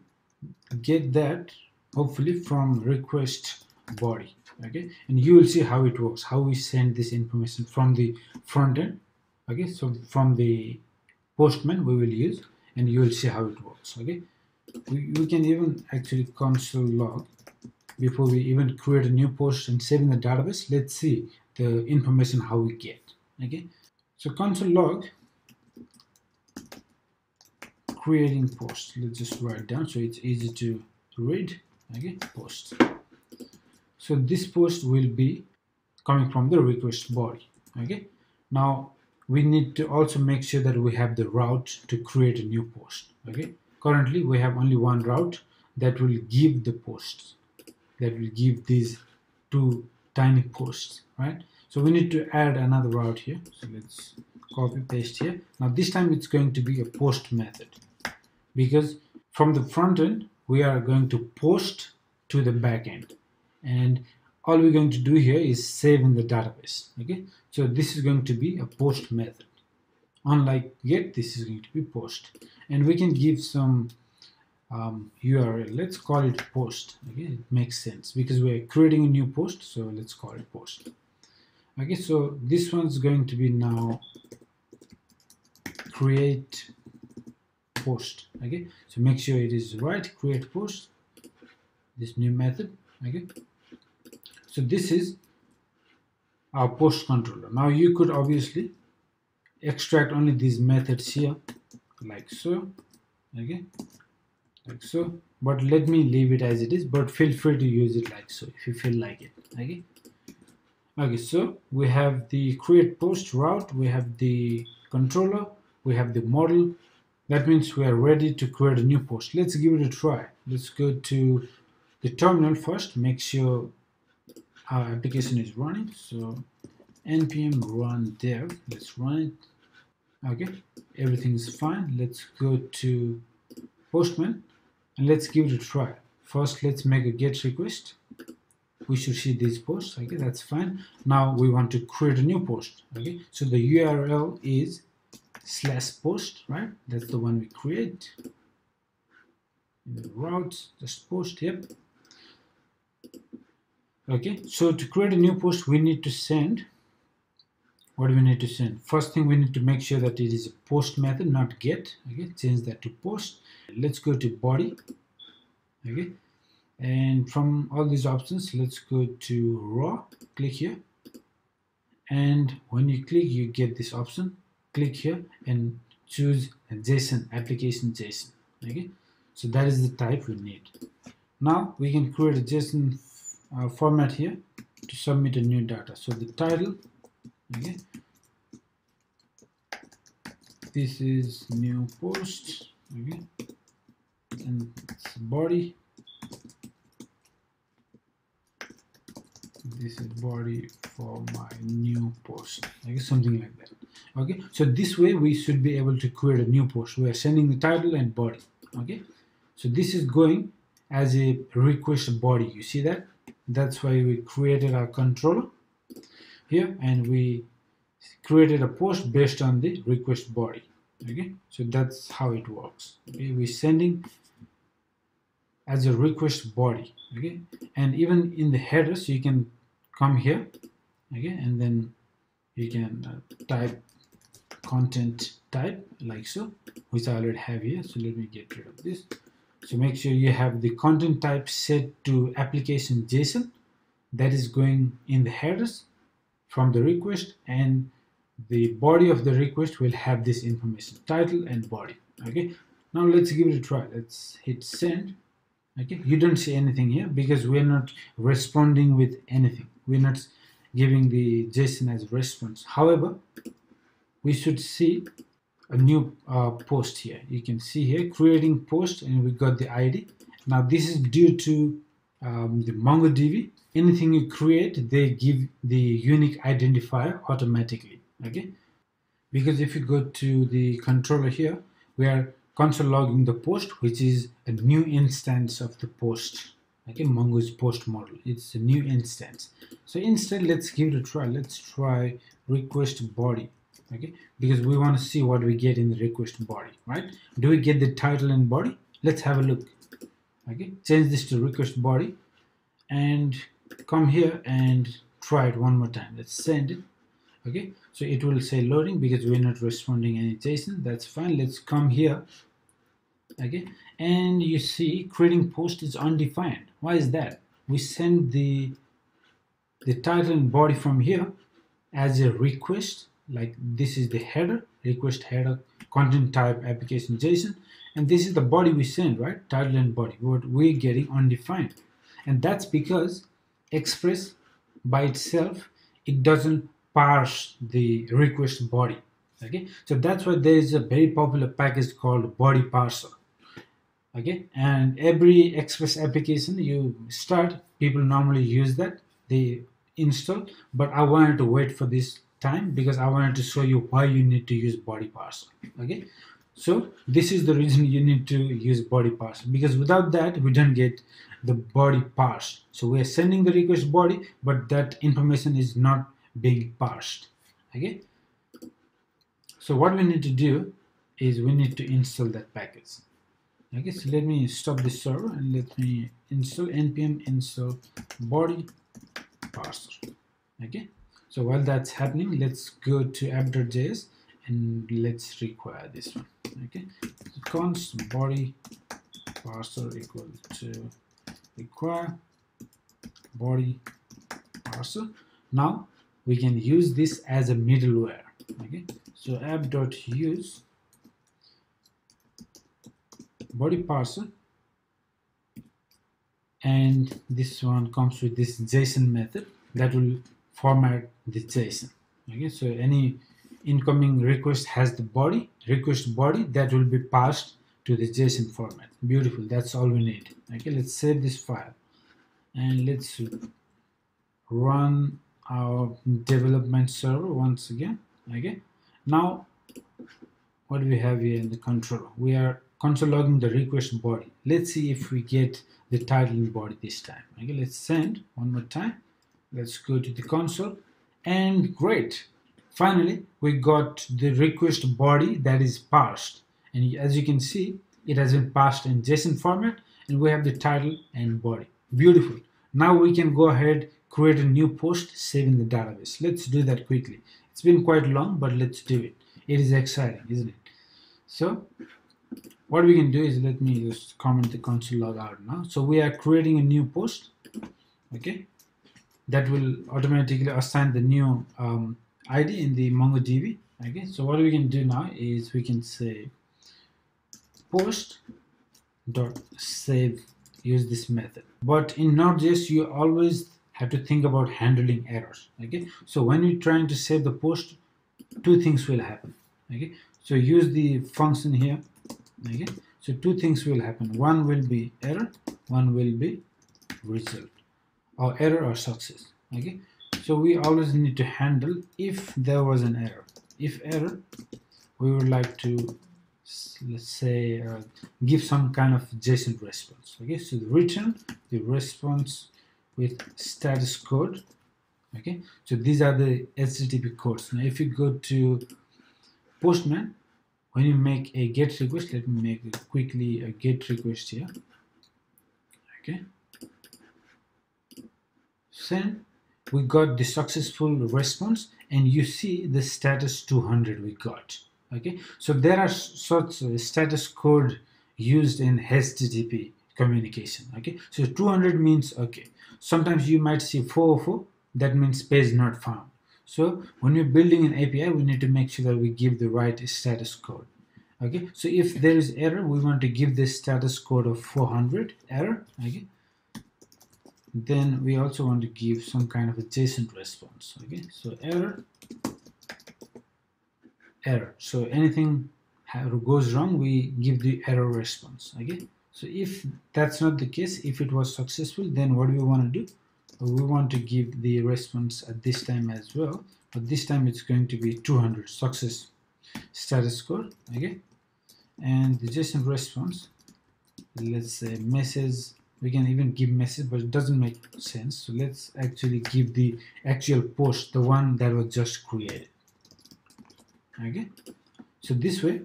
get that hopefully from request body, okay? And you will see how it works, how we send this information from the front end, okay? So from the Postman we will use, and you will see how it works, okay? We, we can even actually console log before we even create a new post and save in the database. Let's see the information how we get, okay? So console log creating post, let's just write down so it's easy to read. Okay, post. So this post will be coming from the request body. Okay, now we need to also make sure that we have the route to create a new post. Okay, currently we have only one route that will give the posts, that will give these two tiny posts, right? So we need to add another route here. So let's copy paste here. Now this time it's going to be a post method, because from the front end we are going to post to the back end, and all we're going to do here is save in the database, okay? So this is going to be a post method. Unlike get, this is going to be post, and we can give some um, U R L. Let's call it post, okay? It makes sense because we're creating a new post, so let's call it post. Okay, so this one's going to be now create post, okay? So make sure it is right, create post, this new method, okay? So this is our post controller. Now you could obviously extract only these methods here, like so, okay? Like so, but let me leave it as it is, but feel free to use it like so if you feel like it, okay? Okay, so we have the create post route, we have the controller, we have the model. That means we are ready to create a new post. Let's give it a try. Let's go to the terminal first, make sure our application is running. So N P M run dev, let's run it. Okay, everything's fine. Let's go to Postman and let's give it a try. First, let's make a GET request. We should see these posts, okay? That's fine. Now we want to create a new post, okay? So the U R L is slash post, right? That's the one we create. In the routes, just post, yep. Okay, so to create a new post, we need to send. What do we need to send? First thing, we need to make sure that it is a post method, not get. Okay, change that to post. Let's go to body. Okay, and from all these options, let's go to raw. Click here, and when you click, you get this option. Click here and choose JSON, application JSON. Okay, so that is the type we need. Now we can create a JSON uh, format here to submit a new data. So the title. Okay, this is new post, okay, and it's body, this is body for my new post, okay, something like that. Okay, so this way we should be able to create a new post. We are sending the title and body. Okay, so this is going as a request body, you see that? That's why we created our controller here, and we created a post based on the request body. Okay, so that's how it works. Okay, we're sending as a request body. Okay, and even in the headers, you can come here. Okay, and then you can uh, type content type like so, which I already have here. So let me get rid of this. So make sure you have the content type set to application JSON that is going in the headers from the request, and the body of the request will have this information, title and body. Okay, now let's give it a try. Let's hit send. Okay, you don't see anything here because we're not responding with anything. We're not giving the JSON as response. However, we should see a new uh, post here. You can see here creating post, and we got the I D. Now this is due to um, the MongoDB. Anything you create, they give the unique identifier automatically, okay? Because if you go to the controller here, we are console logging the post, which is a new instance of the post, okay? Mongoose post model, it's a new instance. So instead, let's give it a try. Let's try request body, okay? Because we want to see what we get in the request body, right? Do we get the title and body? Let's have a look, okay? Change this to request body and come here and try it one more time. Let's send it. Okay, so it will say loading because we're not responding any JSON. That's fine. Let's come here. Okay, and you see creating post is undefined. Why is that? We send the the title and body from here as a request, like this is the header, request header, content type application JSON, and this is the body we send, right? Title and body. What we're getting undefined, and that's because Express by itself, it doesn't parse the request body. Okay, so that's why there is a very popular package called body parser. Okay, and every Express application you start, people normally use that, they install, but I wanted to wait for this time because I wanted to show you why you need to use body parser. Okay, so this is the reason you need to use body parser, because without that we don't get the body parsed. So we are sending the request body, but that information is not being parsed. Okay, so what we need to do is we need to install that package. Okay, so let me stop this server and let me install N P M install body parser. Okay, so while that's happening, let's go to app.js and let's require this one. Okay, so const body parser equal to require body parser. Now we can use this as a middleware. Okay, so app.use body parser, and this one comes with this JSON method that will format the JSON. Okay, so any incoming request has the body, request body that will be parsed to the JSON format. Beautiful, that's all we need. Okay, let's save this file and let's run our development server once again. Okay, now what do we have here in the controller? We are console logging the request body. Let's see if we get the title and body this time. Okay, let's send one more time. Let's go to the console, and great, Finally, we got the request body that is parsed. And as you can see, it has been parsed in JSON format, and we have the title and body. Beautiful. Now we can go ahead, create a new post, save in the database. Let's do that quickly. It's been quite long, but let's do it. It is exciting, isn't it? So what we can do is, let me just comment the console log out now. So we are creating a new post, okay? That will automatically assign the new um, I D in the MongoDB, okay? So what we can do now is we can say post dot save, use this method. But in Node.js, you always have to think about handling errors, okay? So when you're trying to save the post, two things will happen, okay? So use the function here, okay? So two things will happen. One will be error, one will be result, or error or success, okay? So we always need to handle if there was an error. If error, we would like to, let's say, uh, give some kind of JSON response, okay? So return the response with status code, okay? So these are the H T T P codes. Now if you go to Postman, when you make a GET request, let me make it quickly a GET request here, okay? Send, we got the successful response, and you see the status two hundred we got, okay? So there are such status code used in H T T P communication, okay? So two hundred means, okay, sometimes you might see four oh four, that means page not found. So when we're building an A P I, we need to make sure that we give the right status code, okay? So if there is error, we want to give this status code of four hundred error, okay? Then we also want to give some kind of a JSON response, okay? So error, error. So anything goes wrong, we give the error response, okay? So if that's not the case, if it was successful, then what do we want to do? We want to give the response at this time as well, but this time it's going to be two hundred success status code, okay? And the JSON response, let's say message. We can even give message, but it doesn't make sense. So let's actually give the actual post, the one that was just created, okay? So this way,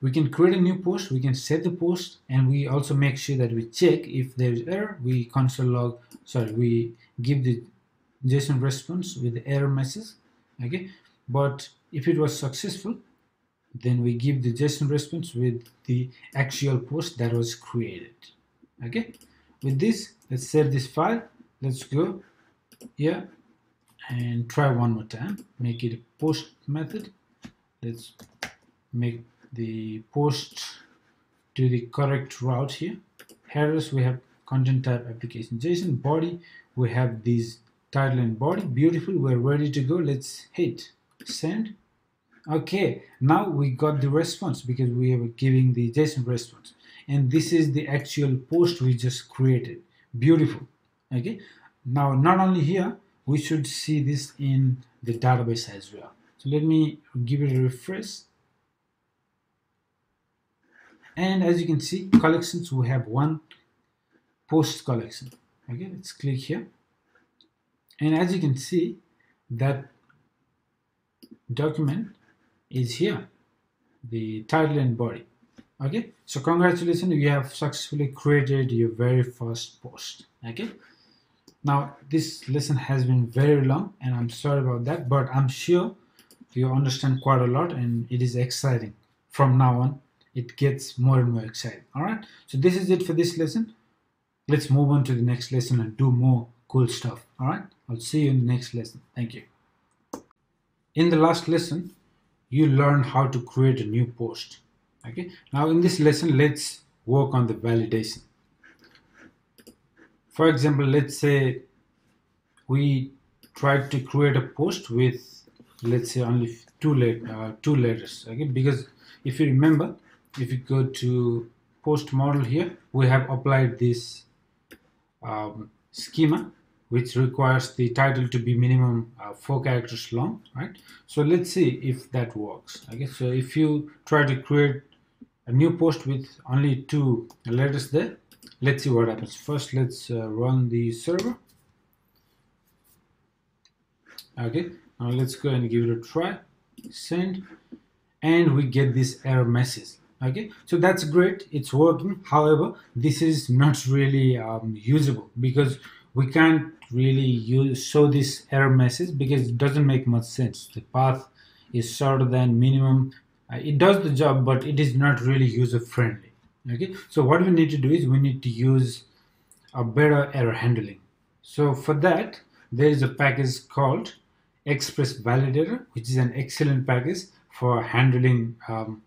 we can create a new post, we can set the post, and we also make sure that we check if there is error. We console log, sorry, we give the JSON response with the error message, okay? But if it was successful, then we give the JSON response with the actual post that was created, okay? With this, let's save this file. Let's go here and try one more time. Make it a post method. Let's make the post to the correct route here. Headers, we have content type application JSON. Body, we have these title and body. Beautiful, we're ready to go. Let's hit send. Okay, now we got the response because we are giving the JSON response. And this is the actual post we just created. Beautiful, okay? Now, not only here, we should see this in the database as well. So let me give it a refresh. And as you can see, collections, we have one post collection. Okay, let's click here. And as you can see, that document is here, the title and body, okay? So congratulations, you have successfully created your very first post, okay? Now, this lesson has been very long, and I'm sorry about that, but I'm sure you understand quite a lot, and it is exciting. From now on, it gets more and more exciting, all right? So this is it for this lesson. Let's move on to the next lesson and do more cool stuff, all right? I'll see you in the next lesson. Thank you. In the last lesson, you learned how to create a new post, okay? Now in this lesson, let's work on the validation. For example, let's say we tried to create a post with, let's say, only two, let, uh, two letters, okay? Because if you remember, if you go to post model here, we have applied this um, schema, which requires the title to be minimum uh, four characters long, right? So let's see if that works, okay? So if you try to create a new post with only two letters there, let's see what happens. First, let's uh, run the server, okay? Now let's go and give it a try. Send, and we get this error message. Okay, so that's great, it's working. However, this is not really um, usable, because we can't really use show this error message because it doesn't make much sense. The path is shorter than minimum. Uh, it does the job, but it is not really user friendly. Okay, so what we need to do is we need to use a better error handling. So for that, there is a package called Express Validator, which is an excellent package for handling um,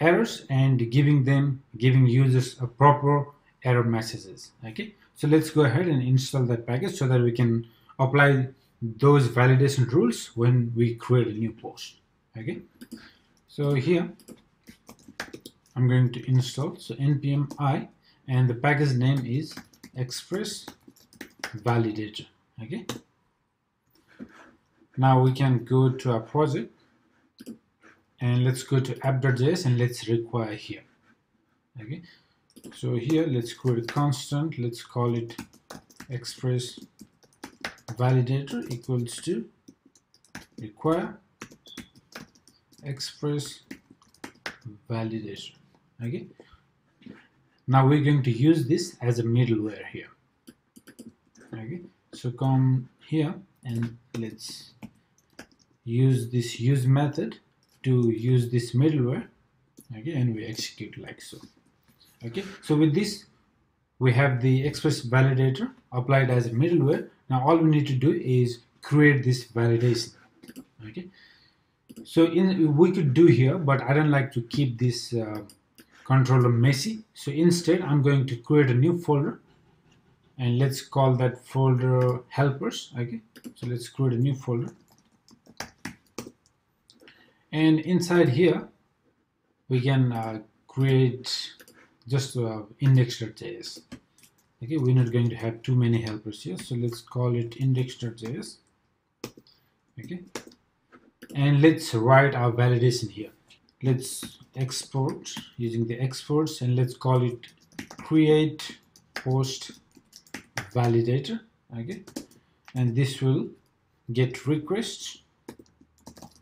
errors and giving them giving users a proper error messages. Okay, so let's go ahead and install that package so that we can apply those validation rules when we create a new post. Okay, so here I'm going to install, so npm i, and the package name is Express Validator. Okay, now we can go to our project and let's go to app.js and let's require here. Okay, so here let's create a constant, let's call it Express Validator equals to require Express Validation. Okay, now we're going to use this as a middleware here. Okay, so come here and let's use this use method to use this middleware. Okay, and we execute like so. Okay, so with this we have the Express Validator applied as a middleware. Now all we need to do is create this validation. Okay, so in we could do here, but I don't like to keep this uh, controller messy, so instead I'm going to create a new folder and let's call that folder helpers. Okay, so let's create a new folder, and inside here we can uh, create just uh, index.js. Okay, we're not going to have too many helpers here, so let's call it index.js. Okay, and let's write our validation here. Let's export using the exports and let's call it create post validator. Okay, and this will get request,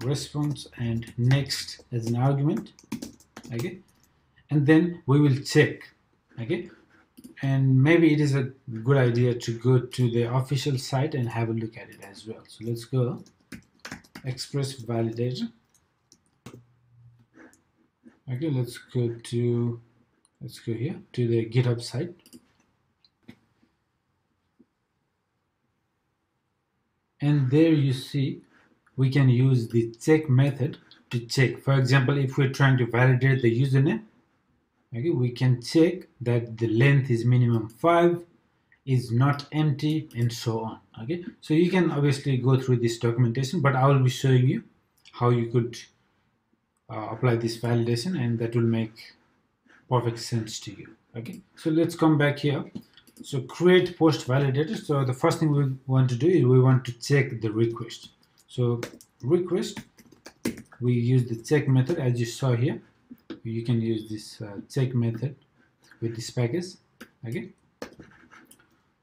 response, and next as an argument. Okay, and then we will check. Okay, and maybe it is a good idea to go to the official site and have a look at it as well. So let's go Express Validator. Okay, let's go to let's go here to the GitHub site. And there you see we can use the check method to check. For example, if we're trying to validate the username, okay, we can check that the length is minimum five, is not empty, and so on. Okay, so you can obviously go through this documentation, but I will be showing you how you could uh, apply this validation, and that will make perfect sense to you. Okay, so let's come back here. So create post validator. So the first thing we want to do is we want to check the request. So request, we use the check method as you saw here. You can use this uh, check method with this package. Okay,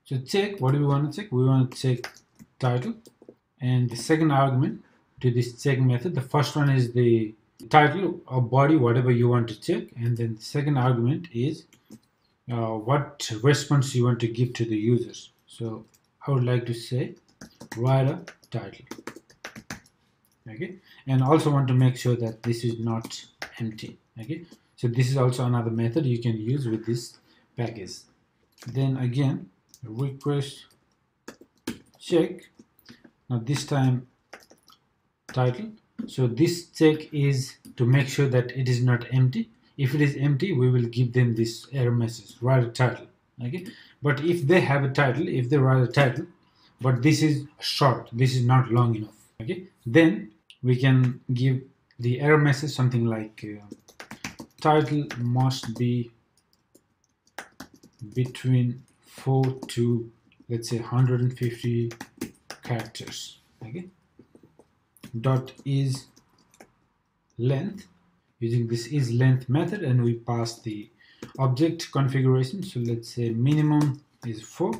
so check, what do we want to check? We want to check title, and the second argument to this check method, the first one is the title or body, whatever you want to check, and then the second argument is uh, what response you want to give to the users. So I would like to say write a title. Okay, and also want to make sure that this is not empty. Okay, so this is also another method you can use with this package. Then again, request check, now this time title. So this check is to make sure that it is not empty. If it is empty, we will give them this error message, write a title. Okay, but if they have a title, if they write a title, but this is short, this is not long enough. Okay, then we can give the error message something like uh, title must be between four to, let's say, one hundred fifty characters. Okay, dot is length, using this is length method, and we pass the object configuration. So let's say minimum is four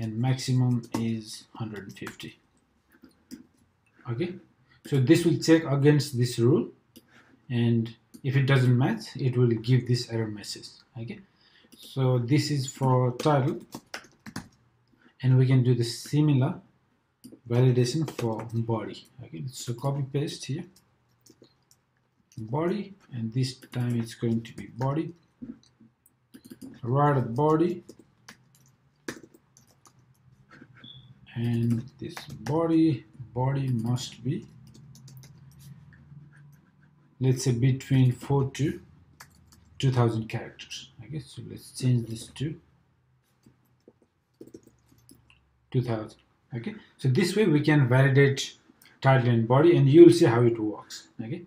and maximum is one hundred fifty. Okay, so this will check against this rule, and if it doesn't match, it will give this error message. Okay, so this is for title, and we can do the similar validation for body. Okay, so copy paste here, body, and this time it's going to be body. Write a body, and this body body must be, let's say, between four to two thousand characters. Okay, so let's change this to two thousand. Okay, so this way we can validate title and body, and you'll see how it works. Okay.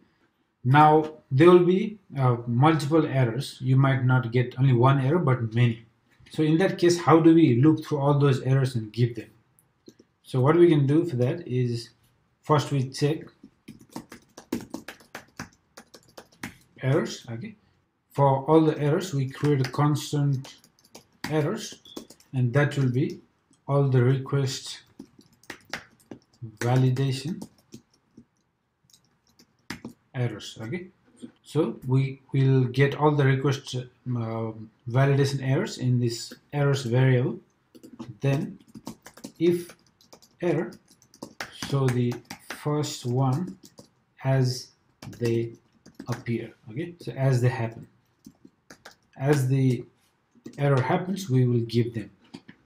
Now there will be uh, multiple errors. You might not get only one error but many. So in that case, how do we look through all those errors and give them? So what we can do for that is, first we check errors. Okay, for all the errors we create a constant errors, and that will be all the request validation errors. Okay, so we will get all the request uh, validation errors in this errors variable. Then if error, so the first one as they appear. Okay, so as they happen, as the error happens, we will give them,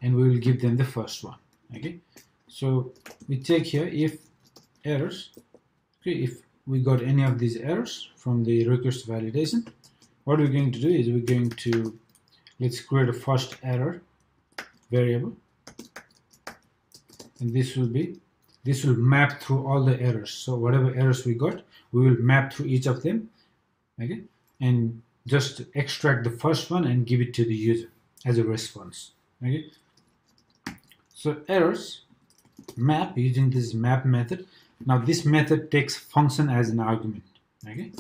and we will give them the first one. Okay, so we take here if errors. Okay, if we got any of these errors from the request validation, what we're going to do is we're going to, let's create a first error variable, and this will be, this will map through all the errors. So whatever errors we got, we will map through each of them. Okay, and just extract the first one and give it to the user as a response. Okay, so errors map using this map method. Now this method takes function as an argument. Okay,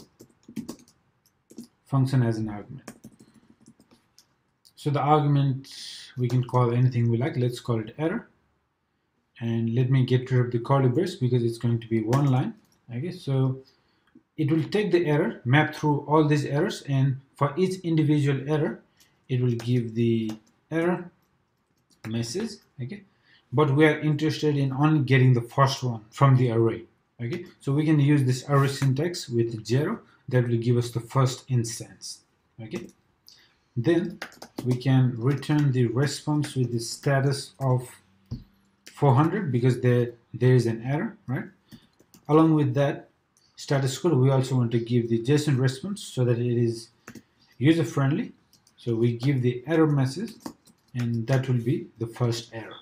function as an argument. So the argument we can call anything we like. Let's call it error, and let me get rid of the curly brace because it's going to be one line. Okay, so it will take the error, map through all these errors, and for each individual error it will give the error message. Okay, but we are interested in only getting the first one from the array. Okay, so we can use this array syntax with zero. That will give us the first instance. Okay, then we can return the response with the status of four hundred because there there is an error, right? Along with that status code, we also want to give the JSON response so that it is user friendly. So we give the error message, and that will be the first error.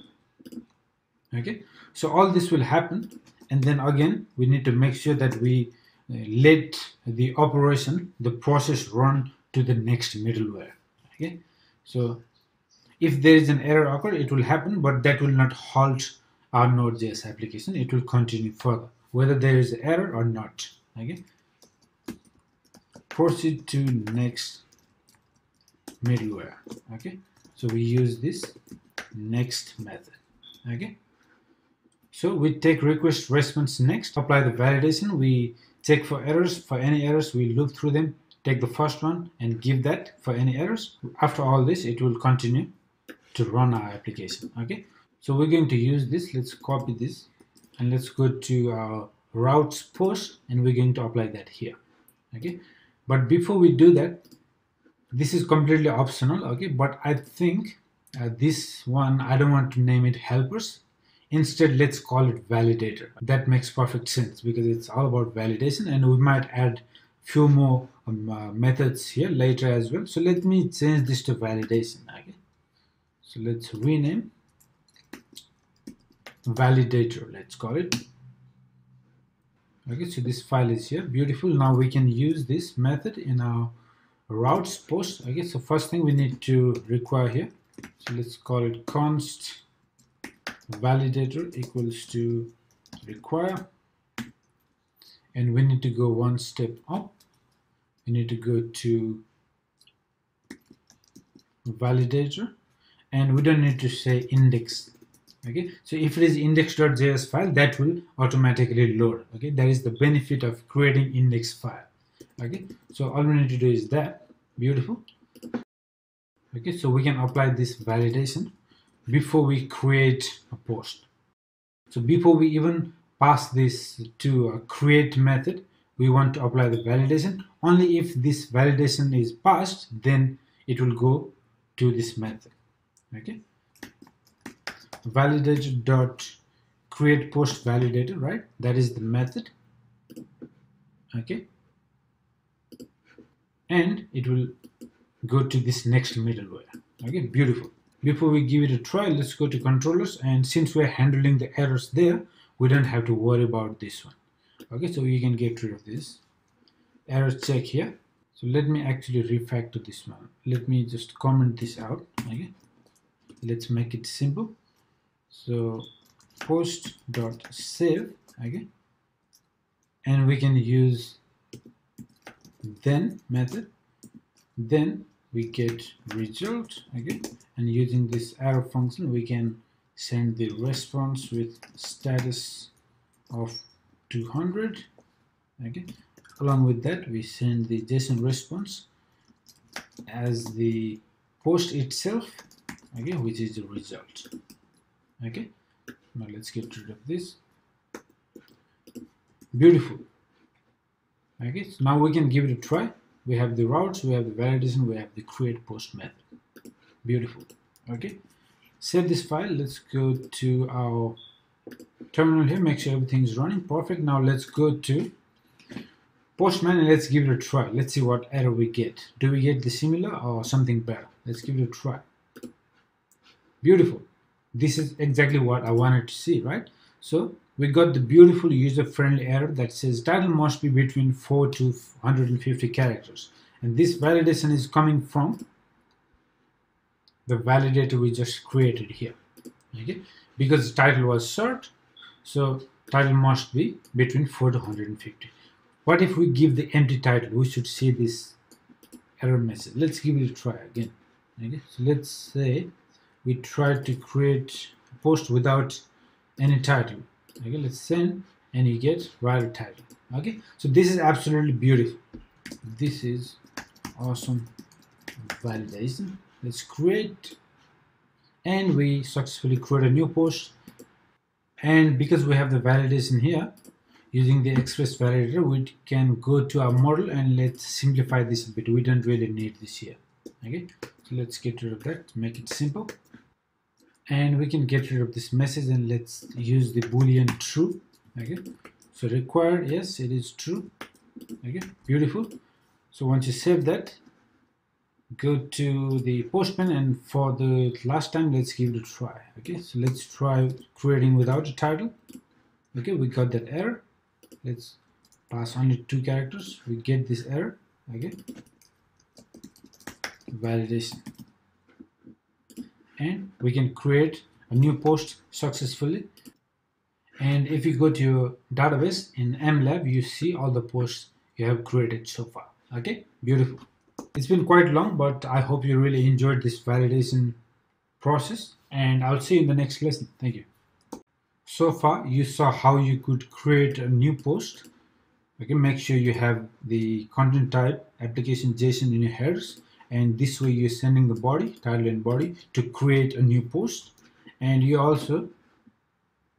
Okay, so all this will happen, and then again we need to make sure that we uh, let the operation, the process, run to the next middleware. Okay, so if there is an error occur, it will happen, but that will not halt our Node.js application. It will continue further whether there is an error or not. Okay, proceed to next middleware. Okay, so we use this next method. Okay, so we take request response next, apply the validation, we check for errors. For any errors, we look through them, take the first one and give that for any errors. After all this, it will continue to run our application. Okay, so we're going to use this. Let's copy this and let's go to our routes post, and we're going to apply that here. Okay, but before we do that, this is completely optional. Okay, but I think uh, this one, I don't want to name it helpers. Instead, let's call it validator. That makes perfect sense because it's all about validation, and we might add few more um, uh, methods here later as well. So let me change this to validation. Okay, so let's rename validator. Let's call it. Okay, so this file is here. Beautiful. Now we can use this method in our routes post. Okay, so first thing we need to require here. So let's call it const validator equals to require, and we need to go one step up. We need to go to validator, and we don't need to say index Okay, so if it is index.js file, that will automatically load. Okay, that is the benefit of creating index file. Okay, so all we need to do is that. Beautiful. Okay, so we can apply this validation before we create a post. So before we even pass this to a create method, we want to apply the validation. Only if this validation is passed, then it will go to this method. Okay, validator dot create post validator, right? That is the method. Okay, and it will go to this next middleware. Okay, beautiful. Before we give it a try, let's go to controllers, and since we're handling the errors there, we don't have to worry about this one. Okay, so you can get rid of this error check here. So let me actually refactor this one. Let me just comment this out. Okay, let's make it simple. So post dot save. Okay, and we can use then method. Then we get result. Okay, and using this arrow function, we can send the response with status of two hundred. Okay, along with that, we send the JSON response as the post itself. Okay, which is the result. Okay, now let's get rid of this. Beautiful. Okay, so now we can give it a try. We have the routes, we have the validation, we have the create post method. Beautiful. Okay, save this file. Let's go to our terminal here, make sure everything is running perfect. Now let's go to Postman and let's give it a try. Let's see what error we get. Do we get the similar or something better? Let's give it a try. Beautiful. This is exactly what I wanted to see, right? So we got the beautiful user-friendly error that says title must be between four to one hundred fifty characters, and this validation is coming from the validator we just created here. Okay, because the title was short, so title must be between four to one hundred fifty. What if we give the empty title? We should see this error message. Let's give it a try again. Okay, so let's say we try to create a post without any title. Okay, let's send and you get write a title. Okay, so this is absolutely beautiful. This is awesome validation. Let's create, and we successfully create a new post. And because we have the validation here, using the Express validator, we can go to our model and let's simplify this a bit. We don't really need this here. Okay, so let's get rid of that, make it simple. And we can get rid of this message and let's use the boolean true. Okay, so required, yes, it is true. Okay, beautiful. So once you save that, go to the Postman, and for the last time, let's give it a try. Okay, so let's try creating without a title. Okay, we got that error. Let's pass only two characters. We get this error. Okay, validation, and we can create a new post successfully. And if you go to your database in MLab, you see all the posts you have created so far. Okay, beautiful. It's been quite long, but I hope you really enjoyed this validation process, and I'll see you in the next lesson. Thank you. So far, you saw how you could create a new post. Okay, make sure you have the content type, application JSON in your headers, and this way you're sending the body, title and body, to create a new post. And you also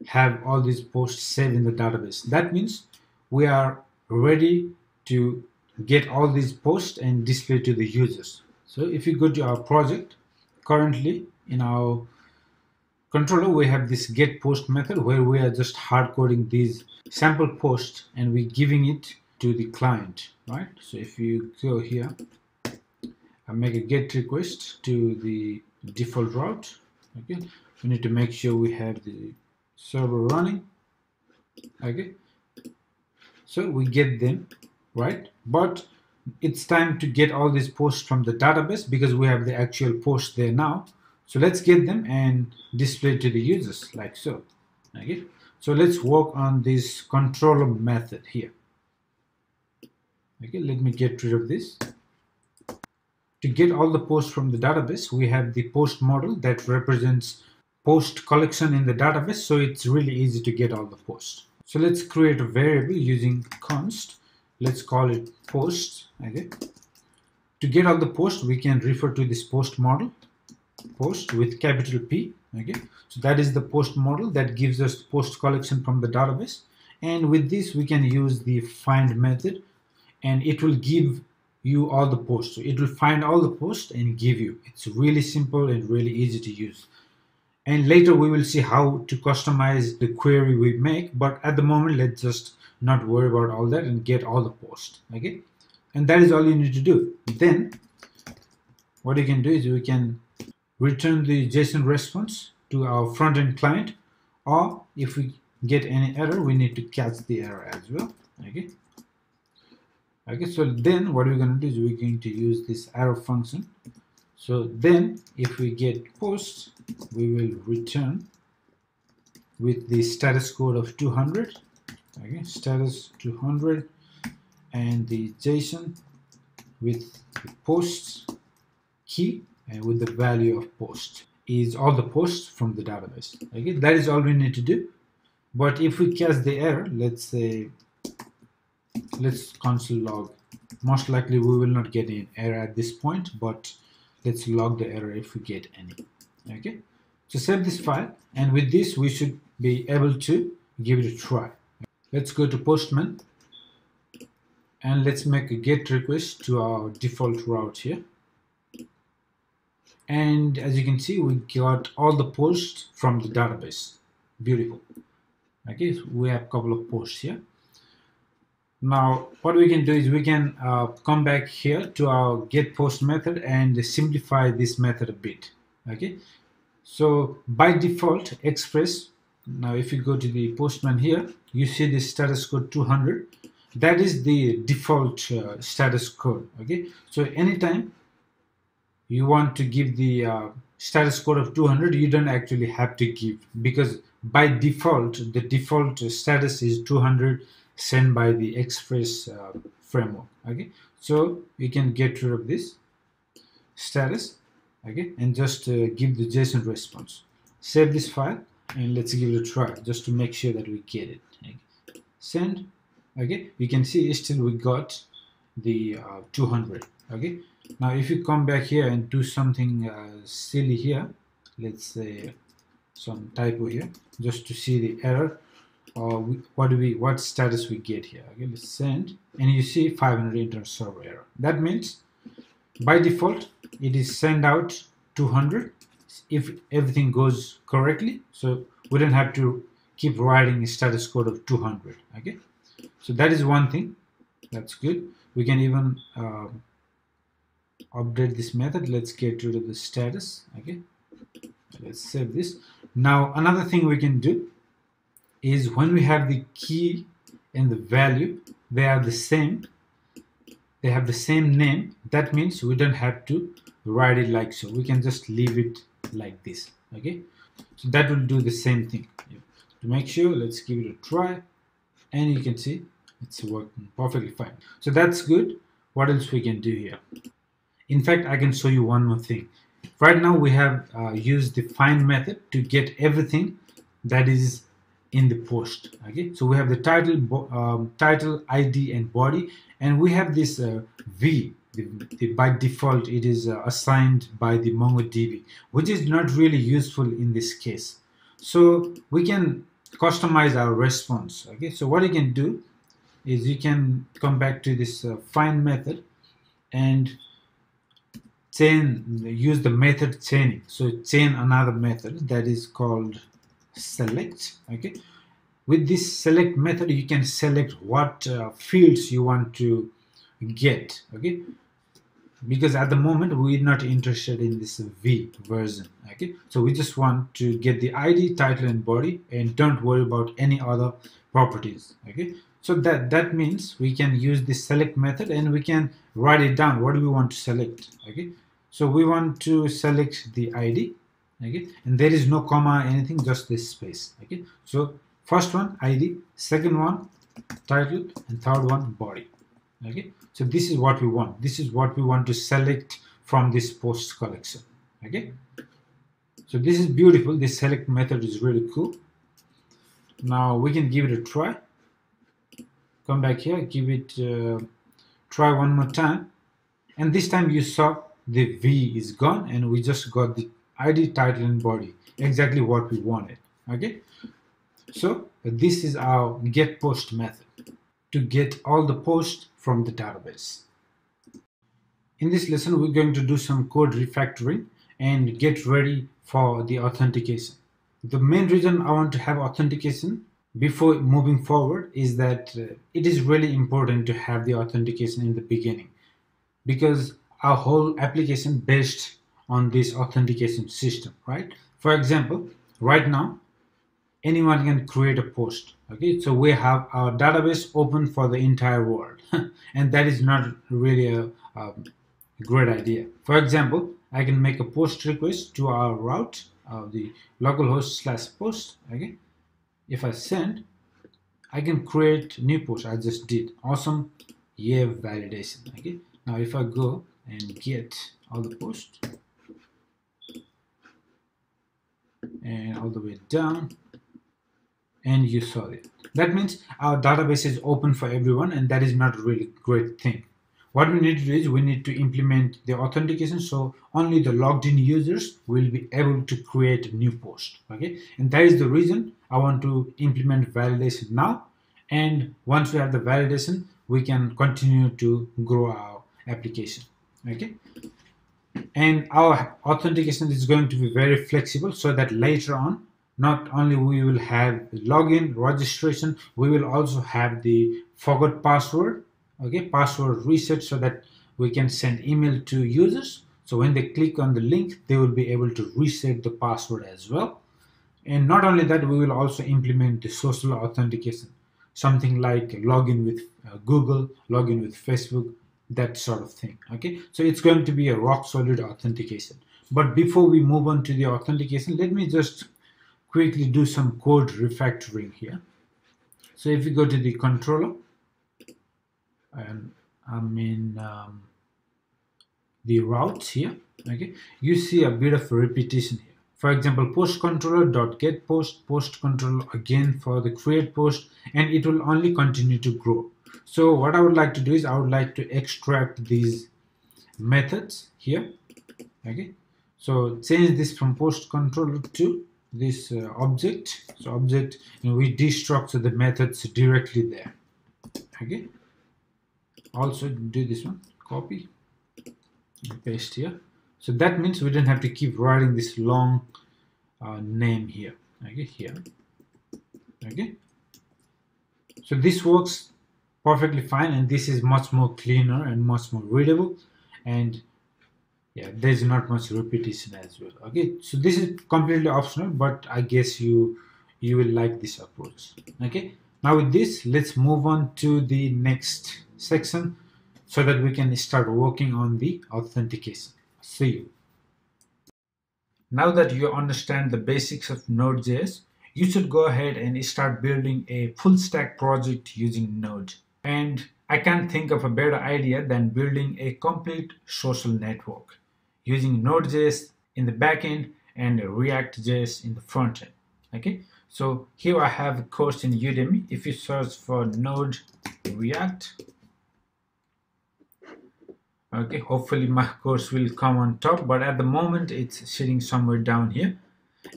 have all these posts saved in the database. That means we are ready to get all these posts and display to the users. So if you go to our project, currently in our controller, we have this get post method where we are just hard coding these sample posts and we're giving it to the client, right? So if you go here and make a get request to the default route, okay, we need to make sure we have the server running. Okay, so we get them, right? But it's time to get all these posts from the database because we have the actual post there now. So let's get them and display to the users like so. Okay, so let's work on this controller method here. Okay, let me get rid of this. To get all the posts from the database, we have the post model that represents post collection in the database, so it's really easy to get all the posts. So let's create a variable using const. Let's call it posts. Okay. To get all the posts, we can refer to this post model, post with capital P. Okay. So that is the post model that gives us post collection from the database. And with this, we can use the find method, and it will give you all the posts. So it will find all the posts and give you. It's really simple and really easy to use. And later we will see how to customize the query we make, but at the moment let's just not worry about all that and get all the posts, okay? And that is all you need to do. Then what you can do is we can return the JSON response to our front-end client, or if we get any error, we need to catch the error as well, okay? Okay, so then what we're going to do is we're going to use this arrow function. So then if we get posts, we will return with the status code of two hundred, okay, status two hundred, and the JSON with the posts key and with the value of post is all the posts from the database. Okay, that is all we need to do. But if we catch the error, let's say, let's console log. Most likely we will not get an error at this point, but let's log the error if we get any. Okay, so save this file, and with this we should be able to give it a try. Let's go to Postman and let's make a GET request to our default route here. And as you can see, we got all the posts from the database. Beautiful. Okay, so we have a couple of posts here. Now what we can do is we can uh, come back here to our get post method and simplify this method a bit. Okay, so by default Express, now if you go to the Postman here, you see the status code two hundred. That is the default uh, status code. Okay, so anytime you want to give the uh, status code of two hundred, you don't actually have to give, because by default the default status is two hundred sent by the Express uh, framework. Okay, so you can get rid of this status, okay, and just uh, give the JSON response. Save this file and let's give it a try just to make sure that we get it. Okay. Send. Okay, you can see still we got the uh, two hundred. Okay, now if you come back here and do something uh, silly here, let's say some typo here just to see the error, or we, what do we what status we get here. Okay, let's send, and you see five hundred internal server error. That means by default it is send out two hundred if everything goes correctly, so we don't have to keep writing a status code of two hundred. Okay, so that is one thing that's good. We can even uh, update this method. Let's get rid of the status. Okay, let's save this. Now another thing we can do is when we have the key and the value, they are the same, they have the same name. That means we don't have to write it like so. We can just leave it like this. Okay, so that will do the same thing. To make sure, let's give it a try, and you can see it's working perfectly fine. So that's good. What else we can do here? In fact, I can show you one more thing. Right now we have uh, used the find method to get everything that is in the post. Okay, so we have the title, um, title, I D, and body, and we have this uh, V. The, the, by default, it is uh, assigned by the MongoDB, which is not really useful in this case. So we can customize our response. Okay, so what you can do is you can come back to this uh, find method and chain, use the method chaining. So chain another method that is called select. Okay, with this select method you can select what uh, fields you want to get. Okay, because at the moment we're not interested in this V version. Okay, so we just want to get the I D, title, and body, and don't worry about any other properties. Okay, so that that means we can use this select method and we can write it down what do we want to select. Okay, so we want to select the I D. Okay, and there is no comma, anything, just this space. Okay, so first one I D, second one title, and third one body. Okay, so this is what we want. This is what we want to select from this post collection. Okay, So this is beautiful. This select method is really cool. Now we can give it a try. Come back here, give it uh, try one more time, and this time you saw the V is gone and we just got the I D, title and body, exactly what we wanted. Okay, so this is our get post method to get all the posts from the database. In this lesson we're going to do some code refactoring and get ready for the authentication. The main reason I want to have authentication before moving forward is that uh, it is really important to have the authentication in the beginning, because our whole application based on this authentication system, right? For example, right now anyone can create a post. Okay, so we have our database open for the entire world and that is not really a, a great idea. For example, I can make a post request to our route of the localhost slash post. Okay, if I send, I can create new post. I just did awesome, yeah, validation. Okay, now if I go and get all the posts and all the way down, and you saw it. That means our database is open for everyone, and that is not really a great thing. What we need to do is we need to implement the authentication so only the logged in users will be able to create a new post. Okay, and that is the reason I want to implement validation now, and once we have the validation we can continue to grow our application. Okay, and our authentication is going to be very flexible so that later on not only we will have login, registration, we will also have the forgot password, okay, password reset, so that we can send email to users, so when they click on the link they will be able to reset the password as well. And not only that, we will also implement the social authentication, something like login with uh, Google, login with Facebook, that sort of thing. Okay, so it's going to be a rock solid authentication. But before we move on to the authentication, let me just quickly do some code refactoring here. So if you go to the controller, and I'm in um, the routes here, okay, you see a bit of a repetition here. For example, post controller dot get post, post controller again for the create post, and it will only continue to grow. So what I would like to do is I would like to extract these methods here. Okay, so change this from post controller to this uh, object. So object, you know, we destructure the methods directly there. Okay, also do this one, copy and paste here. So that means we don't have to keep writing this long uh, name here. Okay, here. Okay, so this works perfectly fine, and this is much more cleaner and much more readable, and yeah, there's not much repetition as well. Okay, so this is completely optional, but I guess you you will like this approach. Okay, now with this, let's move on to the next section so that we can start working on the authentication. See you. Now that you understand the basics of Node.js, you should go ahead and start building a full stack project using Node. And I can't think of a better idea than building a complete social network using Node.js in the backend and React.js in the frontend. Okay, so here I have a course in Udemy. If you search for Node React, okay, hopefully my course will come on top, but at the moment it's sitting somewhere down here,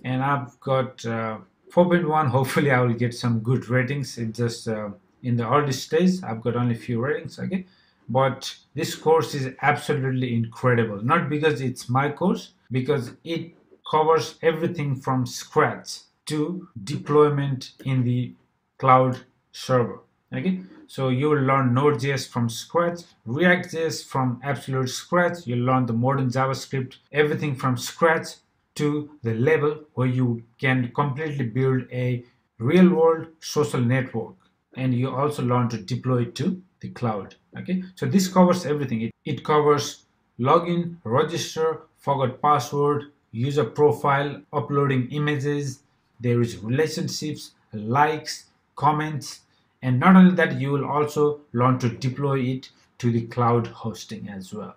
and I've got uh, four point one. Hopefully I will get some good ratings. It's just uh, in the early stage, I've got only few ratings. Okay, but this course is absolutely incredible, not because it's my course, because it covers everything from scratch to deployment in the cloud server. Okay, so you will learn Node.js from scratch, React.js from absolute scratch, you'll learn the modern JavaScript, everything from scratch to the level where you can completely build a real-world social network, and you also learn to deploy it to the cloud. Okay, so this covers everything. It, it covers login, register, forgot password, user profile, uploading images, there is relationships, likes, comments, and not only that, you will also learn to deploy it to the cloud hosting as well.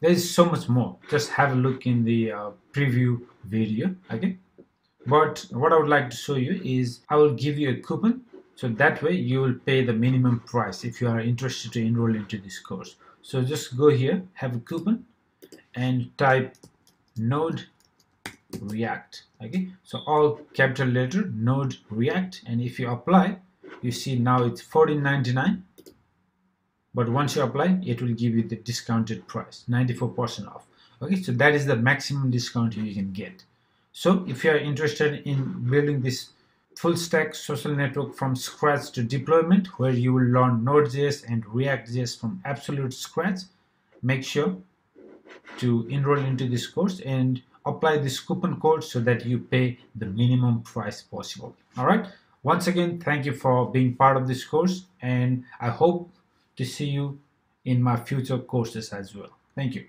there is so much more. Just have a look in the uh, preview video, okay? But what I would like to show you is I will give you a coupon, so that way you will pay the minimum price if you are interested to enroll into this course. So just go here, have a coupon, and type Node React, okay? So all capital letter, Node React, and if you apply, you see now it's fourteen ninety-nine. But once you apply, it will give you the discounted price, ninety-four percent off. Okay, so that is the maximum discount you can get. So if you are interested in building this full stack social network from scratch to deployment, where you will learn Node.js and React.js from absolute scratch, make sure to enroll into this course and apply this coupon code so that you pay the minimum price possible. All right, once again, thank you for being part of this course, and I hope to see you in my future courses as well. Thank you.